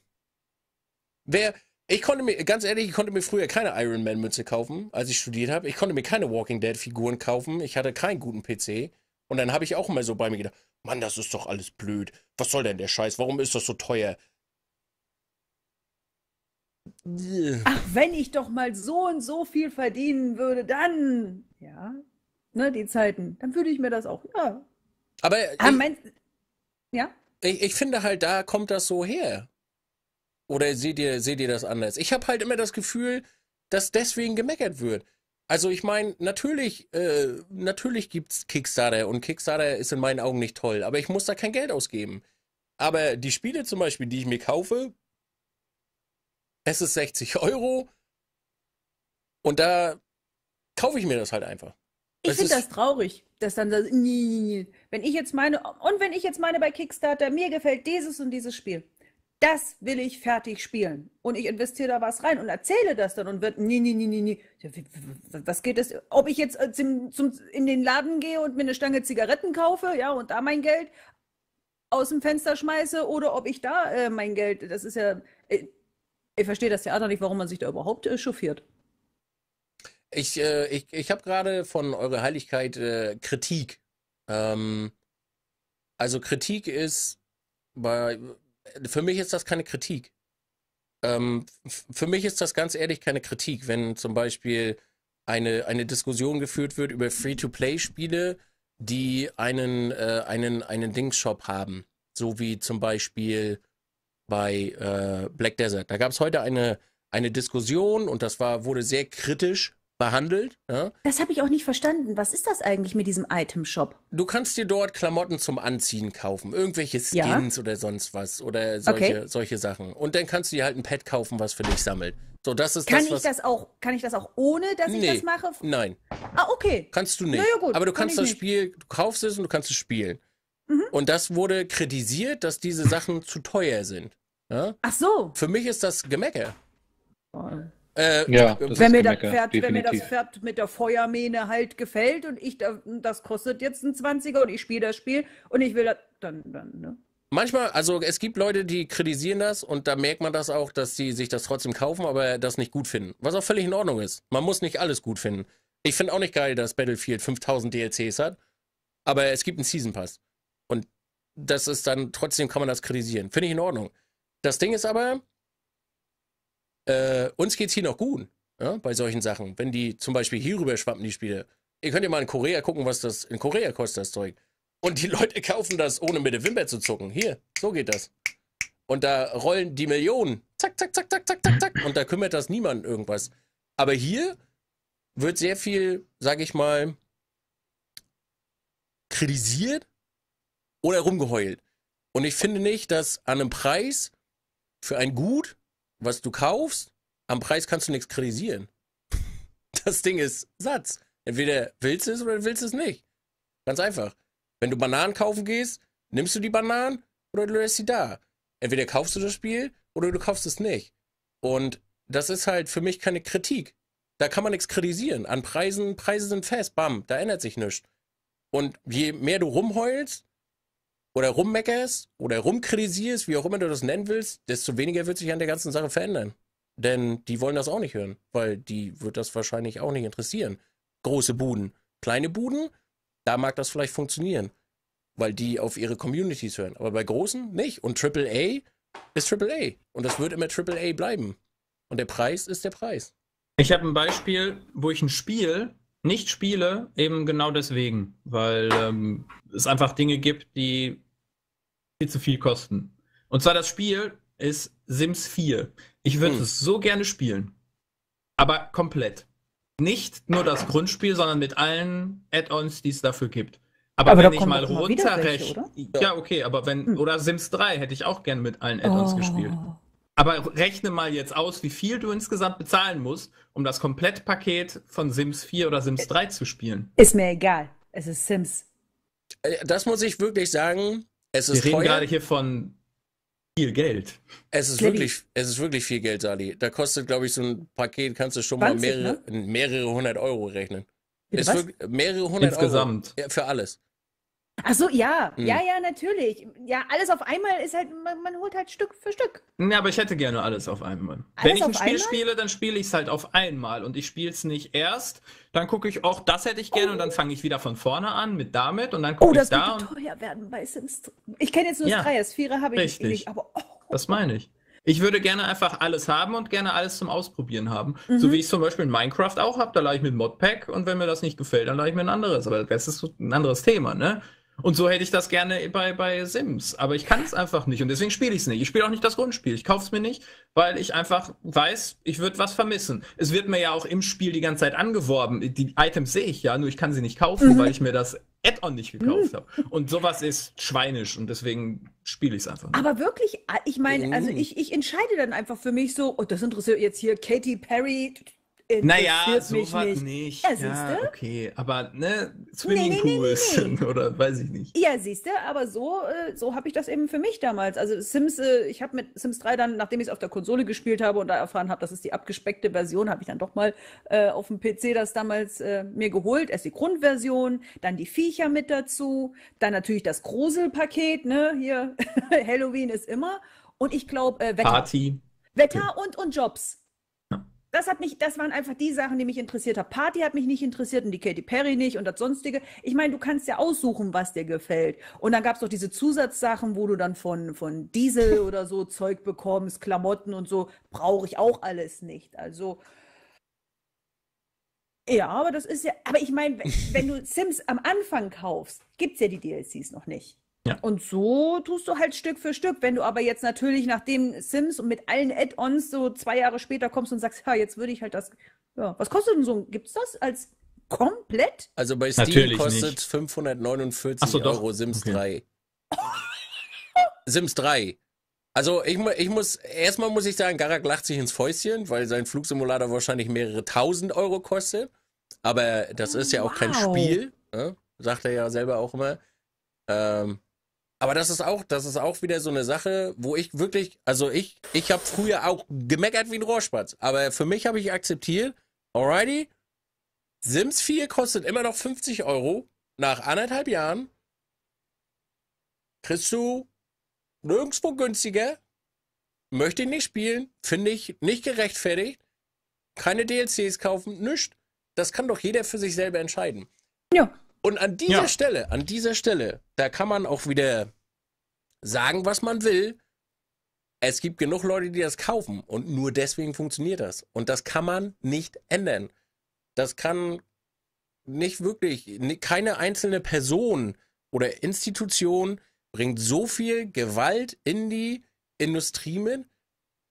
Ich konnte mir früher keine Iron Man Mütze kaufen, als ich studiert habe. Ich konnte mir keine Walking Dead Figuren kaufen. Ich hatte keinen guten PC. Und dann habe ich auch immer so bei mir gedacht, Mann, das ist doch alles blöd. Was soll denn der Scheiß? Warum ist das so teuer? Ach, wenn ich doch mal so und so viel verdienen würde, dann, ja, ne, die Zeiten, dann würde ich mir das auch, ja. Aber ich finde halt, da kommt das so her. Oder seht ihr das anders? Ich habe halt immer das Gefühl, dass deswegen gemeckert wird. Also ich meine, natürlich gibt es Kickstarter und Kickstarter ist in meinen Augen nicht toll, aber ich muss da kein Geld ausgeben. Aber die Spiele zum Beispiel, die ich mir kaufe, es ist 60 € und da kaufe ich mir das halt einfach. Ich finde das traurig, dass dann das, wenn ich jetzt meine bei Kickstarter, mir gefällt dieses und dieses Spiel. Das will ich fertig spielen. Und ich investiere da was rein und erzähle das dann und wird, was geht das? Ob ich jetzt in den Laden gehe und mir eine Stange Zigaretten kaufe, ja, und da mein Geld aus dem Fenster schmeiße oder ob ich da mein Geld, das ist ja, ich verstehe das Theater nicht, warum man sich da überhaupt chauffiert. Ich habe gerade von Eurer Heiligkeit Kritik. Also Kritik ist bei... Für mich ist das keine Kritik. Für mich ist das ganz ehrlich keine Kritik, wenn zum Beispiel eine Diskussion geführt wird über Free-to-Play-Spiele, die einen Dings-Shop haben. So wie zum Beispiel bei Black Desert. Da gab es heute eine Diskussion und das wurde sehr kritisch behandelt. Ja? Das habe ich auch nicht verstanden. Was ist das eigentlich mit diesem Item-Shop? Du kannst dir dort Klamotten zum Anziehen kaufen. Irgendwelche Skins oder sonst was. Oder solche Sachen. Und dann kannst du dir halt ein Pad kaufen, was für dich sammelt. So, das ist kann ich das auch ohne, dass ich das mache? Nein. Ah, okay. Kannst du nicht. Ja, gut, aber du kannst das Spiel, du kaufst es und du kannst es spielen. Mhm. Und das wurde kritisiert, dass diese Sachen zu teuer sind. Ja? Ach so. Für mich ist das Gemecker. Oh. Wenn mir das Pferd mit der Feuermähne halt gefällt und das kostet jetzt ein 20er und ich spiele das Spiel und ich will das, dann, ne? Manchmal, also es gibt Leute, die kritisieren das und da merkt man das auch, dass sie sich das trotzdem kaufen, aber das nicht gut finden. Was auch völlig in Ordnung ist. Man muss nicht alles gut finden. Ich finde auch nicht geil, dass Battlefield 5000 DLCs hat, aber es gibt einen Season Pass. Und das ist dann, trotzdem kann man das kritisieren. Finde ich in Ordnung. Das Ding ist aber, uns geht's hier noch gut, ja, bei solchen Sachen. Wenn die zum Beispiel hier rüber schwappen, die Spiele. Ihr könnt ja mal in Korea gucken, was das in Korea kostet, das Zeug. Und die Leute kaufen das, ohne mit der Wimper zu zucken. Hier, so geht das. Und da rollen die Millionen. Zack, zack, zack, zack, zack, zack, zack. Und da kümmert das niemanden irgendwas. Aber hier wird sehr viel, sag ich mal, kritisiert oder rumgeheult. Und ich finde nicht, dass an einem Preis für ein Gut, was du kaufst, am Preis kannst du nichts kritisieren. Das Ding ist Satz. Entweder willst du es oder willst du es nicht. Ganz einfach. Wenn du Bananen kaufen gehst, nimmst du die Bananen oder du lässt sie da. Entweder kaufst du das Spiel oder du kaufst es nicht. Und das ist halt für mich keine Kritik. Da kann man nichts kritisieren. An Preisen, Preise sind fest, bam, da ändert sich nichts. Und je mehr du rumheulst oder rummeckerst oder rumkritisierst, wie auch immer du das nennen willst, desto weniger wird sich an der ganzen Sache verändern. Denn die wollen das auch nicht hören, weil die wird das wahrscheinlich auch nicht interessieren. Große Buden. Kleine Buden, da mag das vielleicht funktionieren, weil die auf ihre Communities hören. Aber bei Großen nicht. Und AAA ist AAA. Und das wird immer AAA bleiben. Und der Preis ist der Preis. Ich habe ein Beispiel, wo ich ein Spiel nicht spiele, eben genau deswegen. Weil es einfach Dinge gibt, die viel zu viel kosten. Und zwar das Spiel ist Sims 4. Ich würde es so gerne spielen. Aber komplett. Nicht nur das Grundspiel, sondern mit allen Add-ons, die es dafür gibt. Aber wenn ich mal runterrechne. Ja, okay, aber wenn. Oder Sims 3 hätte ich auch gerne mit allen Add-ons gespielt. Aber rechne mal jetzt aus, wie viel du insgesamt bezahlen musst, um das Komplettpaket von Sims 4 oder Sims 3 zu spielen. Ist mir egal. Es ist Sims. Das muss ich wirklich sagen. Es ist teuer. Wir reden gerade hier von viel Geld. Es ist wirklich viel Geld, Sali. Da kostet, glaube ich, so ein Paket, kannst du schon 20, mal mehrere 100 € rechnen. Ist wirklich mehrere 100 insgesamt. Euro. Ja, für alles. Ach so, ja. Mhm. Ja, ja, natürlich. Ja, alles auf einmal ist halt, man holt halt Stück für Stück. Ja, aber ich hätte gerne alles auf einmal. Wenn ich ein Spiel spiele, dann spiele ich es halt auf einmal und ich spiele es nicht erst. Dann gucke ich, auch das hätte ich gerne und dann fange ich wieder von vorne an damit und dann gucke ich da. Oh, das wird teuer werden bei Sims. Ich kenne jetzt nur das 3er, das 4er habe ich nicht. Aber das meine ich. Ich würde gerne einfach alles haben und gerne alles zum Ausprobieren haben. Mhm. So wie ich es zum Beispiel in Minecraft auch habe, da lade ich mir ein Modpack und wenn mir das nicht gefällt, dann lade ich mir ein anderes. Aber das ist ein anderes Thema, ne? Und so hätte ich das gerne bei Sims. Aber ich kann es einfach nicht und deswegen spiele ich es nicht. Ich spiele auch nicht das Grundspiel. Ich kaufe es mir nicht, weil ich einfach weiß, ich würde was vermissen. Es wird mir ja auch im Spiel die ganze Zeit angeworben. Die Items sehe ich ja, nur ich kann sie nicht kaufen, weil ich mir das Add-on nicht gekauft habe. Und sowas ist schweinisch und deswegen spiele ich es einfach nicht. Aber wirklich, ich meine, also ich entscheide dann einfach für mich so, oh, das interessiert jetzt hier Katy Perry... Naja, sowas nicht. Ja, siehste? Okay, aber ne, Swimmingpools oder weiß ich nicht. Ja, siehst du, aber so habe ich das eben für mich damals. Also Sims, ich habe mit Sims 3 dann, nachdem ich es auf der Konsole gespielt habe und da erfahren habe, das ist die abgespeckte Version, habe ich dann doch mal auf dem PC das damals mir geholt. Erst die Grundversion, dann die Viecher mit dazu, dann natürlich das Gruselpaket, ne, hier Halloween ist immer. Und ich glaube, Wetter. Party. Wetter okay. Und Jobs. Das waren einfach die Sachen, die mich interessiert haben. Party hat mich nicht interessiert und die Katy Perry nicht und das Sonstige. Ich meine, du kannst ja aussuchen, was dir gefällt. Und dann gab es doch diese Zusatzsachen, wo du dann von Diesel oder so Zeug bekommst, Klamotten und so. Brauche ich auch alles nicht. Also, ja, aber das ist ja, aber ich meine, wenn du Sims am Anfang kaufst, gibt es ja die DLCs noch nicht. Ja. Und so tust du halt Stück für Stück. Wenn du aber jetzt natürlich nach dem Sims und mit allen Add-ons so 2 Jahre später kommst und sagst, ja, jetzt würde ich halt das... Ja. Was kostet denn so? Gibt's das als komplett? Also bei Steam natürlich kostet 549 Euro Sims 3. Sims 3. Also ich muss... Erstmal muss ich sagen, Garak lacht sich ins Fäustchen, weil sein Flugsimulator wahrscheinlich mehrere tausend Euro kostet. Aber das ist ja auch kein Spiel. Ne? Sagt er ja selber auch immer. Aber das ist auch wieder so eine Sache, wo ich wirklich, also ich habe früher auch gemeckert wie ein Rohrspatz, aber für mich habe ich akzeptiert, alrighty, Sims 4 kostet immer noch 50 Euro, nach 1,5 Jahren kriegst du nirgendwo günstiger, möchte ich nicht spielen, finde ich nicht gerechtfertigt, keine DLCs kaufen, nichts, das kann doch jeder für sich selber entscheiden. Ja. Und an dieser Stelle, da kann man auch wieder sagen, was man will. Es gibt genug Leute, die das kaufen und nur deswegen funktioniert das. Und das kann man nicht ändern. Das kann nicht wirklich, keine einzelne Person oder Institution bringt so viel Gewalt in die Industrie mit,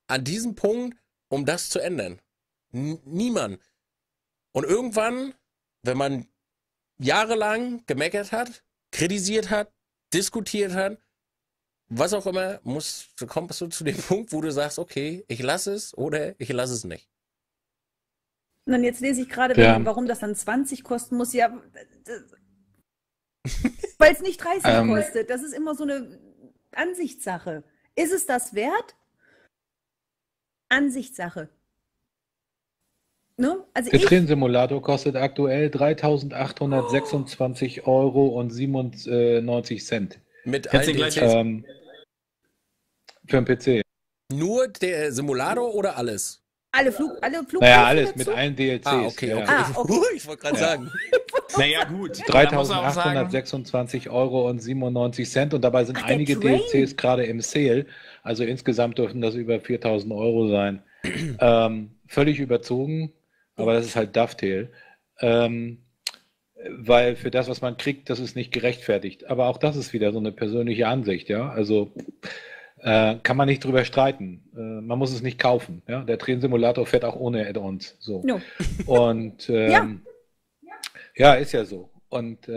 an diesem Punkt, um das zu ändern. Niemand. Und irgendwann, wenn man jahrelang gemeckert hat, kritisiert hat, diskutiert hat, was auch immer, kommst du zu dem Punkt, wo du sagst, okay, ich lasse es oder ich lasse es nicht. Und dann jetzt lese ich gerade, warum das dann 20 kosten muss. Ja, weil es nicht 30 kostet. Das ist immer so eine Ansichtssache. Ist es das wert? Ansichtssache. Ne? Also der Tränen-Simulator kostet aktuell 3.826 Euro und 97 Cent. Mit für den PC. Nur der Simulator oder alles? Alle Flugzeuge. Naja, alles dazu? Mit allen DLCs. Okay. Ich wollte gerade sagen. Naja, gut. 3.826 Euro und 97 Cent und dabei sind einige DLCs gerade im Sale. Also insgesamt dürften das über 4.000 Euro sein. Völlig überzogen. Aber das ist halt Dovetail, weil für das, was man kriegt, das ist nicht gerechtfertigt. Aber auch das ist wieder so eine persönliche Ansicht, ja. Also kann man nicht drüber streiten. Man muss es nicht kaufen. Ja? Der Tränen-Simulator fährt auch ohne Add-ons. So. No. Und ja, ist ja so. Und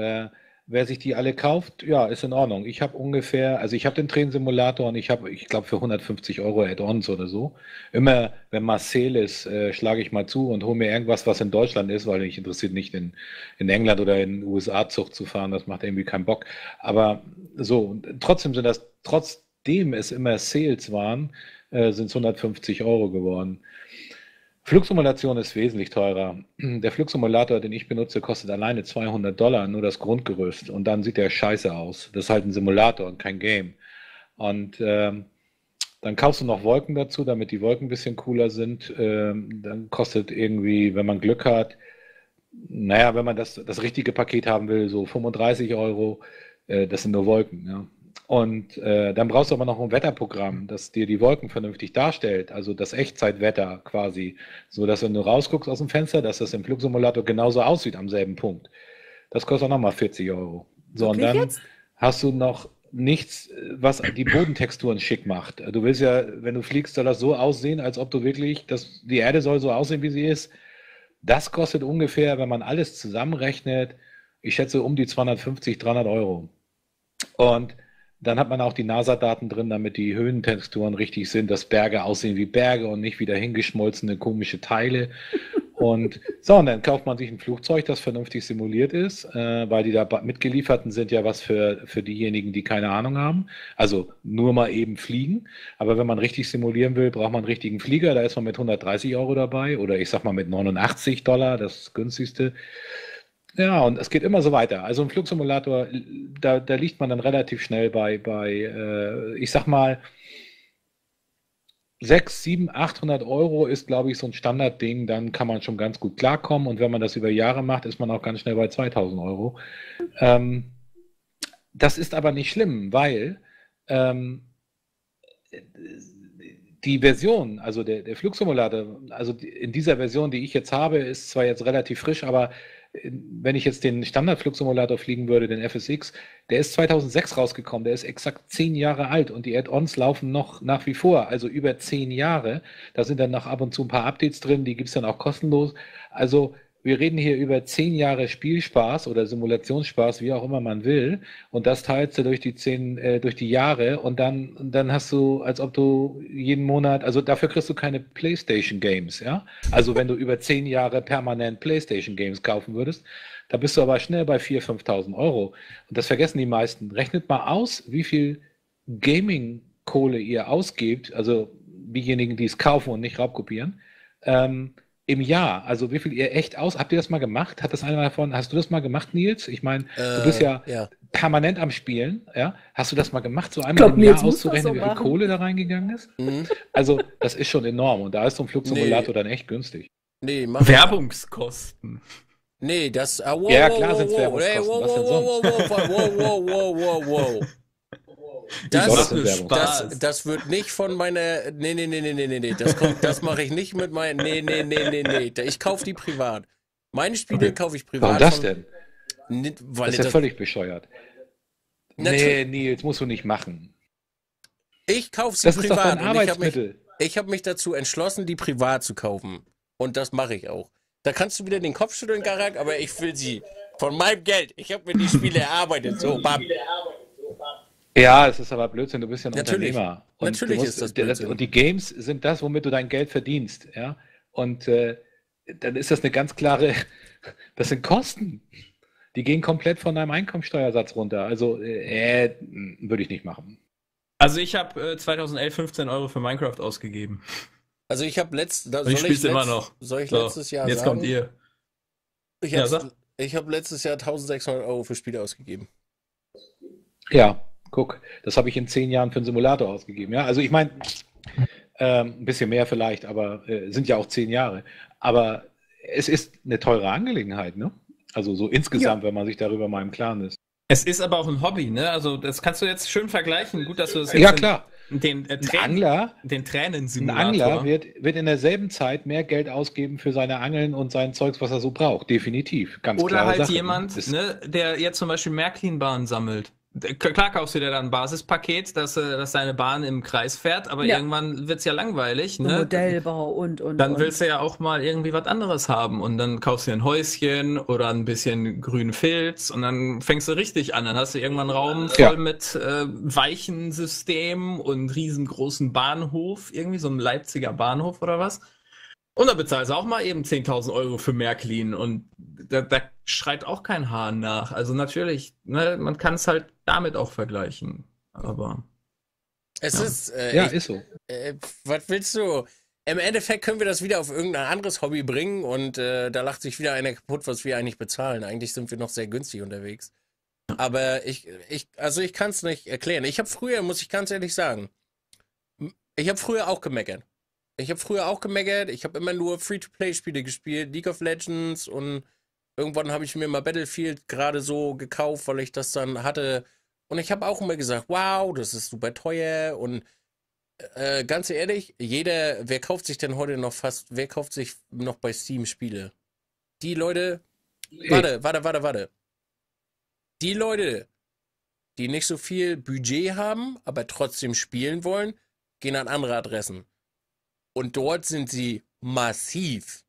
wer sich die alle kauft, ja, ist in Ordnung. Ich habe ungefähr, also ich habe den Tränen-Simulator und ich habe, ich glaube, für 150 Euro Add-ons oder so. Immer, wenn mal Sale ist, schlage ich mal zu und hole mir irgendwas, was in Deutschland ist, weil mich interessiert nicht, in England oder in den USA Zucht zu fahren, das macht irgendwie keinen Bock. Aber so, und trotzdem sind das, trotzdem es immer Sales waren, sind es 150 Euro geworden. Flugsimulation ist wesentlich teurer. Der Flugsimulator, den ich benutze, kostet alleine $200, nur das Grundgerüst. Und dann sieht der scheiße aus. Das ist halt ein Simulator und kein Game. Und dann kaufst du noch Wolken dazu, damit die Wolken ein bisschen cooler sind. Dann kostet irgendwie, wenn man Glück hat, naja, wenn man das richtige Paket haben will, so 35 Euro. Das sind nur Wolken. Ja. Und dann brauchst du aber noch ein Wetterprogramm, das dir die Wolken vernünftig darstellt, also das Echtzeitwetter quasi, so dass wenn du rausguckst aus dem Fenster, dass das im Flugsimulator genauso aussieht am selben Punkt. Das kostet auch nochmal 40 €. So, und dann hast du noch nichts, was die Bodentexturen schick macht. Du willst ja, wenn du fliegst, soll das so aussehen, als ob du wirklich, dass die Erde soll so aussehen, wie sie ist. Das kostet ungefähr, wenn man alles zusammenrechnet, ich schätze um die 250, 300 €. Und dann hat man auch die NASA-Daten drin, damit die Höhentexturen richtig sind, dass Berge aussehen wie Berge und nicht wieder hingeschmolzene komische Teile. Und so, und dann kauft man sich ein Flugzeug, das vernünftig simuliert ist, weil die da mitgelieferten sind ja was für diejenigen, die keine Ahnung haben. Also nur mal eben fliegen. Aber wenn man richtig simulieren will, braucht man einen richtigen Flieger. Da ist man mit 130 € dabei oder ich sag mal mit $89, das günstigste. Ja, und es geht immer so weiter. Also im Flugsimulator, da liegt man dann relativ schnell bei ich sag mal, 600, 700, 800 € ist, glaube ich, so ein Standardding. Dann kann man schon ganz gut klarkommen. Und wenn man das über Jahre macht, ist man auch ganz schnell bei 2000 €. Das ist aber nicht schlimm, weil die Version, also der Flugsimulator, also in dieser Version, die ich jetzt habe, ist zwar jetzt relativ frisch, aber wenn ich jetzt den Standardflugsimulator fliegen würde, den FSX, der ist 2006 rausgekommen, der ist exakt 10 Jahre alt und die Add-ons laufen noch nach wie vor, also über 10 Jahre. Da sind dann noch ab und zu ein paar Updates drin, die gibt es dann auch kostenlos. Also wir reden hier über 10 Jahre Spielspaß oder Simulationsspaß, wie auch immer man will, und das teilst du durch die Jahre und dann hast du, als ob du jeden Monat, also dafür kriegst du keine PlayStation-Games, ja? Also wenn du über 10 Jahre permanent PlayStation-Games kaufen würdest, da bist du aber schnell bei 4.000, 5.000 Euro. Und das vergessen die meisten. Rechnet mal aus, wie viel Gaming-Kohle ihr ausgebt, also diejenigen, die es kaufen und nicht raubkopieren, im Jahr, also wie viel ihr echt aus... Habt ihr das mal gemacht? Hat das einer davon... Hast du das mal gemacht, Nils? Ich meine, du bist ja permanent am Spielen. Ja? Hast du das mal gemacht, so einmal im Jahr auszurechnen, wie viel Kohle da reingegangen ist? Mhm. Also, das ist schon enorm. Und da ist so ein Flugsimulator dann echt günstig. Nee, Werbungskosten. Nee, das... ja, klar sind es Werbungskosten. Was denn sonst? Das wird nicht von meiner. Nee. Das mache ich nicht mit meinen. Nee. Ich kaufe die privat. Meine Spiele kaufe ich privat. Warum das denn? Weil das ist ja völlig bescheuert. Nee, Nils, musst du nicht machen. Ich kaufe sie privat. Das ist doch dein Arbeitsmittel. Ich habe mich dazu entschlossen, die privat zu kaufen. Und das mache ich auch. Da kannst du wieder den Kopf schütteln, Garak, aber ich will sie. Von meinem Geld. Ich habe mir die Spiele erarbeitet. So, bam. Ja, es ist aber Blödsinn, du bist ja ein Unternehmer. Und natürlich ist das Blödsinn. Und die Games sind das, womit du dein Geld verdienst. Ja? Und dann ist das eine ganz klare, das sind Kosten. Die gehen komplett von deinem Einkommensteuersatz runter. Also würde ich nicht machen. Also ich habe 2011 15 € für Minecraft ausgegeben. Also ich habe letztes Jahr jetzt sagen? Kommt ihr. Ich habe letztes Jahr 1600 € für Spiele ausgegeben. Ja. Guck, das habe ich in 10 Jahren für einen Simulator ausgegeben. Ja? Also ich meine, ein bisschen mehr vielleicht, aber sind ja auch 10 Jahre. Aber es ist eine teure Angelegenheit, ne? Also so insgesamt, wenn man sich darüber mal im Klaren ist. Es ist aber auch ein Hobby, ne? Also das kannst du jetzt schön vergleichen. Gut, dass du das jetzt den Tränensimulator. Ein Angler wird in derselben Zeit mehr Geld ausgeben für seine Angeln und sein Zeugs, was er so braucht. Definitiv. Ganz klar. Oder halt Sache, jemand, ne, der jetzt zum Beispiel Märklin-Bahnen sammelt. Klar kaufst du dir dann ein Basispaket, dass deine Bahn im Kreis fährt, aber irgendwann wird es ja langweilig. Ne? Modellbau und. Willst du ja auch mal irgendwie was anderes haben und dann kaufst du dir ein Häuschen oder ein bisschen grünen Filz und dann fängst du richtig an. Dann hast du irgendwann einen Raum voll mit Weichensystemen und riesengroßen Bahnhof, irgendwie so einem Leipziger Bahnhof oder was. Und da bezahlst du auch mal eben 10.000 € für Märklin und da schreit auch kein Hahn nach. Also natürlich, ne, man kann es halt damit auch vergleichen. Aber es ist ist so. Was willst du? Im Endeffekt können wir das wieder auf irgendein anderes Hobby bringen und da lacht sich wieder einer kaputt, was wir eigentlich bezahlen. Eigentlich sind wir noch sehr günstig unterwegs. Aber ich kann es nicht erklären. Ich habe früher, muss ich ganz ehrlich sagen, ich habe früher auch gemeckert. Ich habe immer nur Free-to-Play-Spiele gespielt, League of Legends, und irgendwann habe ich mir mal Battlefield gerade so gekauft, weil ich das dann hatte Und ich habe auch immer gesagt, wow, das ist super teuer. Und ganz ehrlich, wer kauft sich denn heute noch wer kauft sich noch bei Steam Spiele? Die Leute, warte. Die Leute, die nicht so viel Budget haben, aber trotzdem spielen wollen, gehen an andere Adressen. Und dort sind sie massiv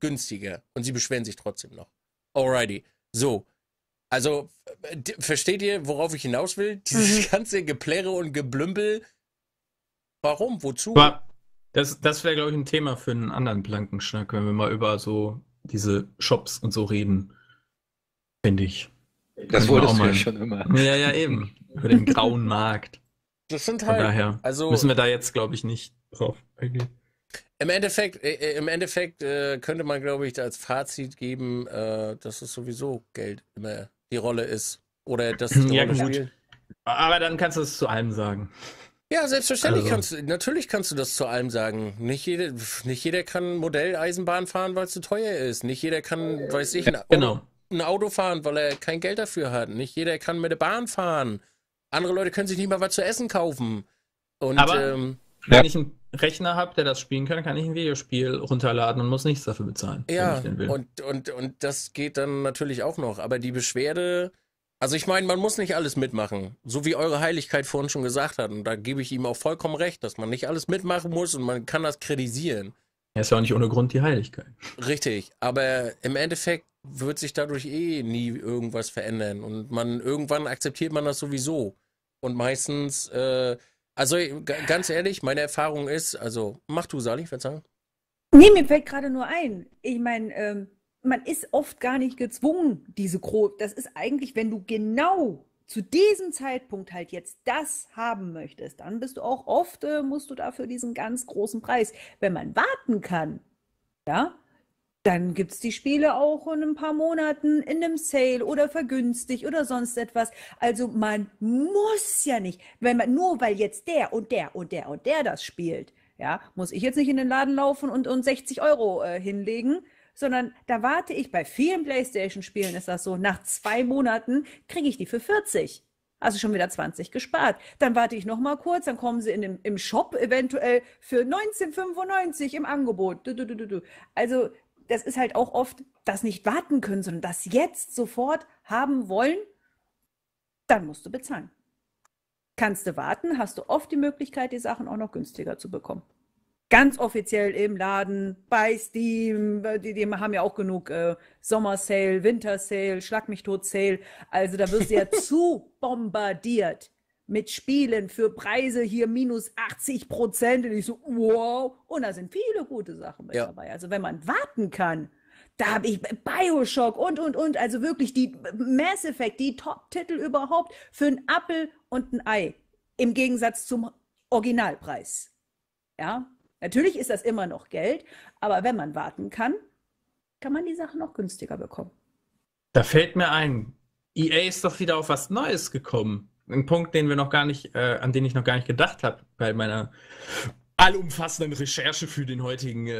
günstiger. Und sie beschweren sich trotzdem noch. Alrighty. So. Also, versteht ihr, worauf ich hinaus will? Dieses ganze Geplärre und Geblümpel. Warum? Wozu? Das wäre, glaube ich, ein Thema für einen anderen Plankenschnack, wenn wir mal über so diese Shops und so reden. Finde ich. Das wolltest du ja schon immer. Ja, eben. Über den grauen Markt. Das sind halt. Von daher müssen wir da jetzt, glaube ich, nicht drauf eingehen. Im Endeffekt könnte man, glaube ich, als Fazit geben, dass es sowieso Geld immer die Rolle ist. Oder dass es eine Rolle spielt. Aber dann kannst du es zu allem sagen. Ja, selbstverständlich natürlich kannst du das zu allem sagen. Nicht jeder kann Modelleisenbahn fahren, weil es zu teuer ist. Nicht jeder kann, weiß ich, ein Auto fahren, weil er kein Geld dafür hat. Nicht jeder kann mit der Bahn fahren. Andere Leute können sich nicht mal was zu essen kaufen. Und, wenn ich einen Rechner habe, der das spielen kann, kann ich ein Videospiel runterladen und muss nichts dafür bezahlen. Ja, wenn ich den will. Und das geht dann natürlich auch noch. Aber die Beschwerde, also ich meine, man muss nicht alles mitmachen. So wie eure Heiligkeit vorhin schon gesagt hat. Und da gebe ich ihm auch vollkommen recht, dass man nicht alles mitmachen muss und man kann das kritisieren. Er ist ja auch nicht ohne Grund die Heiligkeit. Richtig, aber im Endeffekt wird sich dadurch nie irgendwas verändern. Und irgendwann akzeptiert man das sowieso. Und meistens, also ganz ehrlich, meine Erfahrung ist, mach du, Sali, verzeihung. Nee, mir fällt gerade nur ein. Ich meine, man ist oft gar nicht gezwungen, das ist eigentlich, wenn du genau zu diesem Zeitpunkt halt jetzt das haben möchtest, dann bist du auch oft, musst du dafür diesen ganz großen Preis. Wenn man warten kann, ja, dann gibt es die Spiele auch in ein paar Monaten in einem Sale oder vergünstigt oder sonst etwas. Also man muss ja nicht, nur weil jetzt der und der und der und der das spielt, ja, muss ich jetzt nicht in den Laden laufen und 60 € hinlegen, sondern da warte ich, bei vielen PlayStation-Spielen ist das so, nach 2 Monaten kriege ich die für 40. Also schon wieder 20 gespart. Dann warte ich noch mal kurz, dann kommen sie im Shop eventuell für 19,95 € im Angebot. Also das ist halt auch oft, das nicht warten können, sondern das jetzt sofort haben wollen, dann musst du bezahlen. Kannst du warten, hast du oft die Möglichkeit, die Sachen auch noch günstiger zu bekommen. Ganz offiziell im Laden, bei Steam, die haben ja auch genug Sommersale, Wintersale, Schlag mich tot Sale. Also da wirst du ja zu bombardiert mit Spielen für Preise hier minus 80%. Und ich so, wow. Und da sind viele gute Sachen mit dabei. Also wenn man warten kann, da habe ich Bioshock und. Also wirklich die Mass Effect, die Top-Titel überhaupt für einen Appel und ein Ei. Im Gegensatz zum Originalpreis. Ja, natürlich ist das immer noch Geld. Aber wenn man warten kann, kann man die Sachen noch günstiger bekommen. Da fällt mir ein, EA ist doch wieder auf was Neues gekommen. Ein Punkt, an den ich noch gar nicht gedacht habe bei meiner allumfassenden Recherche für den heutigen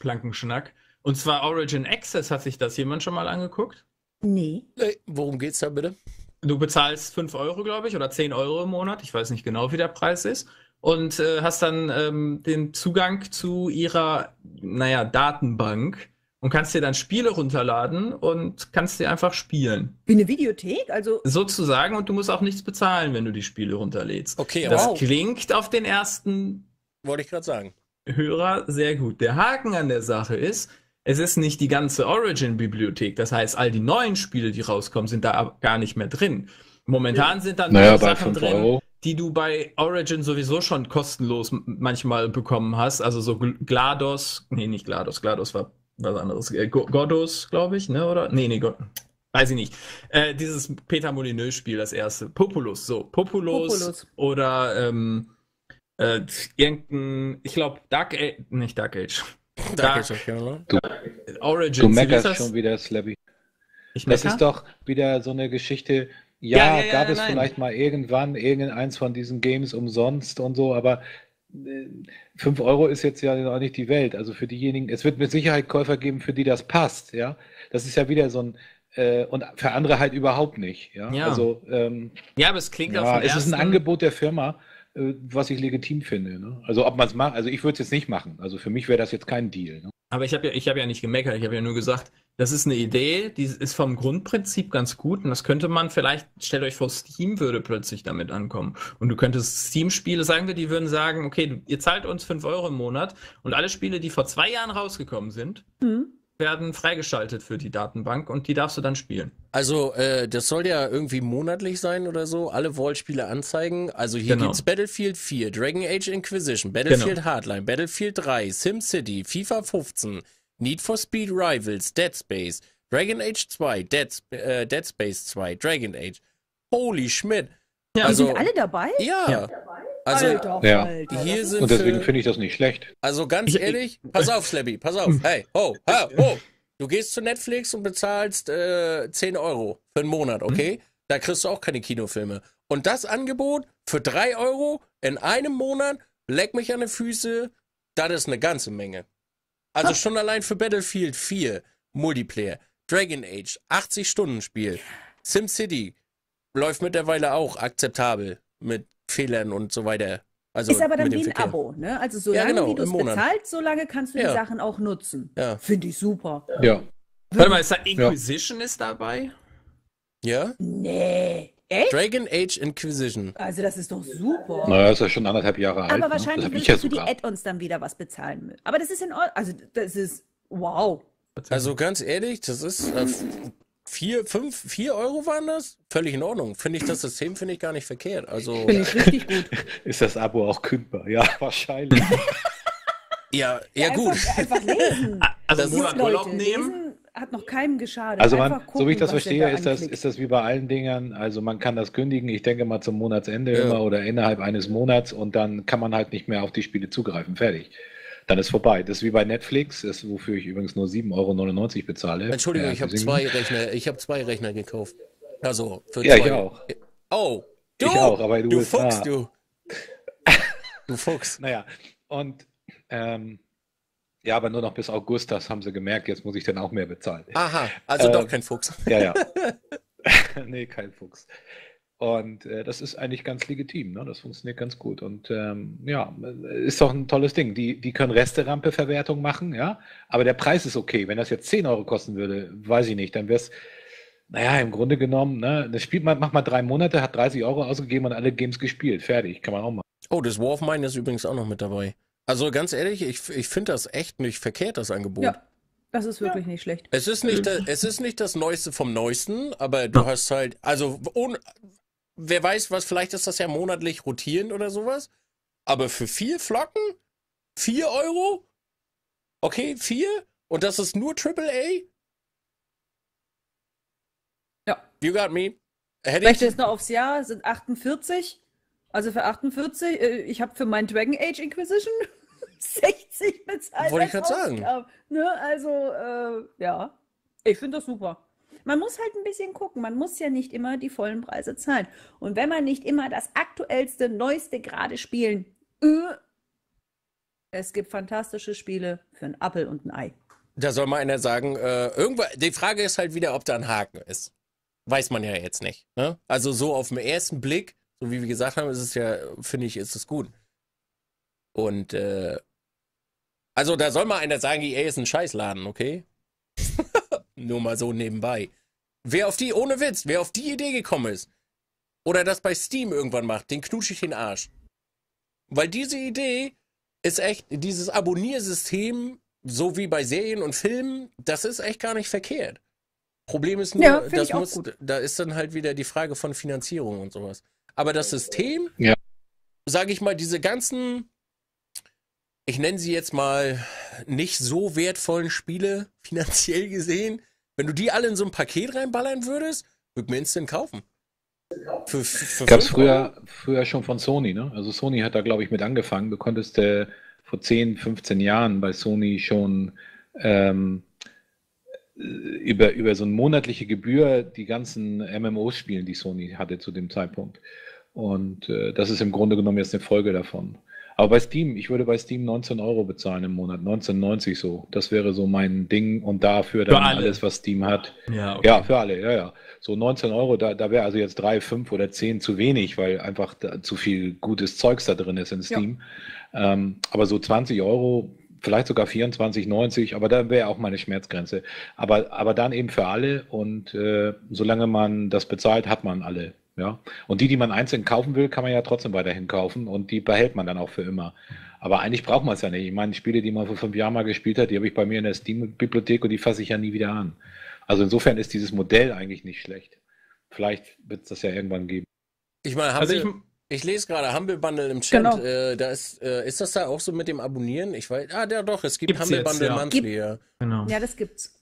Plankenschnack. Und zwar Origin Access, hat sich das jemand schon mal angeguckt? Nee. Worum geht's da bitte? Du bezahlst 5 €, glaube ich, oder 10 € im Monat. Ich weiß nicht genau, wie der Preis ist. Und hast dann den Zugang zu ihrer, Datenbank. Und kannst dir dann Spiele runterladen und kannst dir einfach spielen. Wie eine Videothek? Also sozusagen, und du musst auch nichts bezahlen, wenn du die Spiele runterlädst. Okay, wow. Das klingt auf den ersten Hörer sehr gut. Der Haken an der Sache ist, es ist nicht die ganze Origin-Bibliothek. Das heißt, all die neuen Spiele, die rauskommen, sind da gar nicht mehr drin. Momentan sind dann nur Sachen drin, die du bei Origin sowieso schon kostenlos manchmal bekommen hast. Also so GLaDOS war was anderes. Godus, glaube ich, ne? Oder? Nee, weiß ich nicht. Dieses Peter Molyneux-Spiel, das erste. Populous. Oder irgendein, ich glaube, Dark Age. Origin. Du meckerst schon wieder, Slabby. Das ist doch wieder so eine Geschichte. Ja, gab es vielleicht mal irgendwann irgendeins von diesen Games umsonst und so, aber 5 € ist jetzt ja auch nicht die Welt. Also für diejenigen, es wird mit Sicherheit Käufer geben, für die das passt, ja. Das ist ja wieder so ein und für andere halt überhaupt nicht. Ja, ja. Also, ja, aber es klingt auf den ersten... Es ist ein Angebot der Firma, was ich legitim finde. Ne? Also ob man es macht, also ich würde es jetzt nicht machen. Also für mich wäre das jetzt kein Deal. Ne? Aber ich hab ja nicht gemeckert, ich habe ja nur gesagt, das ist eine Idee, die ist vom Grundprinzip ganz gut und das könnte man vielleicht, stellt euch vor, Steam würde plötzlich damit ankommen und du könntest Steam-Spiele, sagen wir, die würden sagen, okay, ihr zahlt uns 5 € im Monat und alle Spiele, die vor 2 Jahren rausgekommen sind, werden freigeschaltet für die Datenbank und die darfst du dann spielen. Also das soll ja irgendwie monatlich sein oder so, alle Vault-Spiele anzeigen. Also hier gibt's Battlefield 4, Dragon Age Inquisition, Battlefield Hardline, Battlefield 3, SimCity, FIFA 15, Need for Speed Rivals, Dead Space, Dragon Age 2, Dead Space 2, Dragon Age. Holy Schmidt. Ja, also, sind alle dabei? Ja. Also, Alter, hier sind. Und deswegen finde ich das nicht schlecht. Also ganz ehrlich, pass auf, Slabby, pass auf. Hey, ho. Du gehst zu Netflix und bezahlst 10 € für einen Monat, okay? Da kriegst du auch keine Kinofilme. Und das Angebot für 3 € in einem Monat, leck mich an den Füßen, das ist eine ganze Menge. Also schon allein für Battlefield 4, Multiplayer, Dragon Age, 80-Stunden-Spiel, SimCity läuft mittlerweile auch akzeptabel mit Fehlern und so weiter. Also ist aber dann wie ein Abo, ne? Also solange wie du es bezahlst, solange kannst du die Sachen auch nutzen. Ja. Finde ich super. Ja. Warte mal, ist da Inquisition ist dabei? Ja? Nee. Echt? Dragon Age Inquisition. Also das ist doch super. Naja, ist ja schon 1,5 Jahre alt. Aber wahrscheinlich willst du für die Add-ons dann wieder was bezahlen. Aber das ist in Ordnung. Also das ist wow. Also ganz ehrlich, das ist 4 € waren das? Völlig in Ordnung. Finde ich, das System finde ich gar nicht verkehrt. Also finde ich richtig gut. Ist das Abo auch kündbar? Ja, wahrscheinlich. ja, gut. Einfach lesen. Also nur Urlaub nehmen. Lesen hat noch keinem geschadet. Also man, gucken, so wie ich das verstehe, ist das wie bei allen Dingern. Also man kann das kündigen, ich denke mal zum Monatsende immer oder innerhalb eines Monats und dann kann man halt nicht mehr auf die Spiele zugreifen. Fertig. Dann ist vorbei. Das ist wie bei Netflix, wofür ich übrigens nur 7,99 € bezahle. Entschuldigung, ich habe 2 Rechner. Ich habe 2 Rechner gekauft. Also für 2. Ja, ich auch. Oh, du! Ich auch, aber du Fuchs, du. Du Fuchs. Naja, und ja, aber nur noch bis August, das haben sie gemerkt. Jetzt muss ich dann auch mehr bezahlen. Aha, also doch kein Fuchs. Ja. Nee, kein Fuchs. Und das ist eigentlich ganz legitim, ne? Das funktioniert ganz gut. Und ja, ist doch ein tolles Ding. Die können Resterampe-Verwertung machen, ja. Aber der Preis ist okay. Wenn das jetzt 10 € kosten würde, weiß ich nicht, dann wäre es, naja, im Grunde genommen, ne? Das spielt man, macht mal 3 Monate, hat 30 € ausgegeben und alle Games gespielt. Fertig, kann man auch machen. Oh, das War of Mine ist übrigens auch noch mit dabei. Also ganz ehrlich, ich finde das echt nicht verkehrt, das Angebot. Ja. Das ist wirklich nicht schlecht. Es ist nicht das Neueste vom Neuesten, aber du hast halt, also ohne, wer weiß, was, vielleicht ist das ja monatlich rotierend oder sowas, aber für 4 Flocken? 4 €? Okay, 4? Und das ist nur AAA? Ja. You got me. Rechne es noch aufs Jahr, sind 48. Also für 48, ich habe für mein Dragon Age Inquisition 60 bezahlt. Wollte ich gerade sagen. Ne? Also, ja. Ich finde das super. Man muss halt ein bisschen gucken. Man muss ja nicht immer die vollen Preise zahlen. Und wenn man nicht immer das aktuellste, neueste gerade spielen, es gibt fantastische Spiele für einen Appel und ein Ei. Da soll mal einer sagen, irgendwann, die Frage ist halt wieder, ob da ein Haken ist. Weiß man ja jetzt nicht. Ne? Also so auf den ersten Blick, so wie wir gesagt haben, ist es ja, finde ich, ist es gut. Und, also da soll mal einer sagen, EA ist ein Scheißladen, okay? Nur mal so nebenbei. Wer auf die Idee gekommen ist, oder das bei Steam irgendwann macht, den knutsche ich den Arsch. Weil diese Idee ist echt, dieses Abonniersystem, so wie bei Serien und Filmen, das ist echt gar nicht verkehrt. Problem ist nur, da ist dann halt wieder die Frage von Finanzierung und sowas. Aber das System, sage ich mal, diese ganzen... Ich nenne sie jetzt mal nicht so wertvollen Spiele, finanziell gesehen. Wenn du die alle in so ein Paket reinballern würdest, würde ich mir instant kaufen. Gab es früher schon von Sony, ne? Also Sony hat da, glaube ich, mit angefangen. Du konntest vor 10, 15 Jahren bei Sony schon über so eine monatliche Gebühr die ganzen MMOs spielen, die Sony hatte zu dem Zeitpunkt. Und das ist im Grunde genommen jetzt eine Folge davon. Aber bei Steam, ich würde bei Steam 19 Euro bezahlen im Monat, 19,90 so. Das wäre so mein Ding und dafür dann alles, was Steam hat. Ja, okay. Ja, für alle, ja, ja. So 19 Euro, da wäre also jetzt 3, 5 oder 10 zu wenig, weil einfach zu viel gutes Zeugs da drin ist in Steam. Ja. Aber so 20 Euro, vielleicht sogar 24,90, aber da wäre auch meine Schmerzgrenze. Aber dann eben für alle und solange man das bezahlt, hat man alle. Ja, und die man einzeln kaufen will, kann man ja trotzdem weiterhin kaufen und die behält man dann auch für immer. Aber eigentlich braucht man es ja nicht. Ich meine, Spiele, die man vor 5 Jahren mal gespielt hat, die habe ich bei mir in der Steam-Bibliothek und die fasse ich ja nie wieder an. Also insofern ist dieses Modell eigentlich nicht schlecht. Vielleicht wird es das ja irgendwann geben. Ich meine, ich lese gerade Humble Bundle im Chat. Genau. Da ist das da auch so mit dem Abonnieren? Ich weiß, ja doch, es gibt Humble Bundle Monthly. Ja. Genau. Ja, das gibt's.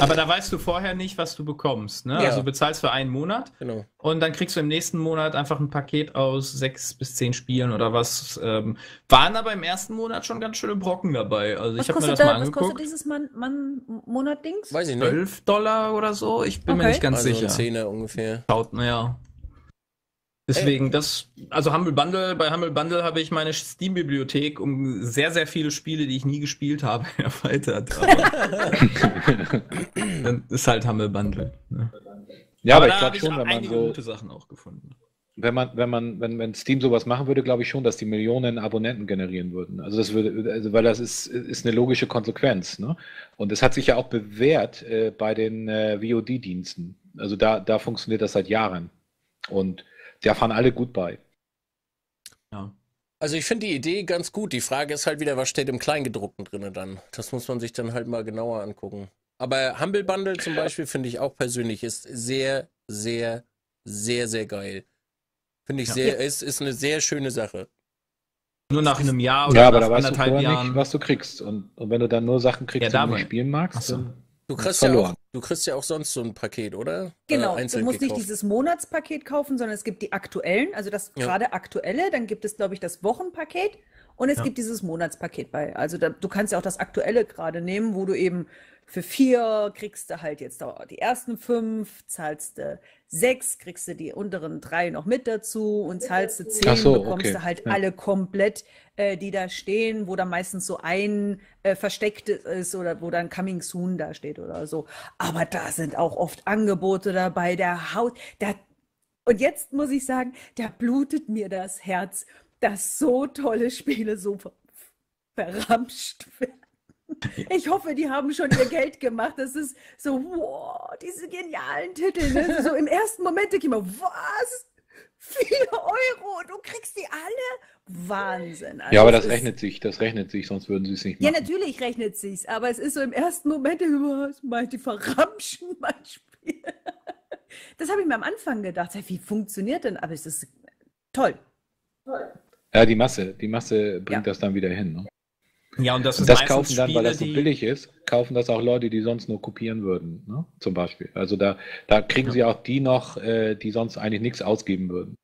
Aber da weißt du vorher nicht, was du bekommst, ne? Ja. Also du bezahlst für einen Monat und dann kriegst du im nächsten Monat einfach ein Paket aus 6 bis 10 Spielen oder was. Waren aber im ersten Monat schon ganz schöne Brocken dabei. Also ich habe mir das mal angeguckt. Was kostet dieses Monat-Dings? Weiß ich nicht. $12 oder so? Ich bin mir nicht ganz sicher. 10er ungefähr. Schaut, naja. Deswegen, also Humble Bundle, bei Humble Bundle habe ich meine Steam-Bibliothek um sehr, sehr viele Spiele, die ich nie gespielt habe, erweitert. Das ist halt Humble Bundle. Ne? Ja, aber ich glaube schon, wenn man so gute Sachen auch gefunden. Wenn Steam sowas machen würde, glaube ich schon, dass die Millionen Abonnenten generieren würden. Also das würde, weil das ist eine logische Konsequenz, ne? Und es hat sich ja auch bewährt bei den VOD-Diensten. Also da funktioniert das seit Jahren. Und da fahren alle gut bei. Ja. Also ich finde die Idee ganz gut. Die Frage ist halt wieder, was steht im Kleingedruckten drin dann? Das muss man sich dann halt mal genauer angucken. Aber Humble Bundle zum Beispiel finde ich auch persönlich ist sehr, sehr, sehr, sehr geil. Finde ich sehr, ist eine sehr schöne Sache. Nur nach einem Jahr oder nach anderthalb Jahren. Ja, aber da weißt du vorher nicht, was du kriegst. Und wenn du dann nur Sachen kriegst, die du nicht spielen magst, dann... Du kriegst ja auch sonst so ein Paket, oder? Genau, du musst nicht dieses Monatspaket kaufen, sondern es gibt die aktuellen, also das gerade aktuelle, dann gibt es, glaube ich, das Wochenpaket und es gibt dieses Monatspaket bei. Also du kannst ja auch das aktuelle gerade nehmen, wo du eben für 4 kriegst du halt jetzt die ersten 5, zahlst du 6, kriegst du die unteren 3 noch mit dazu und zahlst du 10, bekommst du halt alle komplett, die da stehen, wo da meistens so ein verstecktes ist oder wo dann Coming Soon da steht oder so. Aber da sind auch oft Angebote dabei, und jetzt muss ich sagen, da blutet mir das Herz, dass so tolle Spiele so verramscht werden. Ich hoffe, die haben schon ihr Geld gemacht. Das ist so, wow, diese genialen Titel. Ne? So im ersten Moment denke ich mir, was? 4 Euro, du kriegst die alle? Wahnsinn. Also ja, aber das rechnet sich, sonst würden sie es nicht machen. Ja, natürlich rechnet sich's, aber es ist so im ersten Moment, die verramschen mein Spiel. Das habe ich mir am Anfang gedacht, wie funktioniert denn? Aber es ist toll. Ja, die Masse bringt das dann wieder hin, ne? Ja, und das kaufen dann, weil das so billig ist, kaufen das auch Leute, die sonst nur kopieren würden, ne? Zum Beispiel. Also da kriegen sie auch die noch, die sonst eigentlich nichts ausgeben würden.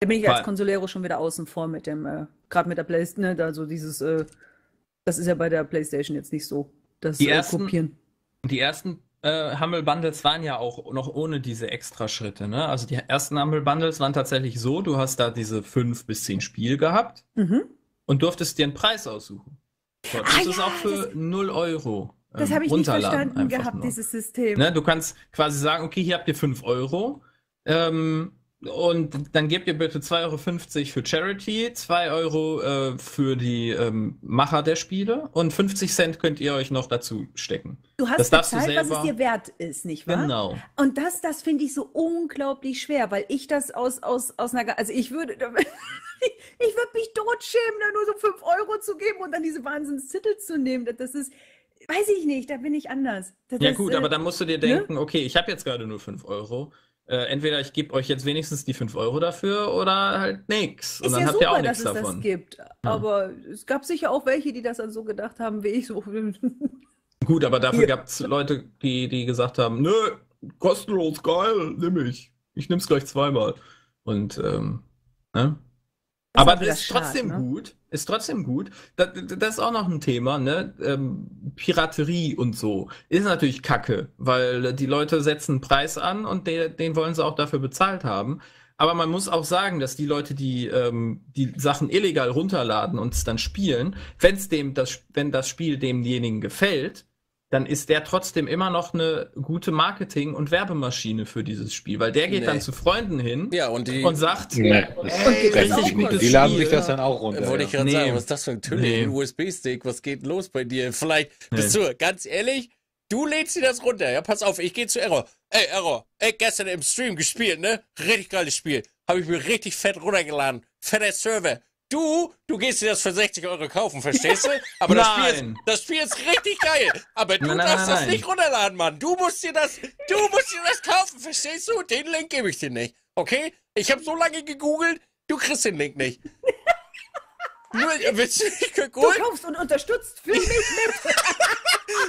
Da bin ich als Consolero schon wieder außen vor mit dem, gerade mit der PlayStation, also dieses, das ist ja bei der PlayStation jetzt nicht so, das Kopieren. Die ersten Humble Bundles waren ja auch noch ohne diese Extraschritte, ne? Also die ersten Humble Bundles waren tatsächlich so, du hast da diese 5 bis 10 Spiele gehabt. Mhm. Und durftest dir einen Preis aussuchen. Das ist auch für 0 Euro. Das habe ich nicht verstanden gehabt, dieses System. Ne, du kannst quasi sagen, okay, hier habt ihr 5 Euro. Und dann gebt ihr bitte 2,50 Euro für Charity, 2 Euro für die Macher der Spiele und 50 Cent könnt ihr euch noch dazu stecken. Du hast bezahlt, was es dir wert ist, nicht wahr? Genau. Und das finde ich so unglaublich schwer, weil ich das aus einer... Also ich würde... Ich würde mich totschämen, da nur so 5 Euro zu geben und dann diese Wahnsinnstitel zu nehmen. Das ist, weiß ich nicht, da bin ich anders. Aber dann musst du dir denken, okay, ich habe jetzt gerade nur 5 Euro. Entweder ich gebe euch jetzt wenigstens die 5 Euro dafür oder halt nichts. Und dann habt ihr auch nichts davon. Ist ja super, dass es das gibt. Aber es gab sicher auch welche, die das dann so gedacht haben, wie ich so. Gut, aber dafür gab es Leute, die gesagt haben, nö, kostenlos, geil, nimm ich. Ich nimm's gleich zweimal. Und, ne? Aber das ist trotzdem gut. Ist trotzdem gut. Das ist auch noch ein Thema, ne? Piraterie und so. Ist natürlich kacke, weil die Leute setzen einen Preis an und den wollen sie auch dafür bezahlt haben. Aber man muss auch sagen, dass die Leute, die die Sachen illegal runterladen und es dann spielen, wenn das Spiel demjenigen gefällt, dann ist der trotzdem immer noch eine gute Marketing- und Werbemaschine für dieses Spiel, weil der geht dann zu Freunden hin und sagt, richtig gutes Spiel. Die laden sich das dann auch runter. Wollte ich gerade sagen, was ist das für ein tödlichen USB-Stick? Was geht los bei dir? Vielleicht bist du, ganz ehrlich, du lädst dir das runter. Ja, pass auf, ich gehe zu Error. Ey, Error, gestern im Stream gespielt, ne? Richtig geiles Spiel. Habe ich mir richtig fett runtergeladen. Fetter Server. Du gehst dir das für 60 € kaufen, verstehst du? Aber das Spiel ist richtig geil. Aber du darfst das nicht runterladen, Mann. Du musst dir das kaufen, verstehst du? Den Link gebe ich dir nicht, okay? Ich habe so lange gegoogelt, du kriegst den Link nicht. Du kaufst und unterstützt für mich mit.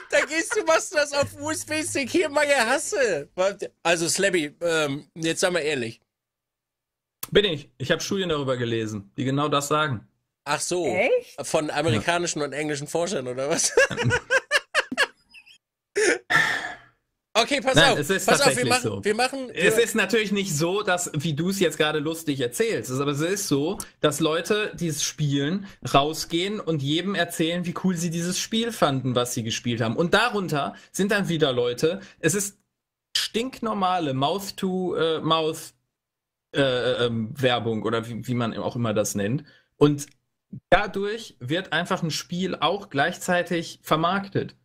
Da gehst du, machst du das auf USB-Stick. Hier, Maya, hasse. Also, Slabby, jetzt sei mal ehrlich. Bin ich. Ich habe Studien darüber gelesen, die genau das sagen. Ach so. Echt? Von amerikanischen und englischen Forschern, oder was? Okay, pass auf, wir machen. Es ist natürlich nicht so, dass, wie du es jetzt gerade lustig erzählst, aber es ist so, dass Leute, die es spielen, rausgehen und jedem erzählen, wie cool sie dieses Spiel fanden, was sie gespielt haben. Und darunter sind dann wieder Leute, es ist stinknormale Mouth-to-Mouth-Werbung oder wie man auch immer das nennt. Und dadurch wird einfach ein Spiel auch gleichzeitig vermarktet.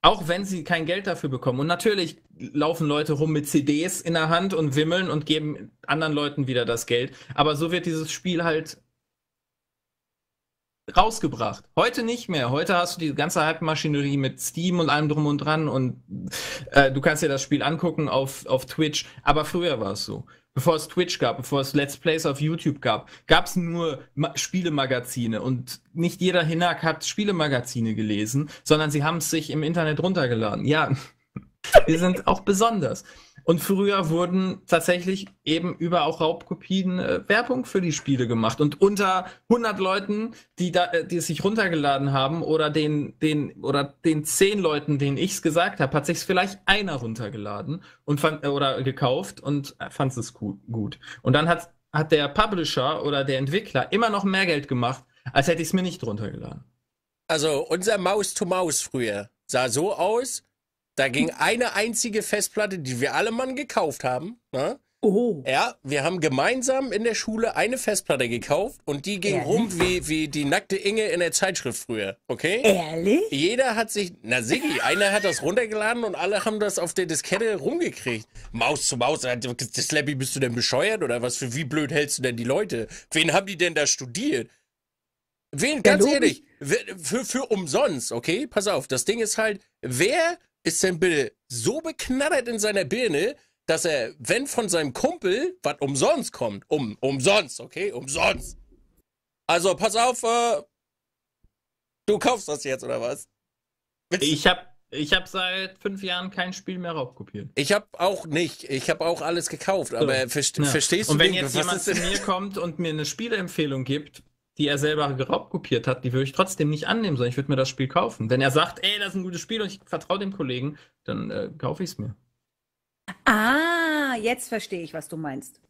Auch wenn sie kein Geld dafür bekommen. Und natürlich laufen Leute rum mit CDs in der Hand und wimmeln und geben anderen Leuten wieder das Geld. Aber so wird dieses Spiel halt rausgebracht. Heute nicht mehr. Heute hast du die ganze Hype-Maschinerie mit Steam und allem drum und dran. Und du kannst dir das Spiel angucken auf Twitch. Aber früher war es so. Bevor es Twitch gab, bevor es Let's Plays auf YouTube gab, gab es nur Spielemagazine. Und nicht jeder Hinak hat Spielemagazine gelesen, sondern sie haben es sich im Internet runtergeladen. Ja, wir sind auch besonders. Und früher wurden tatsächlich eben über auch Raubkopien Werbung für die Spiele gemacht. Und unter 100 Leuten, die es sich runtergeladen haben, oder den 10 Leuten, denen ich es gesagt habe, hat sich es vielleicht einer runtergeladen und gekauft und fand es gut. Und dann hat der Publisher oder der Entwickler immer noch mehr Geld gemacht, als hätte ich es mir nicht runtergeladen. Also unser Maus-to-Maus früher sah so aus. Da ging eine einzige Festplatte, die wir alle Mann gekauft haben. Ne? Oh. Ja, wir haben gemeinsam in der Schule eine Festplatte gekauft und die ging rum wie die nackte Inge in der Zeitschrift früher, okay? Ehrlich? Jeder hat sich, einer hat das runtergeladen und alle haben das auf der Diskette rumgekriegt. Maus zu Maus, Slabby, bist du denn bescheuert oder was? Wie blöd hältst du denn die Leute? Wen haben die denn da studiert? Ganz ehrlich, für umsonst, okay? Pass auf, das Ding ist halt, wer ist denn bitte so beknattert in seiner Birne, dass er, wenn von seinem Kumpel was umsonst kommt, umsonst, okay, umsonst. Also pass auf, du kaufst das jetzt, oder was? Ich hab seit 5 Jahren kein Spiel mehr raubkopiert. Ich hab auch nicht. Ich hab auch alles gekauft, aber verstehst du? Und wenn jetzt jemand zu mir kommt und mir eine Spieleempfehlung gibt, die er selber raubkopiert hat, die würde ich trotzdem nicht annehmen, sondern ich würde mir das Spiel kaufen. Wenn er sagt, ey, das ist ein gutes Spiel und ich vertraue dem Kollegen, dann kaufe ich es mir. Ah, jetzt verstehe ich, was du meinst.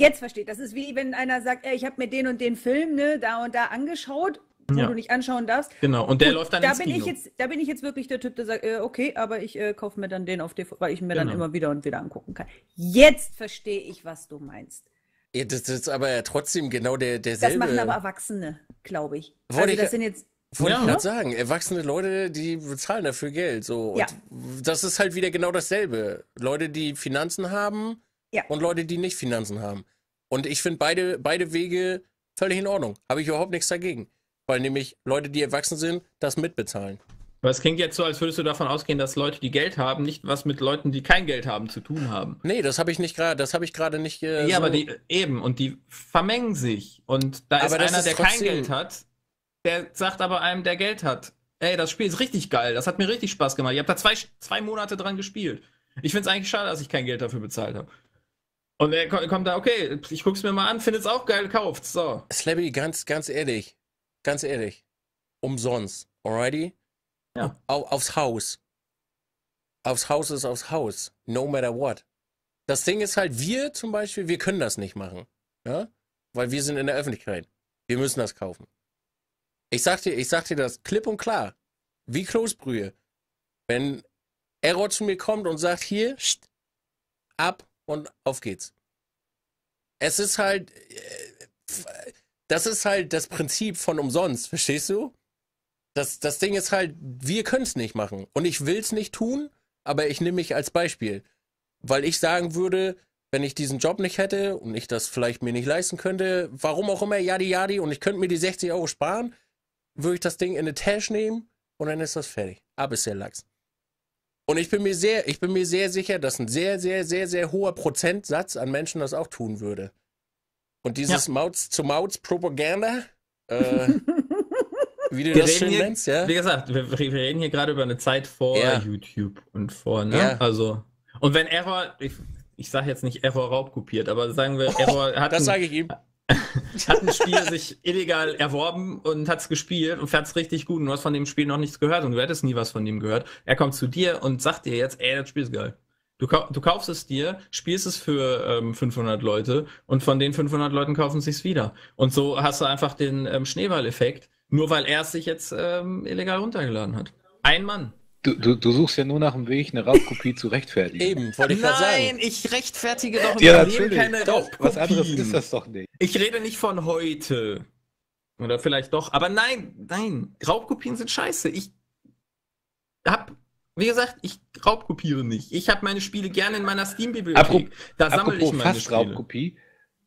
Jetzt verstehe ich. Das ist wie, wenn einer sagt, ey, ich habe mir den und den Film, ne, da und da angeschaut, wo du nicht anschauen darfst. Genau, und der läuft dann ins Kino. Da bin ich jetzt wirklich der Typ, der sagt, okay, aber ich kaufe mir dann den auf DVD, weil ich mir dann immer wieder und wieder angucken kann. Jetzt verstehe ich, was du meinst. Ja, das ist aber trotzdem genau derselbe. Das machen aber Erwachsene, glaube ich. Wollte ich gerade sagen, erwachsene Leute, die bezahlen dafür Geld. So. Und das ist halt wieder genau dasselbe. Leute, die Finanzen haben und Leute, die nicht Finanzen haben. Und ich finde beide Wege völlig in Ordnung. Habe ich überhaupt nichts dagegen. Weil nämlich Leute, die erwachsen sind, das mitbezahlen. Aber es klingt jetzt so, als würdest du davon ausgehen, dass Leute, die Geld haben, nicht was mit Leuten, die kein Geld haben, zu tun haben. Nee, das habe ich nicht gerade, ja, aber und die vermengen sich. Und da ist einer, der kein Geld hat, der sagt aber einem, der Geld hat, ey, das Spiel ist richtig geil, das hat mir richtig Spaß gemacht. Ich habe da 2 Monate dran gespielt. Ich finde es eigentlich schade, dass ich kein Geld dafür bezahlt habe. Und er kommt da, okay, ich guck's mir mal an, findet's auch geil, kauft's, so. Slabby, ganz ehrlich, umsonst, alrighty? Ja. Aufs Haus. Aufs Haus ist aufs Haus. No matter what. Das Ding ist halt, wir zum Beispiel, wir können das nicht machen. Ja? Weil wir sind in der Öffentlichkeit. Wir müssen das kaufen. Ich sag dir das klipp und klar. Wie Kloßbrühe. Wenn Error zu mir kommt und sagt, hier, ab und auf geht's. Es ist halt, das ist halt das Prinzip von umsonst, verstehst du? Das Ding ist halt, wir können es nicht machen. Und ich will es nicht tun, aber ich nehme mich als Beispiel. Weil ich sagen würde, wenn ich diesen Job nicht hätte und ich das vielleicht mir nicht leisten könnte, warum auch immer, jadi jadi, und ich könnte mir die 60 Euro sparen, würde ich das Ding in eine Tasche nehmen und dann ist das fertig. Ab ist der Lachs. Und ich bin mir sehr sicher, dass ein sehr hoher Prozentsatz an Menschen das auch tun würde. Und dieses ja. Mouth-zu-Mouth-Propaganda, wie du das schön nennst, ja. Wie gesagt, wir reden hier gerade über eine Zeit vor ja. YouTube und vor, ne? Ja. Also, und wenn Error, ich sage jetzt nicht Error raubkopiert, aber sagen wir, Error hat das sage ich ihm. Hat ein Spiel sich illegal erworben und hat's gespielt und fährt's richtig gut und du hast von dem Spiel noch nichts gehört und du hättest nie was von dem gehört. Er kommt zu dir und sagt dir jetzt, ey, das Spiel ist geil. Du kaufst es dir, spielst es für 500 Leute und von den 500 Leuten kaufen sich's wieder. Und so hast du einfach den Schneeballeffekt, nur weil er es sich jetzt illegal runtergeladen hat. Ein Mann. Du suchst ja nur nach einem Weg, eine Raubkopie zu rechtfertigen. Eben, wollte ich gerade sagen. Nein, ich rechtfertige doch nicht. Ja, natürlich. Keine doch, was anderes ist das doch nicht. Ich rede nicht von heute. Oder vielleicht doch. Aber nein. Raubkopien sind scheiße. Ich hab, wie gesagt, ich raubkopiere nicht. Ich habe meine Spiele gerne in meiner Steam-Bibliothek. Da sammle ich meine Spiele. Raubkopie.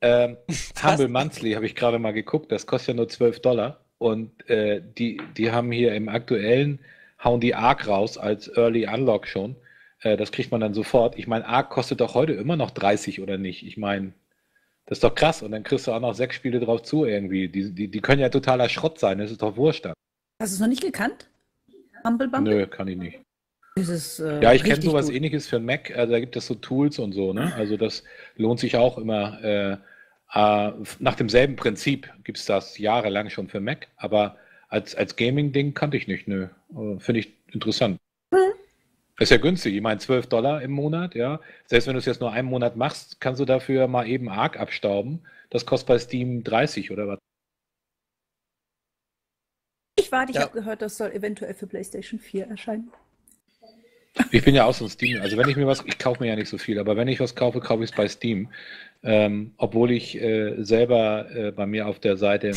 Humble Monthly habe ich gerade mal geguckt. Das kostet ja nur $12. Und die haben hier im aktuellen hauen die ARK raus als Early Unlock schon. Das kriegt man dann sofort. Ich meine, ARK kostet doch heute immer noch 30 oder nicht? Ich meine, das ist doch krass. Und dann kriegst du auch noch 6 Spiele drauf zu irgendwie. Die können ja totaler Schrott sein. Das ist doch Wurscht. Hast du es noch nicht gekannt? Humble Bumble? Nö, kann ich nicht. Ist, ja, ich kenne sowas Ähnliches für Mac. Also da gibt es so Tools und so. Ne? Also das lohnt sich auch immer. Nach demselben Prinzip gibt es das jahrelang schon für Mac. Aber als Gaming-Ding kannte ich nicht, nö. Finde ich interessant. Hm. Ist ja günstig, ich meine $12 im Monat, ja. Selbst wenn du es jetzt nur einen Monat machst, kannst du dafür mal eben ARK abstauben. Das kostet bei Steam 30 oder was? Ich warte, ich habe gehört, das soll eventuell für PlayStation 4 erscheinen. Ich bin ja auch so ein Steam, also wenn ich mir was, ich kaufe mir ja nicht so viel, aber wenn ich was kaufe, kaufe ich es bei Steam. Obwohl ich selber bei mir auf der Seite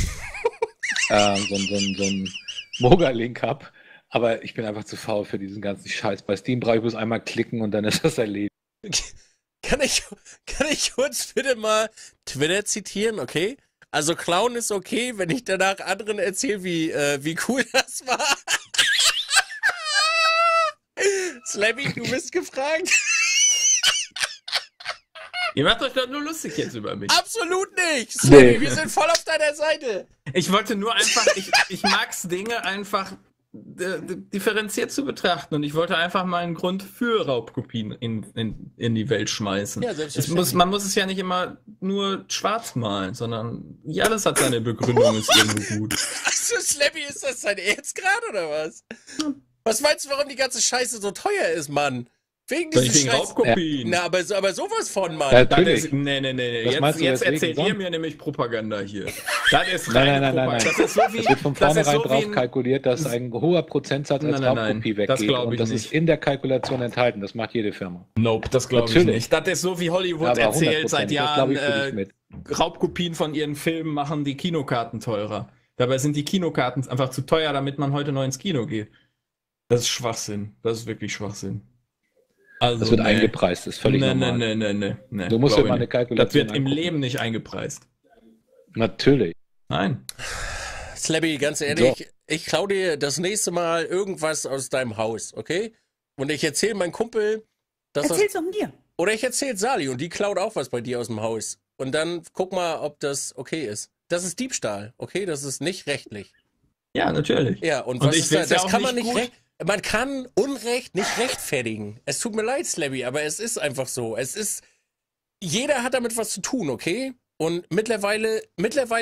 so ein Moga-Link habe, aber ich bin einfach zu faul für diesen ganzen Scheiß. Bei Steam brauche ich bloß einmal klicken und dann ist das erledigt. Kann ich kurz bitte mal Twitter zitieren, okay? Also klauen ist okay, wenn ich danach anderen erzähle, wie cool das war. Slabby, du bist gefragt. Ihr macht euch doch nur lustig jetzt über mich. Absolut nicht! Sorry, nee. Wir sind voll auf deiner Seite. Ich wollte nur einfach, ich mag's Dinge einfach differenziert zu betrachten und ich wollte einfach mal einen Grund für Raubkopien in die Welt schmeißen. Ja, man muss es ja nicht immer nur schwarz malen, sondern ja, alles hat seine Begründung, ist irgendwo gut. Achso, Slabby, ist das dein Ernst gerade oder was? Was meinst du, warum die ganze Scheiße so teuer ist, Mann? Wegen Raubkopien. Na, aber sowas von, Mann. Ja, natürlich. Nee. Jetzt erzählt ihr mir nämlich Propaganda hier. Das ist nein. Das ist so wie, das wird von vornherein so drauf kalkuliert, dass ein hoher Prozentsatz als Raubkopie weggeht. Das glaube ich nicht. Und das ist in der Kalkulation enthalten. Das macht jede Firma. Nope, das glaube ich nicht. Das ist so wie Hollywood erzählt seit Jahren, Raubkopien von ihren Filmen machen die Kinokarten teurer. Dabei sind die Kinokarten einfach zu teuer, damit man heute noch ins Kino geht. Das ist Schwachsinn. Das ist wirklich Schwachsinn. Also, das wird eingepreist, das ist völlig normal. Nee. Du musst ja mal eine Kalkulation. Das wird angucken. Im Leben nicht eingepreist. Natürlich. Nein. Slabby, ganz ehrlich, ich klaue dir das nächste Mal irgendwas aus deinem Haus, okay? Und ich erzähle meinem Kumpel, dass erzähl's um dir. Oder ich erzähle Sali und die klaut auch was bei dir aus dem Haus. Und dann guck mal, ob das okay ist. Das ist Diebstahl, okay? Das ist nicht rechtlich. Ja, natürlich. Ja, und was ich ist das kann man nicht rechtlich. Man kann Unrecht nicht rechtfertigen. Es tut mir leid, Slabby, aber es ist einfach so. Es ist, jeder hat damit was zu tun, okay? Und mittlerweile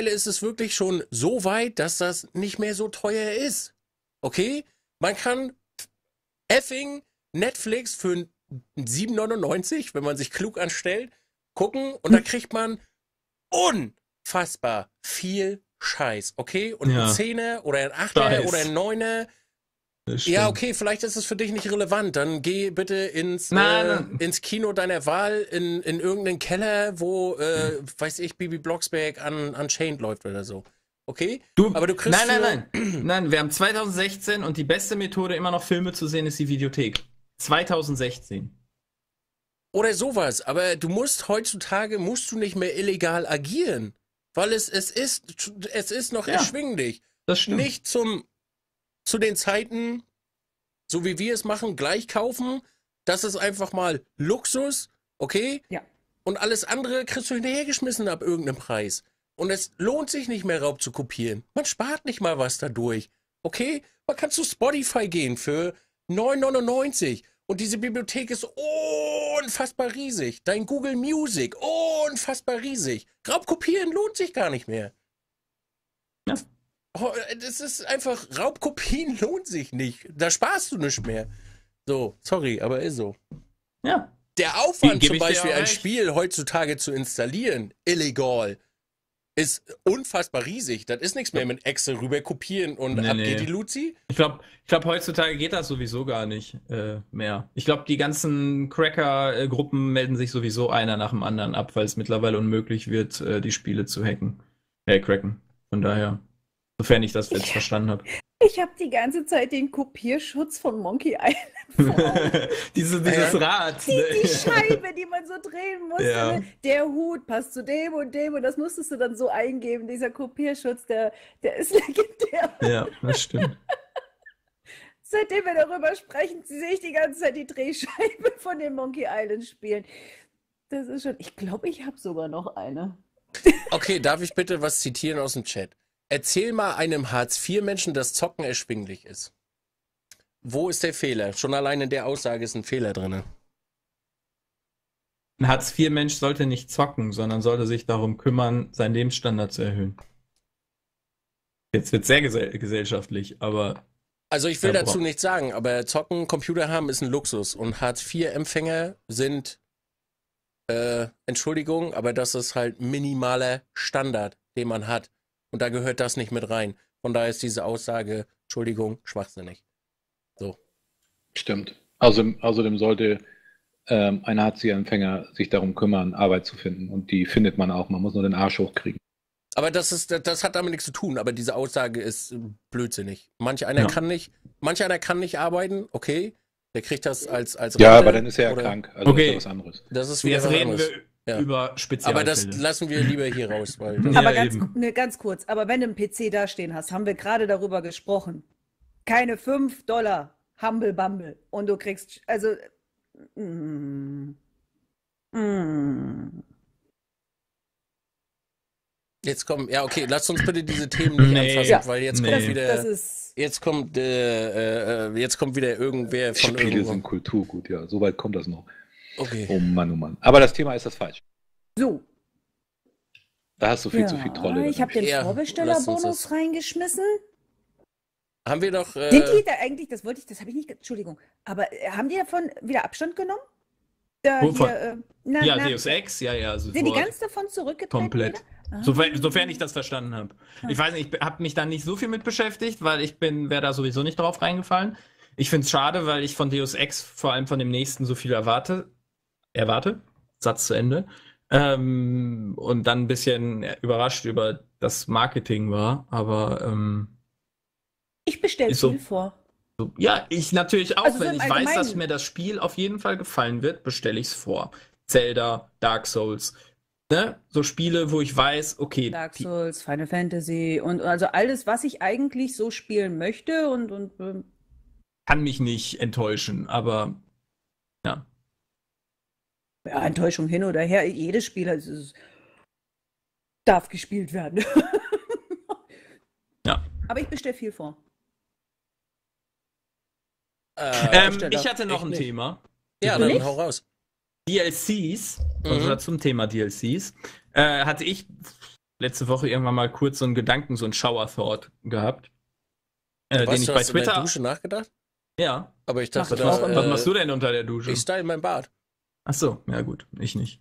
ist es wirklich schon so weit, dass das nicht mehr so teuer ist. Okay? Man kann effing Netflix für 7,99, wenn man sich klug anstellt, gucken und da kriegt man unfassbar viel Scheiß, okay? Und ein 10er oder ein 8er oder ein 9er. Ja, okay, vielleicht ist es für dich nicht relevant. Dann geh bitte ins Kino deiner Wahl, in irgendeinen Keller, wo, weiß ich, Bibi Blocksberg an Unchained läuft oder so. Okay? Aber du kriegst Nein, wir haben 2016 und die beste Methode, immer noch Filme zu sehen, ist die Videothek. 2016. Oder sowas. Aber du musst heutzutage, nicht mehr illegal agieren. Weil es ist noch erschwinglich. Das stimmt. Nicht zu den Zeiten, so wie wir es machen, gleich kaufen. Das ist einfach mal Luxus, okay? Ja. Und alles andere kriegst du hinterhergeschmissen ab irgendeinem Preis. Und es lohnt sich nicht mehr, Raub zu kopieren. Man spart nicht mal was dadurch, okay? Man kann zu Spotify gehen für 9,99 und diese Bibliothek ist unfassbar riesig. Dein Google Music, unfassbar riesig. Raub kopieren lohnt sich gar nicht mehr. Ja. Das ist einfach, Raubkopien lohnt sich nicht. Da sparst du nicht mehr. So, sorry, aber ist so. Ja. Der Aufwand, zum Beispiel ein Spiel heutzutage zu installieren, illegal, ist unfassbar riesig. Das ist nichts mehr mit Excel rüber kopieren und ab geht die Luzi. Ich glaub, heutzutage geht das sowieso gar nicht mehr. Ich glaube, die ganzen Cracker-Gruppen melden sich sowieso einer nach dem anderen ab, weil es mittlerweile unmöglich wird, die Spiele zu hacken. Cracken. Von daher. Sofern ich das jetzt verstanden habe. Ich habe die ganze Zeit den Kopierschutz von Monkey Island vor. Dieses Rad. Die Scheibe, die man so drehen musste. Ja. Der Hut passt zu dem und das musstest du dann so eingeben. Dieser Kopierschutz, der ist legendär. Ja, das stimmt. Seitdem wir darüber sprechen, sehe ich die ganze Zeit die Drehscheibe von den Monkey Island Spielen. Das ist schon, ich glaube, ich habe sogar noch eine. Okay, darf ich bitte was zitieren aus dem Chat? Erzähl mal einem Hartz-IV-Menschen, dass Zocken erschwinglich ist. Wo ist der Fehler? Schon allein in der Aussage ist ein Fehler drin. Ein Hartz-IV-Mensch sollte nicht zocken, sondern sollte sich darum kümmern, seinen Lebensstandard zu erhöhen. Jetzt wird es sehr gesellschaftlich, aber... Also ich will dazu nichts sagen, aber Zocken, Computer haben ist ein Luxus und Hartz-IV-Empfänger sind, Entschuldigung, aber das ist halt minimaler Standard, den man hat. Und da gehört das nicht mit rein. Von daher ist diese Aussage, Entschuldigung, schwachsinnig. So. Stimmt. Außerdem sollte ein Hartz-IV-Empfänger sich darum kümmern, Arbeit zu finden. Und die findet man auch. Man muss nur den Arsch hochkriegen. Aber das hat damit nichts zu tun. Aber diese Aussage ist blödsinnig. Manch einer kann nicht arbeiten. Okay. Der kriegt das als Rente. Ja, aber dann ist er ja krank. Also okay. Ist das was anderes. Das ist wieder was anderes. Ja. Über Spezialfälle. Aber das lassen wir lieber hier raus. Weil aber ganz kurz, aber wenn du einen PC dastehen hast, haben wir gerade darüber gesprochen. Keine $5 Humble Bumble und du kriegst, also Jetzt kommen, ja okay, lasst uns bitte diese Themen nicht anfassen, weil jetzt kommt wieder, jetzt kommt wieder irgendwer von irgendwo. Spiele sind Kulturgut, ja, soweit kommt das noch. Okay. Oh Mann, oh Mann. Aber das Thema ist das falsch. So. Da hast du zu viel Trolle. Ich habe den Vorbestellerbonus reingeschmissen. Haben wir doch... Sind die da eigentlich, das habe ich nicht... Entschuldigung. Aber haben die davon wieder Abstand genommen? Deus Ex, sind die ganz davon zurückgetreten? Komplett. Sofern ich das verstanden habe. Ich weiß nicht, ich habe mich da nicht so viel mit beschäftigt, weil ich wäre da sowieso nicht drauf reingefallen. Ich finde es schade, weil ich von Deus Ex, vor allem von dem nächsten, so viel erwarte, Satz zu Ende, und dann ein bisschen überrascht über das Marketing war, aber ich bestelle viel vor. So, ja, ich natürlich auch, also wenn ich weiß, dass mir das Spiel auf jeden Fall gefallen wird, bestelle ich es vor. Zelda, Dark Souls, ne? So Spiele, wo ich weiß, okay. Dark Souls, Final Fantasy und also alles, was ich eigentlich so spielen möchte und kann mich nicht enttäuschen, aber ja. Ja, Enttäuschung hin oder her, jedes Spiel darf gespielt werden. Ja. Aber ich bestelle viel vor. Ich hatte noch ein Thema. Ja, dann hau raus. DLCs, also zum Thema DLCs, hatte ich letzte Woche irgendwann mal kurz so einen Gedanken, so einen Shower-Thought gehabt. Den ich bei Twitter. Hast du in der Dusche nachgedacht? Ja. Aber ich dachte, was machst du denn unter der Dusche? Ich style mein Bart. Ach so, ja gut, ich nicht.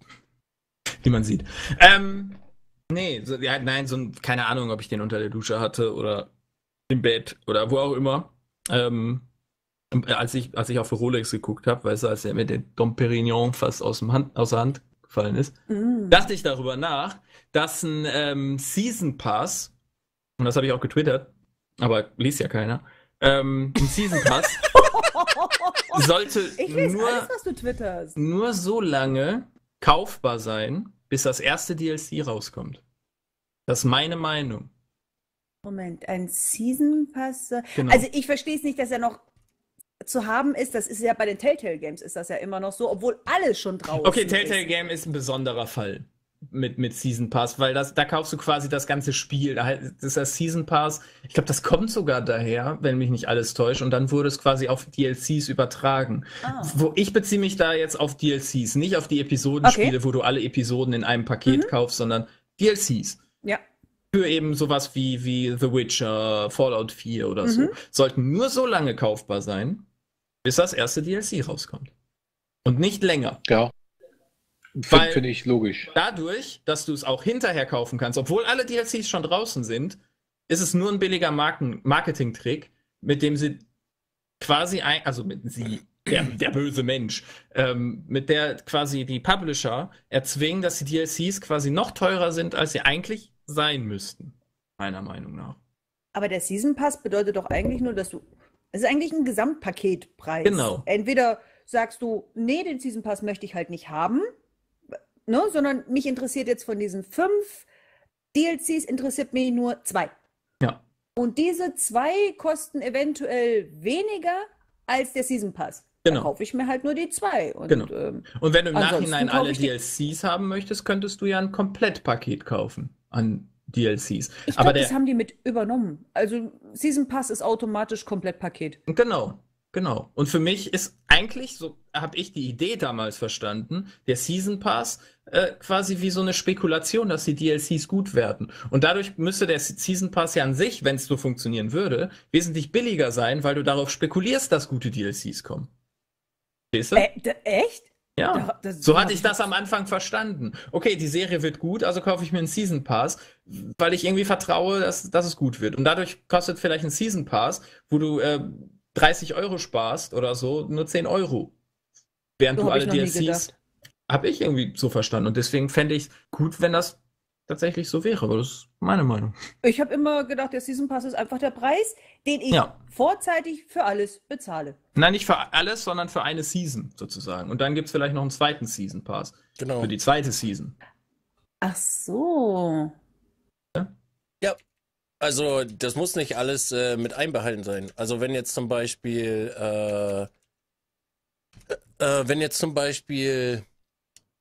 Wie man sieht. Nee, so, ja, nein, so ein, keine Ahnung, ob ich den unter der Dusche hatte oder im Bett oder wo auch immer. Als ich auf Rolex geguckt habe, weißt du, als er mit dem Dom Pérignon fast aus der Hand gefallen ist, dachte ich darüber nach, dass ein Season Pass, und das habe ich auch getwittert, aber liest ja keiner, ein Season Pass sollte nur so lange kaufbar sein, bis das erste DLC rauskommt. Das ist meine Meinung. Moment, ein Season Pass? Genau. Also ich verstehe es nicht, dass er noch zu haben ist. Das ist ja bei den Telltale Games ist das ja immer noch so, obwohl alles schon draußen ist. Okay, Telltale Game ist ein besonderer Fall mit Season Pass, weil da kaufst du quasi das ganze Spiel. Da ist das Season Pass, ich glaube, das kommt sogar daher, wenn mich nicht alles täuscht, und dann wurde es quasi auf DLCs übertragen. Ah. Ich beziehe mich da jetzt auf DLCs, nicht auf die Episodenspiele, okay, wo du alle Episoden in einem Paket kaufst, sondern DLCs. Ja. Für eben sowas wie The Witcher, Fallout 4 oder so. Sollten nur so lange kaufbar sein, bis das erste DLC rauskommt. Und nicht länger. Ja. Finde ich logisch. Dadurch, dass du es auch hinterher kaufen kannst, obwohl alle DLCs schon draußen sind, ist es nur ein billiger Marketing-Trick, mit dem sie quasi, der böse Mensch, mit der quasi die Publisher erzwingen, dass die DLCs quasi noch teurer sind, als sie eigentlich sein müssten, meiner Meinung nach. Aber der Season Pass bedeutet doch eigentlich nur, dass du, es ist eigentlich ein Gesamtpaketpreis. Genau. Entweder sagst du, nee, den Season Pass möchte ich halt nicht haben, ne, sondern mich interessiert jetzt von diesen 5 DLCs, interessiert mich nur 2. Ja. Und diese 2 kosten eventuell weniger als der Season Pass. Genau. Dann kaufe ich mir halt nur die 2. Und, genau. Und wenn du im Nachhinein alle DLCs haben möchtest, könntest du ja ein Komplettpaket kaufen an DLCs. Ich glaube, das haben die mit übernommen. Also Season Pass ist automatisch Komplettpaket. Genau. Genau. Und für mich ist eigentlich, so habe ich die Idee damals verstanden, der Season Pass quasi wie so eine Spekulation, dass die DLCs gut werden. Und dadurch müsste der Season Pass ja an sich, wenn es so funktionieren würde, wesentlich billiger sein, weil du darauf spekulierst, dass gute DLCs kommen. Verstehst du? Echt? Ja. So hatte ich das am Anfang verstanden. Okay, die Serie wird gut, also kaufe ich mir einen Season Pass, weil ich irgendwie vertraue, dass es gut wird. Und dadurch kostet vielleicht ein Season Pass, wo du 30 € sparst oder so, nur 10 €. Während so du alle DLCs... Habe ich irgendwie so verstanden. Und deswegen fände ich es gut, wenn das tatsächlich so wäre. Aber das ist meine Meinung. Ich habe immer gedacht, der Season Pass ist einfach der Preis, den ich vorzeitig für alles bezahle. Nein, nicht für alles, sondern für eine Season sozusagen. Und dann gibt es vielleicht noch einen zweiten Season Pass. Genau. Für die zweite Season. Ach so. Ja. Also, das muss nicht alles mit einbehalten sein. Also, wenn jetzt zum Beispiel,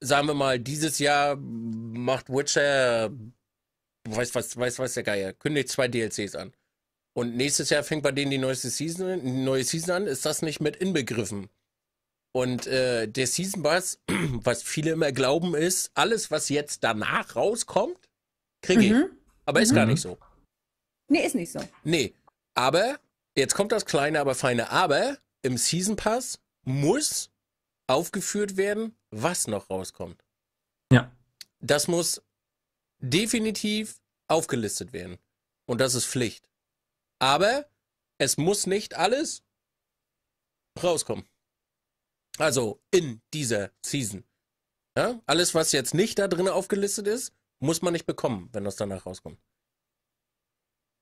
sagen wir mal, dieses Jahr macht Witcher, weiß der Geier, kündigt 2 DLCs an. Und nächstes Jahr fängt bei denen die neue Season an, ist das nicht mit inbegriffen. Und der Season Pass, was viele immer glauben, ist, alles, was jetzt danach rauskommt, kriege ich. Aber ist gar nicht so. Nee, ist nicht so. Nee, aber, jetzt kommt das kleine, aber feine, aber im Season Pass muss aufgeführt werden, was noch rauskommt. Ja. Das muss definitiv aufgelistet werden. Und das ist Pflicht. Aber es muss nicht alles rauskommen. Also in dieser Season. Ja? Alles, was jetzt nicht da drin aufgelistet ist, muss man nicht bekommen, wenn das danach rauskommt.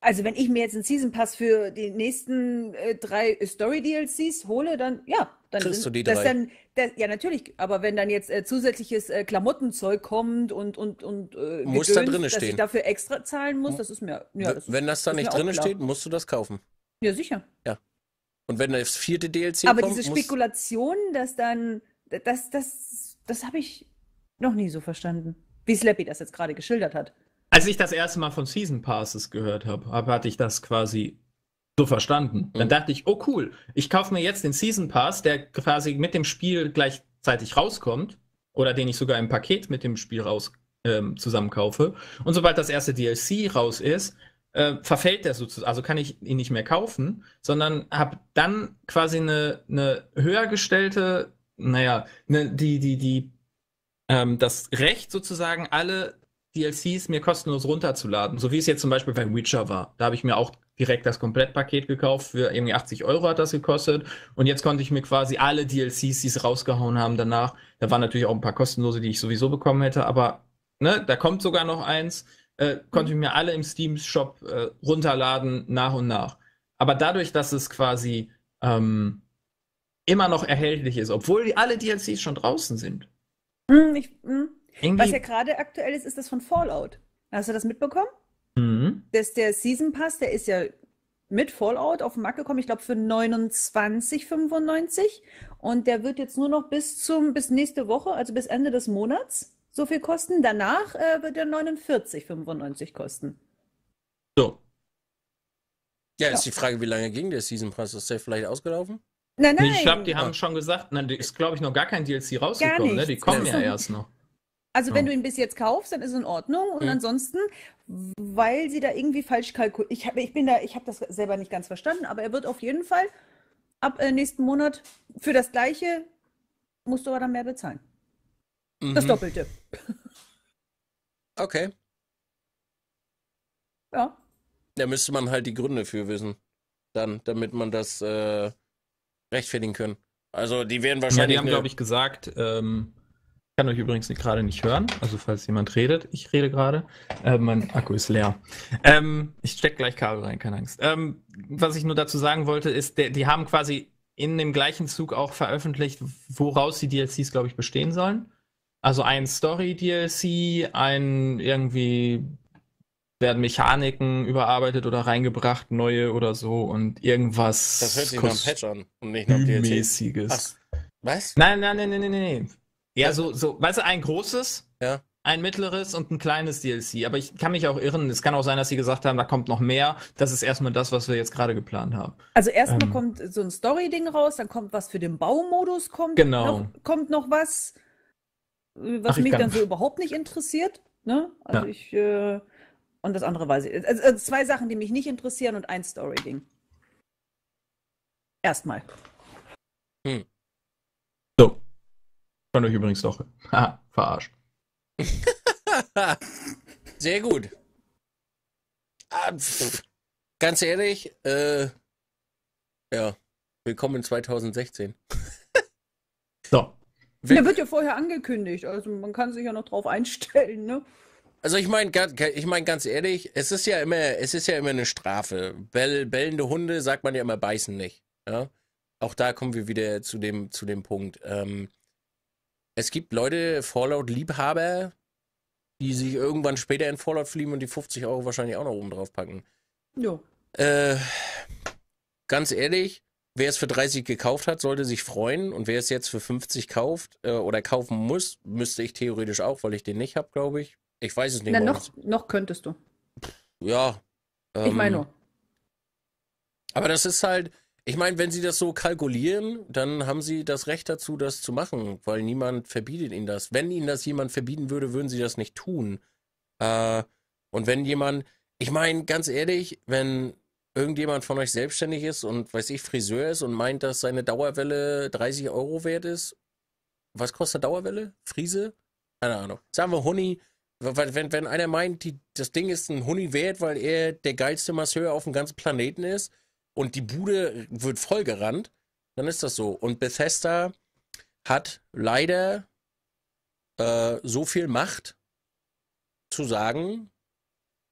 Also wenn ich mir jetzt einen Season Pass für die nächsten 3 Story-DLCs hole, dann kriegst du die 3. Ja, natürlich. Aber wenn dann jetzt zusätzliches Klamottenzeug kommt und muss da drin stehen, dass ich dafür extra zahlen muss, das ist mir... Ja, wenn das da nicht drin steht, musst du das kaufen. Ja, sicher. Ja. Und wenn das 4. DLC kommt... Aber diese Spekulation, dass dann... Das habe ich noch nie so verstanden. Wie Slabby das jetzt gerade geschildert hat. Als ich das erste Mal von Season Passes gehört habe, hatte ich das quasi so verstanden. Dann dachte ich, oh cool, ich kaufe mir jetzt den Season Pass, der quasi mit dem Spiel gleichzeitig rauskommt oder den ich sogar im Paket mit dem Spiel zusammen kaufe. Und sobald das erste DLC raus ist, verfällt der sozusagen, also kann ich ihn nicht mehr kaufen, sondern habe dann quasi eine höher gestellte, naja, das Recht sozusagen, alle DLCs mir kostenlos runterzuladen, so wie es jetzt zum Beispiel bei Witcher war. Da habe ich mir auch direkt das Komplettpaket gekauft, für irgendwie 80 € hat das gekostet, und jetzt konnte ich mir quasi alle DLCs, die es rausgehauen haben danach, da waren natürlich auch ein paar kostenlose, die ich sowieso bekommen hätte, aber ne, da kommt sogar noch eins, konnte ich mir alle im Steam-Shop runterladen, nach und nach. Aber dadurch, dass es quasi immer noch erhältlich ist, obwohl alle DLCs schon draußen sind. Was ja gerade aktuell ist, ist das von Fallout. Hast du das mitbekommen? Mhm. Dass der Season Pass, der ist ja mit Fallout auf den Markt gekommen, ich glaube für 29,95 €. Und der wird jetzt nur noch bis nächste Woche, also bis Ende des Monats, so viel kosten. Danach wird er 49,95 € kosten. So. Ja, ist die Frage, wie lange ging der Season Pass? Ist der vielleicht ausgelaufen? Nein. Ich glaube, die haben schon gesagt, na, ist, glaube ich, noch gar kein DLC rausgekommen. Ne? Die kommen ja erst noch. Also wenn du ihn bis jetzt kaufst, dann ist es in Ordnung. Und ansonsten, weil sie da irgendwie falsch kalkulieren. Ich habe das selber nicht ganz verstanden, aber er wird auf jeden Fall ab nächsten Monat für das Gleiche, musst du aber dann mehr bezahlen. Das Doppelte. Okay. Ja. Da müsste man halt die Gründe für wissen. Dann, damit man das rechtfertigen können. Also die werden wahrscheinlich... Ja, die haben, glaube ich, gesagt... Ich kann euch übrigens gerade nicht hören, also falls jemand redet, ich rede gerade, mein Akku ist leer. Ich stecke gleich Kabel rein, keine Angst. Was ich nur dazu sagen wollte, ist, die haben quasi in dem gleichen Zug auch veröffentlicht, woraus die DLCs, glaube ich, bestehen sollen. Also ein Story-DLC, irgendwie werden Mechaniken überarbeitet oder reingebracht, neue oder so, und irgendwas... Das hört sich nach einem Patch an und nicht nach DLCs. Was? Nein. Ja, so, weißt du, ein großes, ein mittleres und ein kleines DLC. Aber ich kann mich auch irren. Es kann auch sein, dass sie gesagt haben, da kommt noch mehr. Das ist erstmal das, was wir jetzt gerade geplant haben. Also erstmal kommt so ein Story-Ding raus, dann kommt was für den Baumodus, kommt noch was mich dann so überhaupt nicht interessiert. Ne? Also und das andere weiß ich. Also zwei Sachen, die mich nicht interessieren, und ein Story-Ding. Erstmal. So. Könnt euch übrigens doch. Haha, verarscht. Sehr gut. Ganz ehrlich, willkommen 2016. So. Der wird ja vorher angekündigt, also man kann sich ja noch drauf einstellen, ne? Also ich meine ganz ehrlich, es ist ja immer eine Strafe. Bellende Hunde sagt man ja immer, beißen nicht. Ja? Auch da kommen wir wieder zu dem Punkt. Es gibt Leute, Fallout-Liebhaber, die sich irgendwann später in Fallout fliegen und die 50 € wahrscheinlich auch noch oben drauf packen. Jo. Ganz ehrlich, wer es für 30 gekauft hat, sollte sich freuen. Und wer es jetzt für 50 kauft oder kaufen muss, müsste ich theoretisch auch, weil ich den nicht habe, glaube ich. Ich weiß es nicht. Na, noch könntest du. Ja. Ich meine nur. Aber das ist halt... Ich meine, wenn sie das so kalkulieren, dann haben sie das Recht dazu, das zu machen, weil niemand verbietet ihnen das. Wenn ihnen das jemand verbieten würde, würden sie das nicht tun. Und wenn jemand, ich meine, ganz ehrlich, wenn irgendjemand von euch selbstständig ist und, weiß ich, Friseur ist und meint, dass seine Dauerwelle 30 € wert ist, was kostet eine Dauerwelle? Friese? Keine Ahnung. Sagen wir Huni. Wenn einer meint, das Ding ist ein Huni wert, weil er der geilste Masseur auf dem ganzen Planeten ist, und die Bude wird vollgerannt, dann ist das so. Und Bethesda hat leider so viel Macht, zu sagen,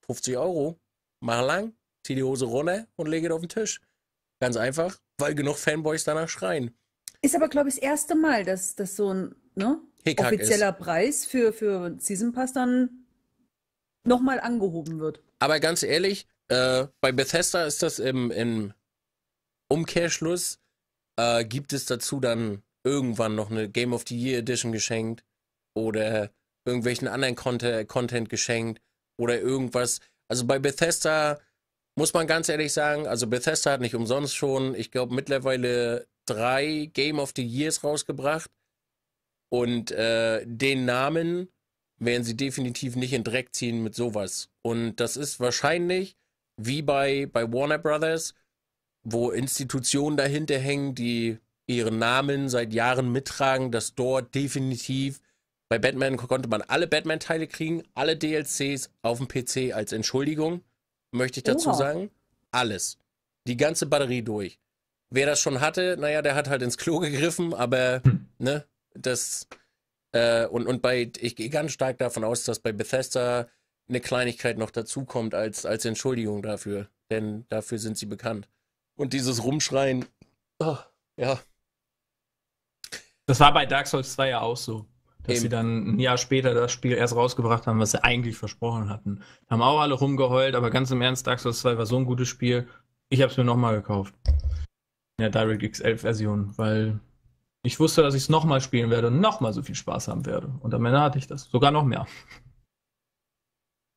50 €, mach lang, zieh die Hose runter und lege es auf den Tisch. Ganz einfach, weil genug Fanboys danach schreien. Ist aber, glaube ich, das erste Mal, dass so ein offizieller Preis für Season Pass dann nochmal angehoben wird. Aber ganz ehrlich, bei Bethesda ist das im Umkehrschluss, gibt es dazu dann irgendwann noch eine Game of the Year Edition geschenkt oder irgendwelchen anderen Content geschenkt oder irgendwas. Also bei Bethesda muss man ganz ehrlich sagen, also Bethesda hat nicht umsonst schon, ich glaube, mittlerweile 3 Game of the Years rausgebracht, und den Namen werden sie definitiv nicht in Dreck ziehen mit sowas. Und das ist wahrscheinlich wie bei Warner Brothers, wo Institutionen dahinter hängen, die ihren Namen seit Jahren mittragen, dass dort definitiv, bei Batman konnte man alle Batman-Teile kriegen, alle DLCs auf dem PC als Entschuldigung, möchte ich dazu sagen. Alles. Die ganze Batterie durch. Wer das schon hatte, naja, der hat halt ins Klo gegriffen, aber, ne, das, und bei, ich gehe ganz stark davon aus, dass bei Bethesda eine Kleinigkeit noch dazukommt als Entschuldigung dafür, denn dafür sind sie bekannt. Und dieses Rumschreien, oh, ja. Das war bei Dark Souls 2 ja auch so, dass sie dann ein Jahr später das Spiel erst rausgebracht haben, was sie eigentlich versprochen hatten. Haben auch alle rumgeheult, aber ganz im Ernst, Dark Souls 2 war so ein gutes Spiel, ich habe es mir nochmal gekauft. In der DirectX 11 Version, weil ich wusste, dass ich es nochmal spielen werde und nochmal so viel Spaß haben werde. Und am Ende hatte ich das. Sogar noch mehr.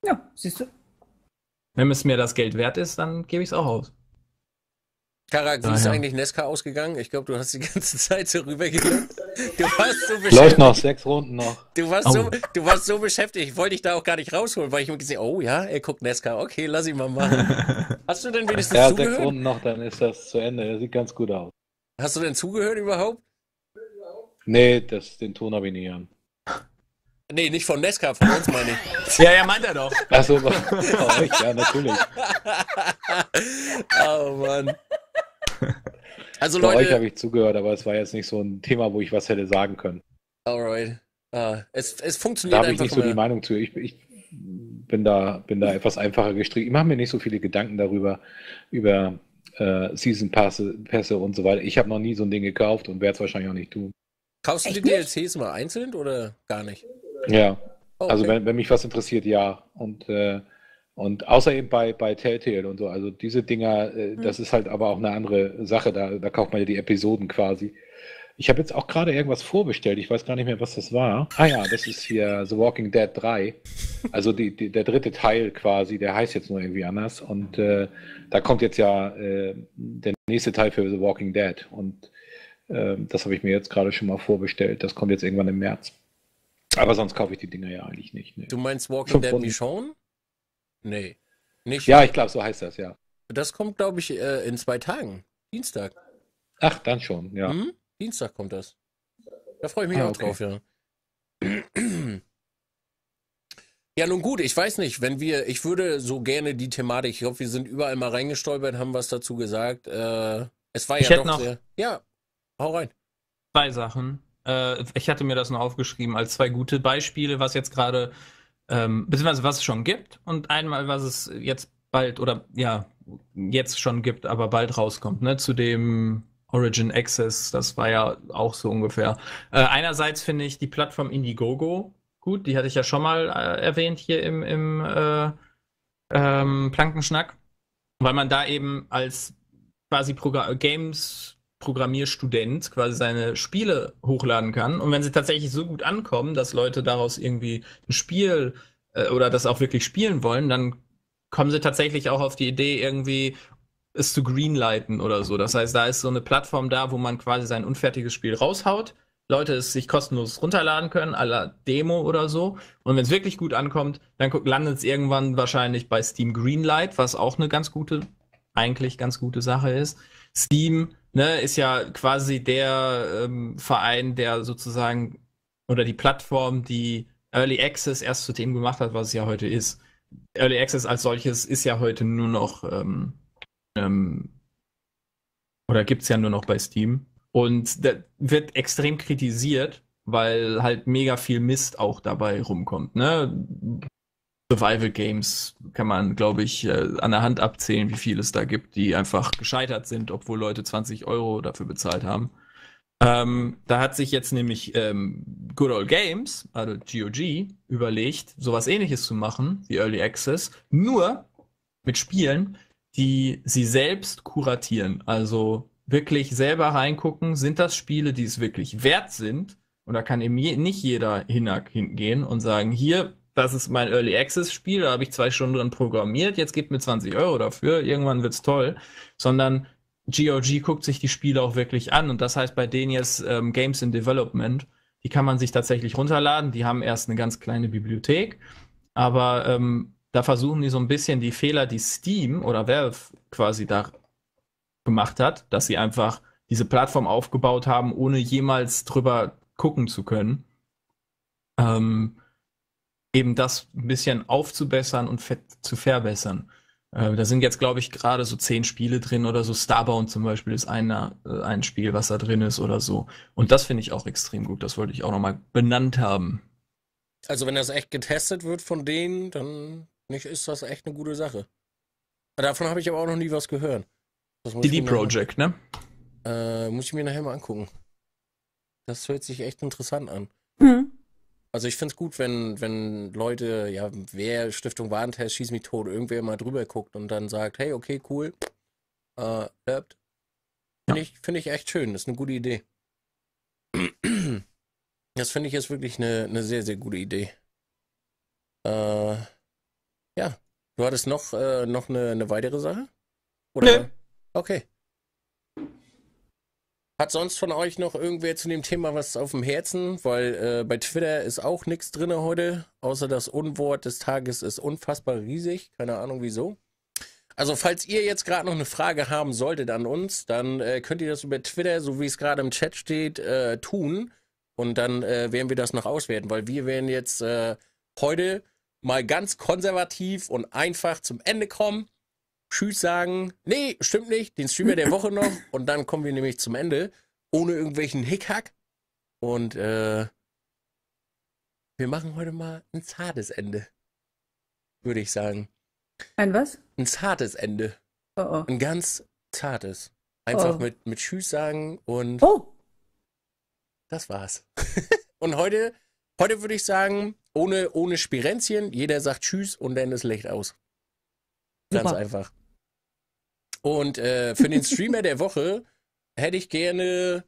Ja, siehst du. Wenn es mir das Geld wert ist, dann gebe ich es auch aus. Karak, wie ist eigentlich Nesca ausgegangen? Ich glaube, du hast die ganze Zeit so rübergeguckt. Du warst so beschäftigt. Läuft noch, 6 Runden noch. Du warst so beschäftigt. Ich wollte dich da auch gar nicht rausholen, weil ich mir gesehen habe, oh ja, er guckt Nesca. Okay, lass ihn mal machen. Hast du denn wenigstens zugehört? Ja, 6 Runden noch, dann ist das zu Ende. Das sieht ganz gut aus. Hast du denn zugehört überhaupt? Nee, den Ton habe ich nicht an. Nee, nicht von Nesca, von uns meine ich. Ja, ja, meint er doch. Achso, bei euch, ja, natürlich. Oh, Mann. Also Leute, euch habe ich zugehört, aber es war jetzt nicht so ein Thema, wo ich was hätte sagen können. Alright. Es funktioniert einfach. Da habe ich nicht so die Meinung zu. Ich bin da etwas einfacher gestrickt. Ich mache mir nicht so viele Gedanken darüber, über Season-Pässe und so weiter. Ich habe noch nie so ein Ding gekauft und werde es wahrscheinlich auch nicht tun. Kaufst du die DLCs mal einzeln oder gar nicht? Ja. Oh, okay. Also wenn mich was interessiert, ja. Und außerdem bei Telltale und so, also diese Dinger, das ist halt aber auch eine andere Sache, da kauft man ja die Episoden quasi. Ich habe jetzt auch gerade irgendwas vorbestellt, ich weiß gar nicht mehr, was das war. Ah ja, das ist hier The Walking Dead 3, also der dritte Teil quasi, der heißt jetzt nur irgendwie anders und da kommt jetzt ja der nächste Teil für The Walking Dead und das habe ich mir jetzt gerade schon mal vorbestellt, das kommt jetzt irgendwann im März. Aber sonst kaufe ich die Dinger ja eigentlich nicht. Ne. Du meinst Walking Dead Michonne? Nee. Nicht ja, ich glaube, so heißt das, ja. Das kommt, glaube ich, in 2 Tagen. Dienstag. Ach, dann schon, ja. Hm? Dienstag kommt das. Da freue ich mich auch drauf, ja. Ja, nun gut, ich weiß nicht, ich würde so gerne die Thematik, ich glaube, wir sind überall mal reingestolpert, haben was dazu gesagt. Es war ja doch sehr... Ja, hau rein. 2 Sachen. Ich hatte mir das noch aufgeschrieben als 2 gute Beispiele, was jetzt gerade... beziehungsweise was es schon gibt und einmal, was es jetzt bald oder ja, jetzt schon gibt, aber bald rauskommt, ne, zu dem Origin Access, das war ja auch so ungefähr. Einerseits finde ich die Plattform Indiegogo gut, die hatte ich ja schon mal erwähnt hier im Plankenschnack, weil man da eben als quasi Games-Programmierstudent quasi seine Spiele hochladen kann. Und wenn sie tatsächlich so gut ankommen, dass Leute daraus irgendwie ein Spiel oder das auch wirklich spielen wollen, dann kommen sie tatsächlich auch auf die Idee, irgendwie es zu greenlighten oder so. Das heißt, da ist so eine Plattform da, wo man quasi sein unfertiges Spiel raushaut, Leute es sich kostenlos runterladen können, à la Demo oder so. Und wenn es wirklich gut ankommt, dann landet es irgendwann wahrscheinlich bei Steam Greenlight, was auch eine eigentlich ganz gute Sache ist. Steam, ne, ist ja quasi der Verein, der sozusagen, oder die Plattform, die Early Access erst zu dem gemacht hat, was es ja heute ist. Early Access als solches ist ja heute nur noch, oder gibt's ja nur noch bei Steam. Und das wird extrem kritisiert, weil halt mega viel Mist auch dabei rumkommt, ne? Survival Games kann man, glaube ich, an der Hand abzählen, wie viel es da gibt, die einfach gescheitert sind, obwohl Leute 20 € dafür bezahlt haben. Da hat sich jetzt nämlich Good Old Games, also GOG, überlegt, sowas Ähnliches zu machen, wie Early Access, nur mit Spielen, die sie selbst kuratieren. Also wirklich selber reingucken, sind das Spiele, die es wirklich wert sind? Und da kann eben nicht jeder hingehen und sagen, hier, das ist mein Early Access Spiel, da habe ich 2 Stunden drin programmiert, jetzt gebt mir 20 € dafür, irgendwann wird's toll. Sondern GOG guckt sich die Spiele auch wirklich an und das heißt bei denen jetzt Games in Development, die kann man sich tatsächlich runterladen, die haben erst eine ganz kleine Bibliothek, aber Da versuchen die so ein bisschen die Fehler, die Steam oder Valve quasi da gemacht hat, dass sie einfach diese Plattform aufgebaut haben, ohne jemals drüber gucken zu können. Eben das ein bisschen aufzubessern und zu verbessern. Da sind jetzt, glaube ich, gerade so 10 Spiele drin oder so. Starbound zum Beispiel ist ein Spiel, was da drin ist oder so. Und das finde ich auch extrem gut. Das wollte ich auch nochmal benannt haben. Also wenn das echt getestet wird von denen, dann ist das echt eine gute Sache. Davon habe ich aber auch noch nie was gehört. CD Projekt, ne? Muss ich mir nachher mal angucken. Das hört sich echt interessant an. Mhm. Also ich finde es gut, wenn Leute, ja, wer Stiftung Warentest, schieß mich tot, irgendwer mal drüber guckt und dann sagt, hey, okay, cool. Finde ich echt schön, das ist eine gute Idee. Das finde ich jetzt wirklich eine sehr, sehr gute Idee. Ja, du hattest noch eine weitere Sache? Oder? Nee. Okay. Hat sonst von euch noch irgendwer zu dem Thema was auf dem Herzen? Weil bei Twitter ist auch nichts drin heute, außer das Unwort des Tages ist unfassbar riesig. Keine Ahnung wieso. Also falls ihr jetzt gerade noch eine Frage haben solltet an uns, dann könnt ihr das über Twitter, so wie es gerade im Chat steht, tun. Und dann werden wir das noch auswerten, weil wir werden jetzt heute mal ganz konservativ und einfach zum Ende kommen. Tschüss sagen, nee, stimmt nicht, den Streamer der Woche noch und dann kommen wir nämlich zum Ende, ohne irgendwelchen Hickhack und wir machen heute mal ein zartes Ende, würde ich sagen. Ein was? Ein zartes Ende. Oh, oh. Ein ganz zartes. Einfach mit Tschüss sagen und das war's. Und heute würde ich sagen, ohne Spirenzchen, jeder sagt Tschüss und dann ist Licht aus. Ganz einfach. Und für den Streamer der Woche hätte ich gerne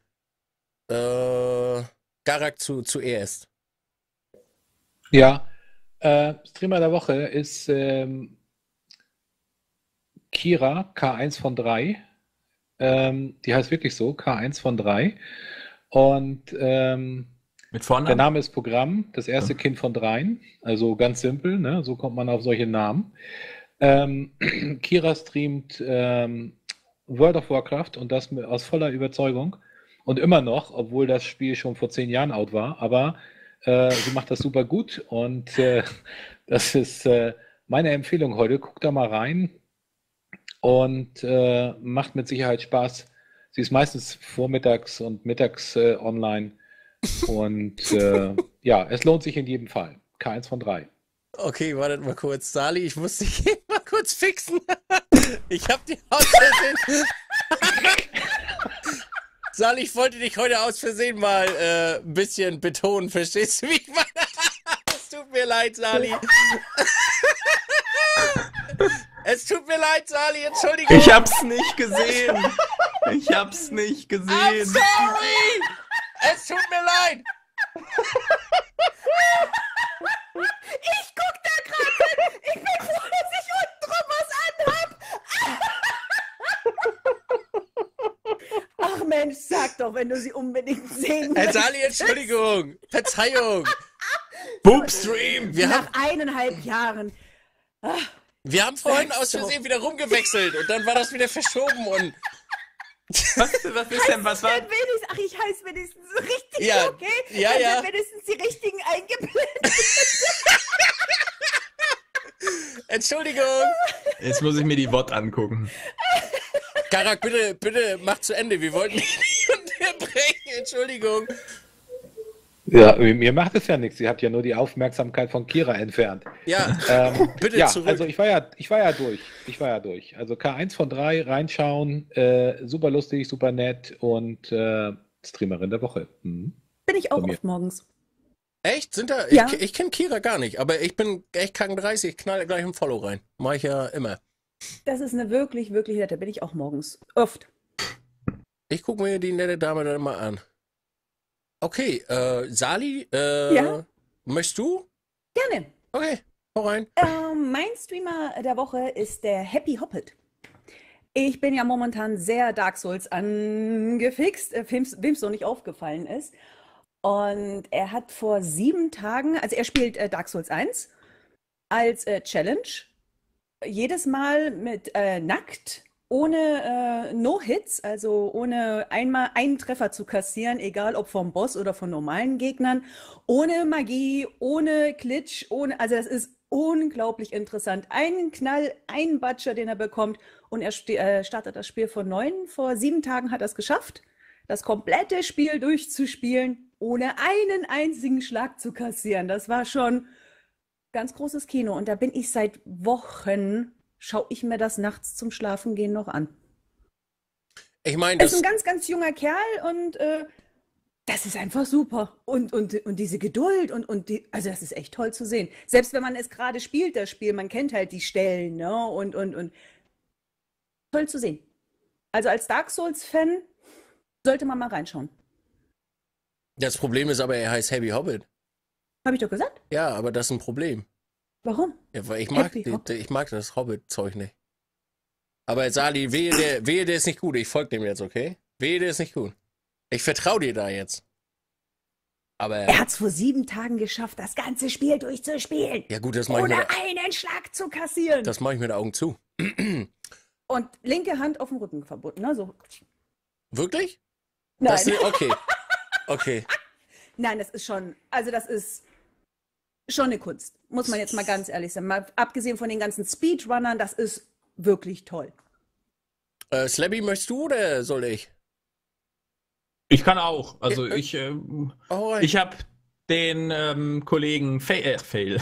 Garak zuerst. Ja, Streamer der Woche ist Kira, K1 von 3. Die heißt wirklich so, K1 von 3. Und mit vorne? Der Name ist Programm, das erste Kind von 3. Also ganz simpel, ne? So kommt man auf solche Namen. Kira streamt World of Warcraft und das aus voller Überzeugung und immer noch, obwohl das Spiel schon vor 10 Jahren out war, aber sie macht das super gut und das ist meine Empfehlung heute, guckt da mal rein und macht mit Sicherheit Spaß. Sie ist meistens vormittags und mittags online und ja, es lohnt sich in jedem Fall. K1 von 3. Okay, wartet mal kurz. Sali, ich muss dich mal kurz fixen. Ich hab dich aus Versehen... Sali, ich wollte dich heute aus Versehen mal ein bisschen betonen. Verstehst du mich? Es tut mir leid, Sali. Es tut mir leid, Sali. Entschuldigung. Ich hab's nicht gesehen. Ich hab's nicht gesehen. I'm sorry. Es tut mir leid. Ich guck da gerade hin! Ich bin froh, dass ich unten drum was anhab! Ach Mensch, sag doch, wenn du sie unbedingt sehen willst. Sali, Entschuldigung! Verzeihung! Boopstream! Nach 1,5 Jahren. Ach, wir haben vorhin aus Versehen wieder rumgewechselt und dann war das wieder verschoben und... Was ist denn, was war? Ach, ich heiße wenigstens so richtig, ja, okay? Ja, dann sind wenigstens die richtigen eingeblendet. Entschuldigung. Jetzt muss ich mir die Wort angucken. Garak, bitte mach zu Ende. Wir wollten dich nicht unterbrechen. Entschuldigung. Ja, mir macht es ja nichts. Ihr habt ja nur die Aufmerksamkeit von Kira entfernt. Ja, bitte zurück. Also ich war ja durch. Also K1 von 3, reinschauen, super lustig, super nett und Streamerin der Woche. Mhm. Bin ich auch oft morgens. Echt? Sind da? Ja. Ich kenne Kira gar nicht, aber ich bin echt krank 30, ich knall gleich ein Follow rein. Mache ich ja immer. Das ist eine wirklich, wirklich nette, bin ich auch morgens. Oft. Ich gucke mir die nette Dame dann mal an. Okay, Sali, möchtest du? Gerne. Okay, hau rein. Mein Streamer der Woche ist der Happy Hoppet. Ich bin ja momentan sehr Dark Souls angefixt, wem es noch nicht aufgefallen ist. Und er hat vor 7 Tagen, also er spielt Dark Souls 1, als Challenge. Jedes Mal mit nackt, ohne No-Hits, also ohne einmal einen Treffer zu kassieren, egal ob vom Boss oder von normalen Gegnern, ohne Magie, ohne Glitch, ohne, also das ist unglaublich interessant. Einen Knall, einen Batscher, den er bekommt, und er startet das Spiel von neuem. Vor 7 Tagen hat er es geschafft, das komplette Spiel durchzuspielen, ohne einen einzigen Schlag zu kassieren. Das war schon ganz großes Kino, und da bin ich seit Wochen, schaue ich mir das nachts zum Schlafengehen noch an. Ich meine, das ist ein ganz, ganz junger Kerl, und das ist einfach super. Und diese Geduld und die, also das ist echt toll zu sehen. Selbst wenn man es gerade spielt, das Spiel, man kennt halt die Stellen, ne? Und toll zu sehen. Also als Dark Souls-Fan sollte man mal reinschauen. Das Problem ist aber, er heißt Heavy Hobbit. Habe ich doch gesagt? Ja, aber das ist ein Problem. Warum? Ja, weil ich mag das Hobbit-Zeug nicht. Aber Sali, wehe, der ist nicht gut. Ich folge dem jetzt, okay? Wehe, der ist nicht gut. Ich vertraue dir da jetzt. Aber er hat es vor 7 Tagen geschafft, das ganze Spiel durchzuspielen. Ja gut, das mache ich mir. Ohne einen Schlag zu kassieren. Das mache ich mit Augen zu. Und linke Hand auf dem Rücken verbunden, ne? So. Wirklich? Nein. Das ist, okay. Nein, das ist schon, also das ist schon eine Kunst, muss man jetzt mal ganz ehrlich sein. Mal abgesehen von den ganzen Speedrunnern, das ist wirklich toll. Slabby, möchtest du oder soll ich? Ich kann auch. Also ich habe den Kollegen Fail.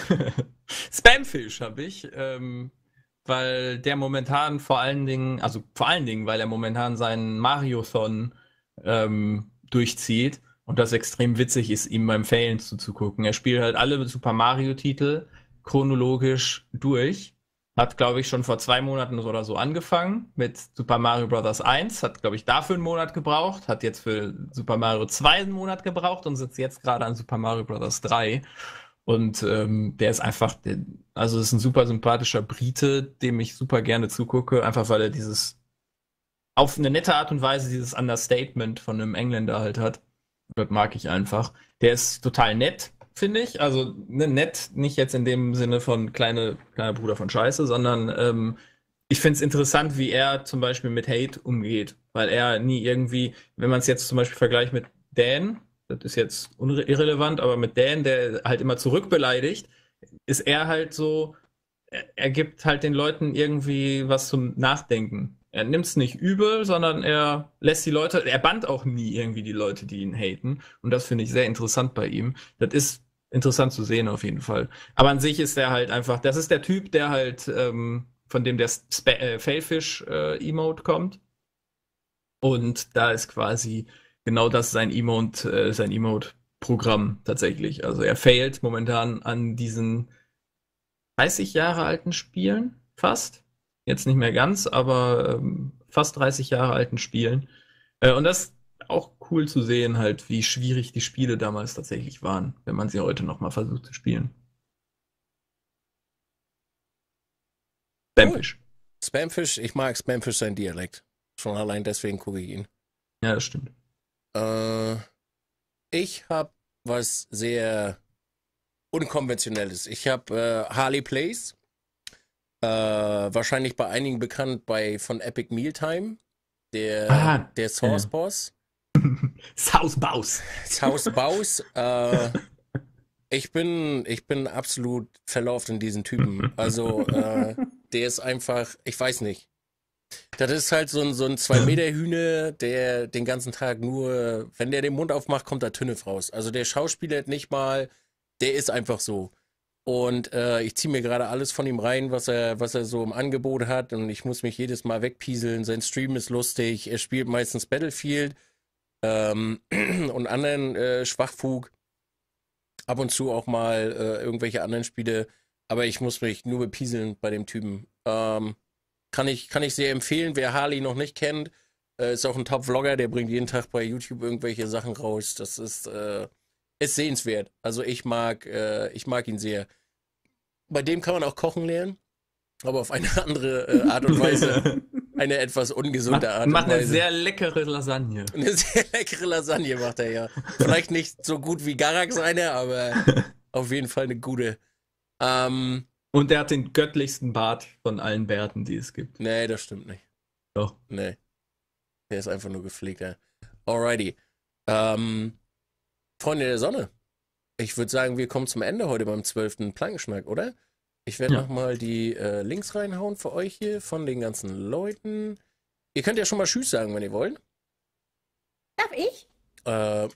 Spamfish habe ich, weil der momentan vor allen Dingen, weil er momentan seinen Mario-Thon durchzieht. Und das extrem witzig ist, ihm beim Failen zuzugucken. Er spielt halt alle Super Mario-Titel chronologisch durch. Hat, glaube ich, schon vor 2 Monaten oder so angefangen mit Super Mario Bros. 1. Hat, glaube ich, dafür 1 Monat gebraucht. Hat jetzt für Super Mario 2 1 Monat gebraucht und sitzt jetzt gerade an Super Mario Bros. 3. Und der ist einfach, also ist ein super sympathischer Brite, dem ich super gerne zugucke. Einfach, weil er dieses, auf eine nette Art und Weise, dieses Understatement von einem Engländer halt hat. Das mag ich einfach. Der ist total nett, finde ich. Also ne, nett, nicht jetzt in dem Sinne von kleiner Bruder von Scheiße, sondern ich finde es interessant, wie er zum Beispiel mit Hate umgeht. Weil er nie irgendwie, wenn man es jetzt zum Beispiel vergleicht mit Dan, das ist jetzt irrelevant, aber mit Dan, der halt immer zurückbeleidigt, ist er halt so, er gibt halt den Leuten irgendwie was zum Nachdenken. Er nimmt es nicht übel, sondern er lässt die Leute, er bannt auch nie irgendwie die Leute, die ihn haten. Und das finde ich sehr interessant bei ihm. Das ist interessant zu sehen auf jeden Fall. Aber an sich ist er halt einfach, das ist der Typ, der halt, von dem der Failfish-Emote kommt. Und da ist quasi genau das sein Emote-Programm tatsächlich. Also er failt momentan an diesen 30 Jahre alten Spielen fast. Jetzt nicht mehr ganz, aber fast 30 Jahre alten Spielen. Und das ist auch cool zu sehen, halt, wie schwierig die Spiele damals tatsächlich waren, wenn man sie heute nochmal versucht zu spielen. Spamfish. Oh. Spamfish, ich mag Spamfish sein Dialekt. Schon allein deswegen gucke ich ihn. Ja, das stimmt. Ich habe was sehr Unkonventionelles. Ich habe Harley Plays. Wahrscheinlich bei einigen bekannt von Epic Mealtime, der Source Boss. South Boss. Ich bin absolut verlauft in diesen Typen. Also der ist einfach, ich weiß nicht. Das ist halt so ein 2-Meter-Hühne, der den ganzen Tag nur, wenn der den Mund aufmacht, kommt da Tünnef raus. Also der schauspielert nicht mal, der ist einfach so. Und ich ziehe mir gerade alles von ihm rein, was er so im Angebot hat. Und ich muss mich jedes Mal wegpieseln. Sein Stream ist lustig. Er spielt meistens Battlefield und anderen Schwachfug. Ab und zu auch mal irgendwelche anderen Spiele. Aber ich muss mich nur bepieseln bei dem Typen. Kann ich sehr empfehlen. Wer Harley noch nicht kennt, ist auch ein Top-Vlogger. Der bringt jeden Tag bei YouTube irgendwelche Sachen raus. Das ist... ist sehenswert. Also ich mag ihn sehr. Bei dem kann man auch kochen lernen, aber auf eine andere Art und Weise. Eine etwas ungesunde Art und Weise. Macht eine sehr leckere Lasagne. Eine sehr leckere Lasagne macht er, ja. Vielleicht nicht so gut wie Garak seine, aber auf jeden Fall eine gute. Und der hat den göttlichsten Bart von allen Bärten, die es gibt. Nee, das stimmt nicht. Doch. Nee. Der ist einfach nur gepflegt, ja. Alrighty. Freunde der Sonne. Ich würde sagen, wir kommen zum Ende heute beim 12. Plankenschnack, oder? Ich werde nochmal die Links reinhauen für euch hier von den ganzen Leuten. Ihr könnt ja schon mal Tschüss sagen, wenn ihr wollt. Darf ich?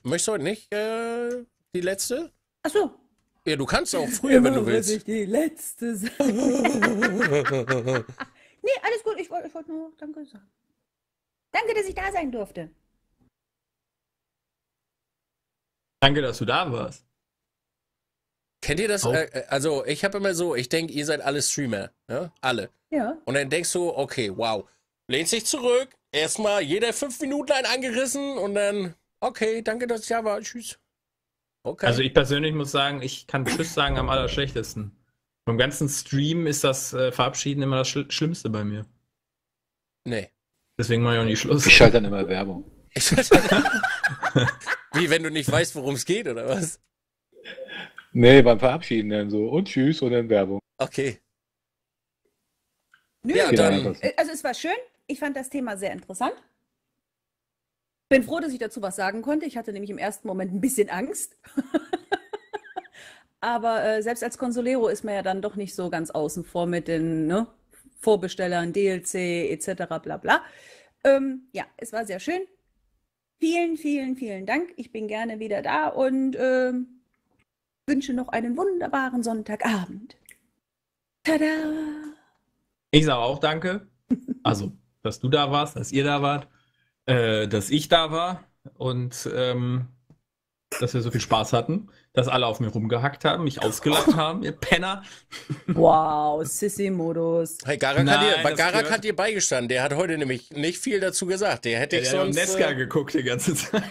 Möchtest du heute nicht die letzte? Ach so. Ja, du kannst auch früher, wenn du willst. Ich die letzte sagen. Nee, alles gut. Ich wollte nur Danke sagen. Danke, dass ich da sein durfte. Danke, dass du da warst. Kennt ihr das? Oh. Also, ich habe immer so, ich denke, ihr seid alle Streamer. Ja? Alle. Ja. Und dann denkst du, okay, wow. Lehnst dich zurück. Erstmal jeder 5 Minuten ein angerissen und dann, okay, danke, dass ich da war. Tschüss. Okay. Also, ich persönlich muss sagen, ich kann Tschüss sagen am allerschlechtesten. Vom ganzen Stream ist das Verabschieden immer das Schlimmste bei mir. Nee. Deswegen mache ich auch nicht Schluss. Ich schalte dann immer Werbung. Wie, wenn du nicht weißt, worum es geht, oder was? Nee, beim Verabschieden dann so. Und Tschüss und dann Werbung. Okay. Nö, ja, dann, also es war schön. Ich fand das Thema sehr interessant. Bin froh, dass ich dazu was sagen konnte. Ich hatte nämlich im ersten Moment ein bisschen Angst. Aber selbst als Consolero ist man ja dann doch nicht so ganz außen vor mit den Vorbestellern, DLC etc. bla bla. Ja, es war sehr schön. Vielen, vielen, vielen Dank. Ich bin gerne wieder da und wünsche noch einen wunderbaren Sonntagabend. Tada! Ich sage auch Danke. Also, dass du da warst, dass ihr da wart, dass ich da war und dass wir so viel Spaß hatten, dass alle auf mir rumgehackt haben, mich ausgelacht haben, ihr Penner. Wow, Sissy-Modus. Hey, Garak hat dir beigestanden. Der hat heute nämlich nicht viel dazu gesagt. Der hätte ich sonst... Der hat Nesca geguckt die ganze Zeit.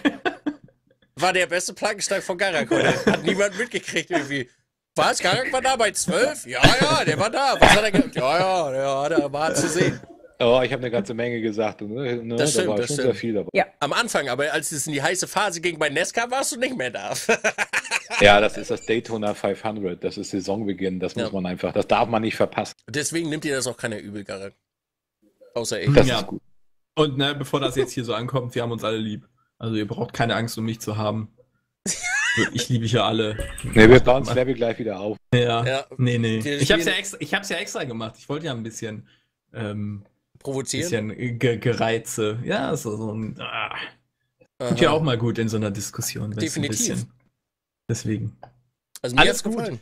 War der beste Plankenschnack von Garak heute. Hat niemand mitgekriegt irgendwie. Was? Garak war da bei 12? Ja, ja, der war da. Was hat er gesagt? Ja, ja, der war zu sehen. Oh, ich habe eine ganze Menge gesagt. Ne? Das stimmt, da war das schon stimmt. Sehr viel dabei. Ja. Am Anfang, aber als es in die heiße Phase ging bei Nesca, warst du nicht mehr da. Ja, das ist das Daytona 500. Das ist Saisonbeginn. Das muss man einfach, das darf man nicht verpassen. Deswegen nimmt ihr das auch keiner übel, Garak. Außer ich. Das ist gut. Und bevor das jetzt hier so ankommt, wir haben uns alle lieb. Also ihr braucht keine Angst, um mich zu haben. Ich liebe ja alle. Nee, wir bauen Slabby gleich wieder auf. Ja. Nee. Ich hab's ja extra gemacht. Ich wollte ja ein bisschen provozieren. Ein bisschen Gereize. Ja, so ein. Tut ja auch mal gut in so einer Diskussion. Definitiv. Ein deswegen. Also mir alles gut. Gefallen.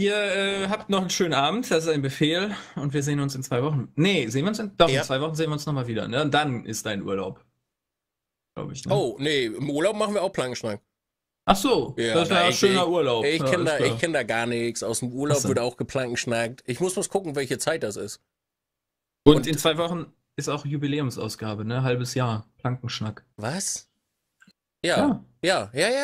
Ihr habt noch einen schönen Abend. Das ist ein Befehl. Und wir sehen uns in 2 Wochen. Nee, sehen wir uns in. Doch, in 2 Wochen sehen wir uns nochmal wieder. Ne? Und dann ist dein Urlaub. Glaube ich. Ne? Oh, nee. Im Urlaub machen wir auch Plankenschnack. Ach so, ja, das war ein schöner Urlaub. Ich kenne da gar nichts. Aus dem Urlaub wird auch geplankenschnackt. Ich muss bloß gucken, welche Zeit das ist. Und in 2 Wochen ist auch Jubiläumsausgabe, ne? Halbes Jahr Plankenschnack. Was? Ja,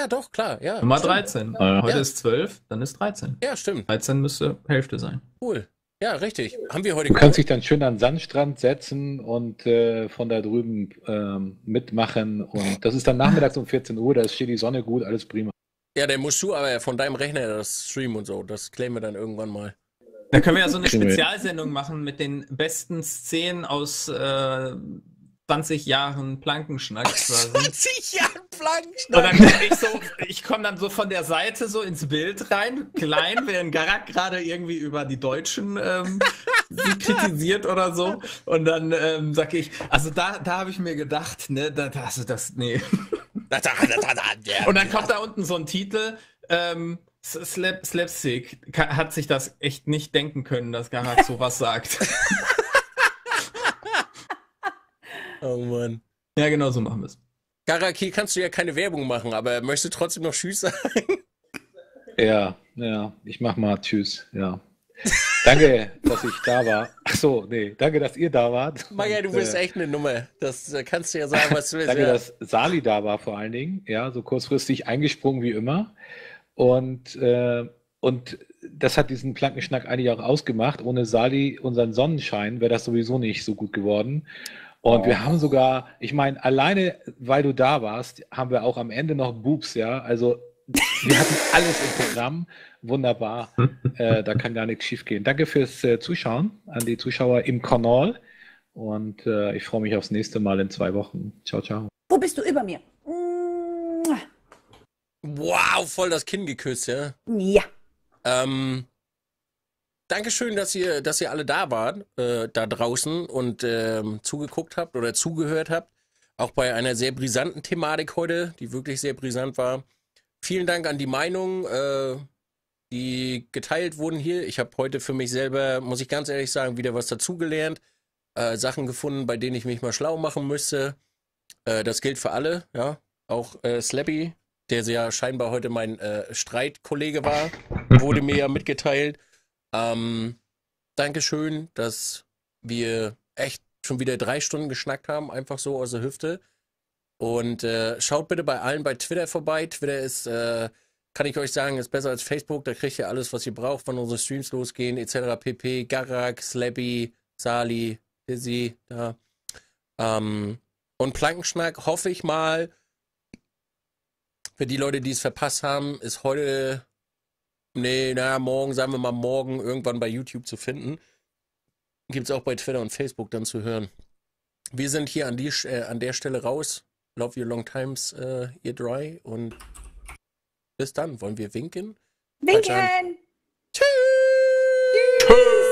doch, klar. Ja, Nummer 13. Ja. Heute ist 12, dann ist 13. Ja, stimmt. 13 müsste Hälfte sein. Cool. Ja, richtig. Haben wir heute du kannst dich dann schön an den Sandstrand setzen und von da drüben mitmachen. Und das ist dann nachmittags um 14 Uhr, da steht die Sonne gut, alles prima. Ja, dann musst du aber von deinem Rechner das streamen und so. Das klären wir dann irgendwann mal. Da können wir ja so eine Spezialsendung machen mit den besten Szenen aus 20 Jahren Plankenschnack. 20 Jahre Plankenschnack! Und dann komme ich so von der Seite so ins Bild rein, klein, während Garak gerade irgendwie über die Deutschen kritisiert oder so. Und dann sage ich, also da habe ich mir gedacht, ne, nee. Und dann kommt da unten so ein Titel, Slapstick hat sich das echt nicht denken können, dass Garak sowas sagt. Oh Mann. Ja, genau so machen wir es. Garak, hier kannst du ja keine Werbung machen, aber möchtest du trotzdem noch Tschüss sagen? Ja, ich mach mal Tschüss, ja. Danke, dass ich da war. Achso, nee, danke, dass ihr da wart. Maja, du bist echt eine Nummer. Das kannst du ja sagen, was du willst. Danke, dass Sali da war vor allen Dingen. Ja, so kurzfristig eingesprungen wie immer. Und das hat diesen Plankenschnack eigentlich auch ausgemacht. Ohne Sali, unseren Sonnenschein, wäre das sowieso nicht so gut geworden. Und wir haben sogar, ich meine, alleine, weil du da warst, haben wir auch am Ende noch Boobs, ja. Also Wir hatten alles im Programm. Wunderbar. Da kann gar nichts schief gehen. Danke fürs Zuschauen an die Zuschauer im Kanal. Und ich freue mich aufs nächste Mal in 2 Wochen. Ciao, ciao. Wo bist du über mir? Wow, voll das Kinn geküsst, ja? Ja. Dankeschön, dass ihr alle da wart, da draußen und zugeguckt habt oder zugehört habt. Auch bei einer sehr brisanten Thematik heute, die wirklich sehr brisant war. Vielen Dank an die Meinungen, die geteilt wurden hier. Ich habe heute für mich selber, muss ich ganz ehrlich sagen, wieder was dazugelernt. Sachen gefunden, bei denen ich mich mal schlau machen müsste. Das gilt für alle, ja. Auch Slabby, der ja scheinbar heute mein Streitkollege war, wurde mir ja mitgeteilt. Dankeschön, dass wir echt schon wieder 3 Stunden geschnackt haben, einfach so aus der Hüfte. Und schaut bitte bei allen bei Twitter vorbei. Twitter ist, kann ich euch sagen, ist besser als Facebook. Da kriegt ihr alles, was ihr braucht, wann unsere Streams losgehen, etc. pp. Garak, Slabby, Sali, Hizzy, da. Und Plankenschnack, hoffe ich mal, für die Leute, die es verpasst haben, ist heute, morgen, sagen wir mal morgen, irgendwann bei YouTube zu finden. Gibt es auch bei Twitter und Facebook dann zu hören. Wir sind hier an der Stelle raus. Love you long times, ihr drei. Und bis dann. Wollen wir winken? Winken! Tschüss! Tschüss!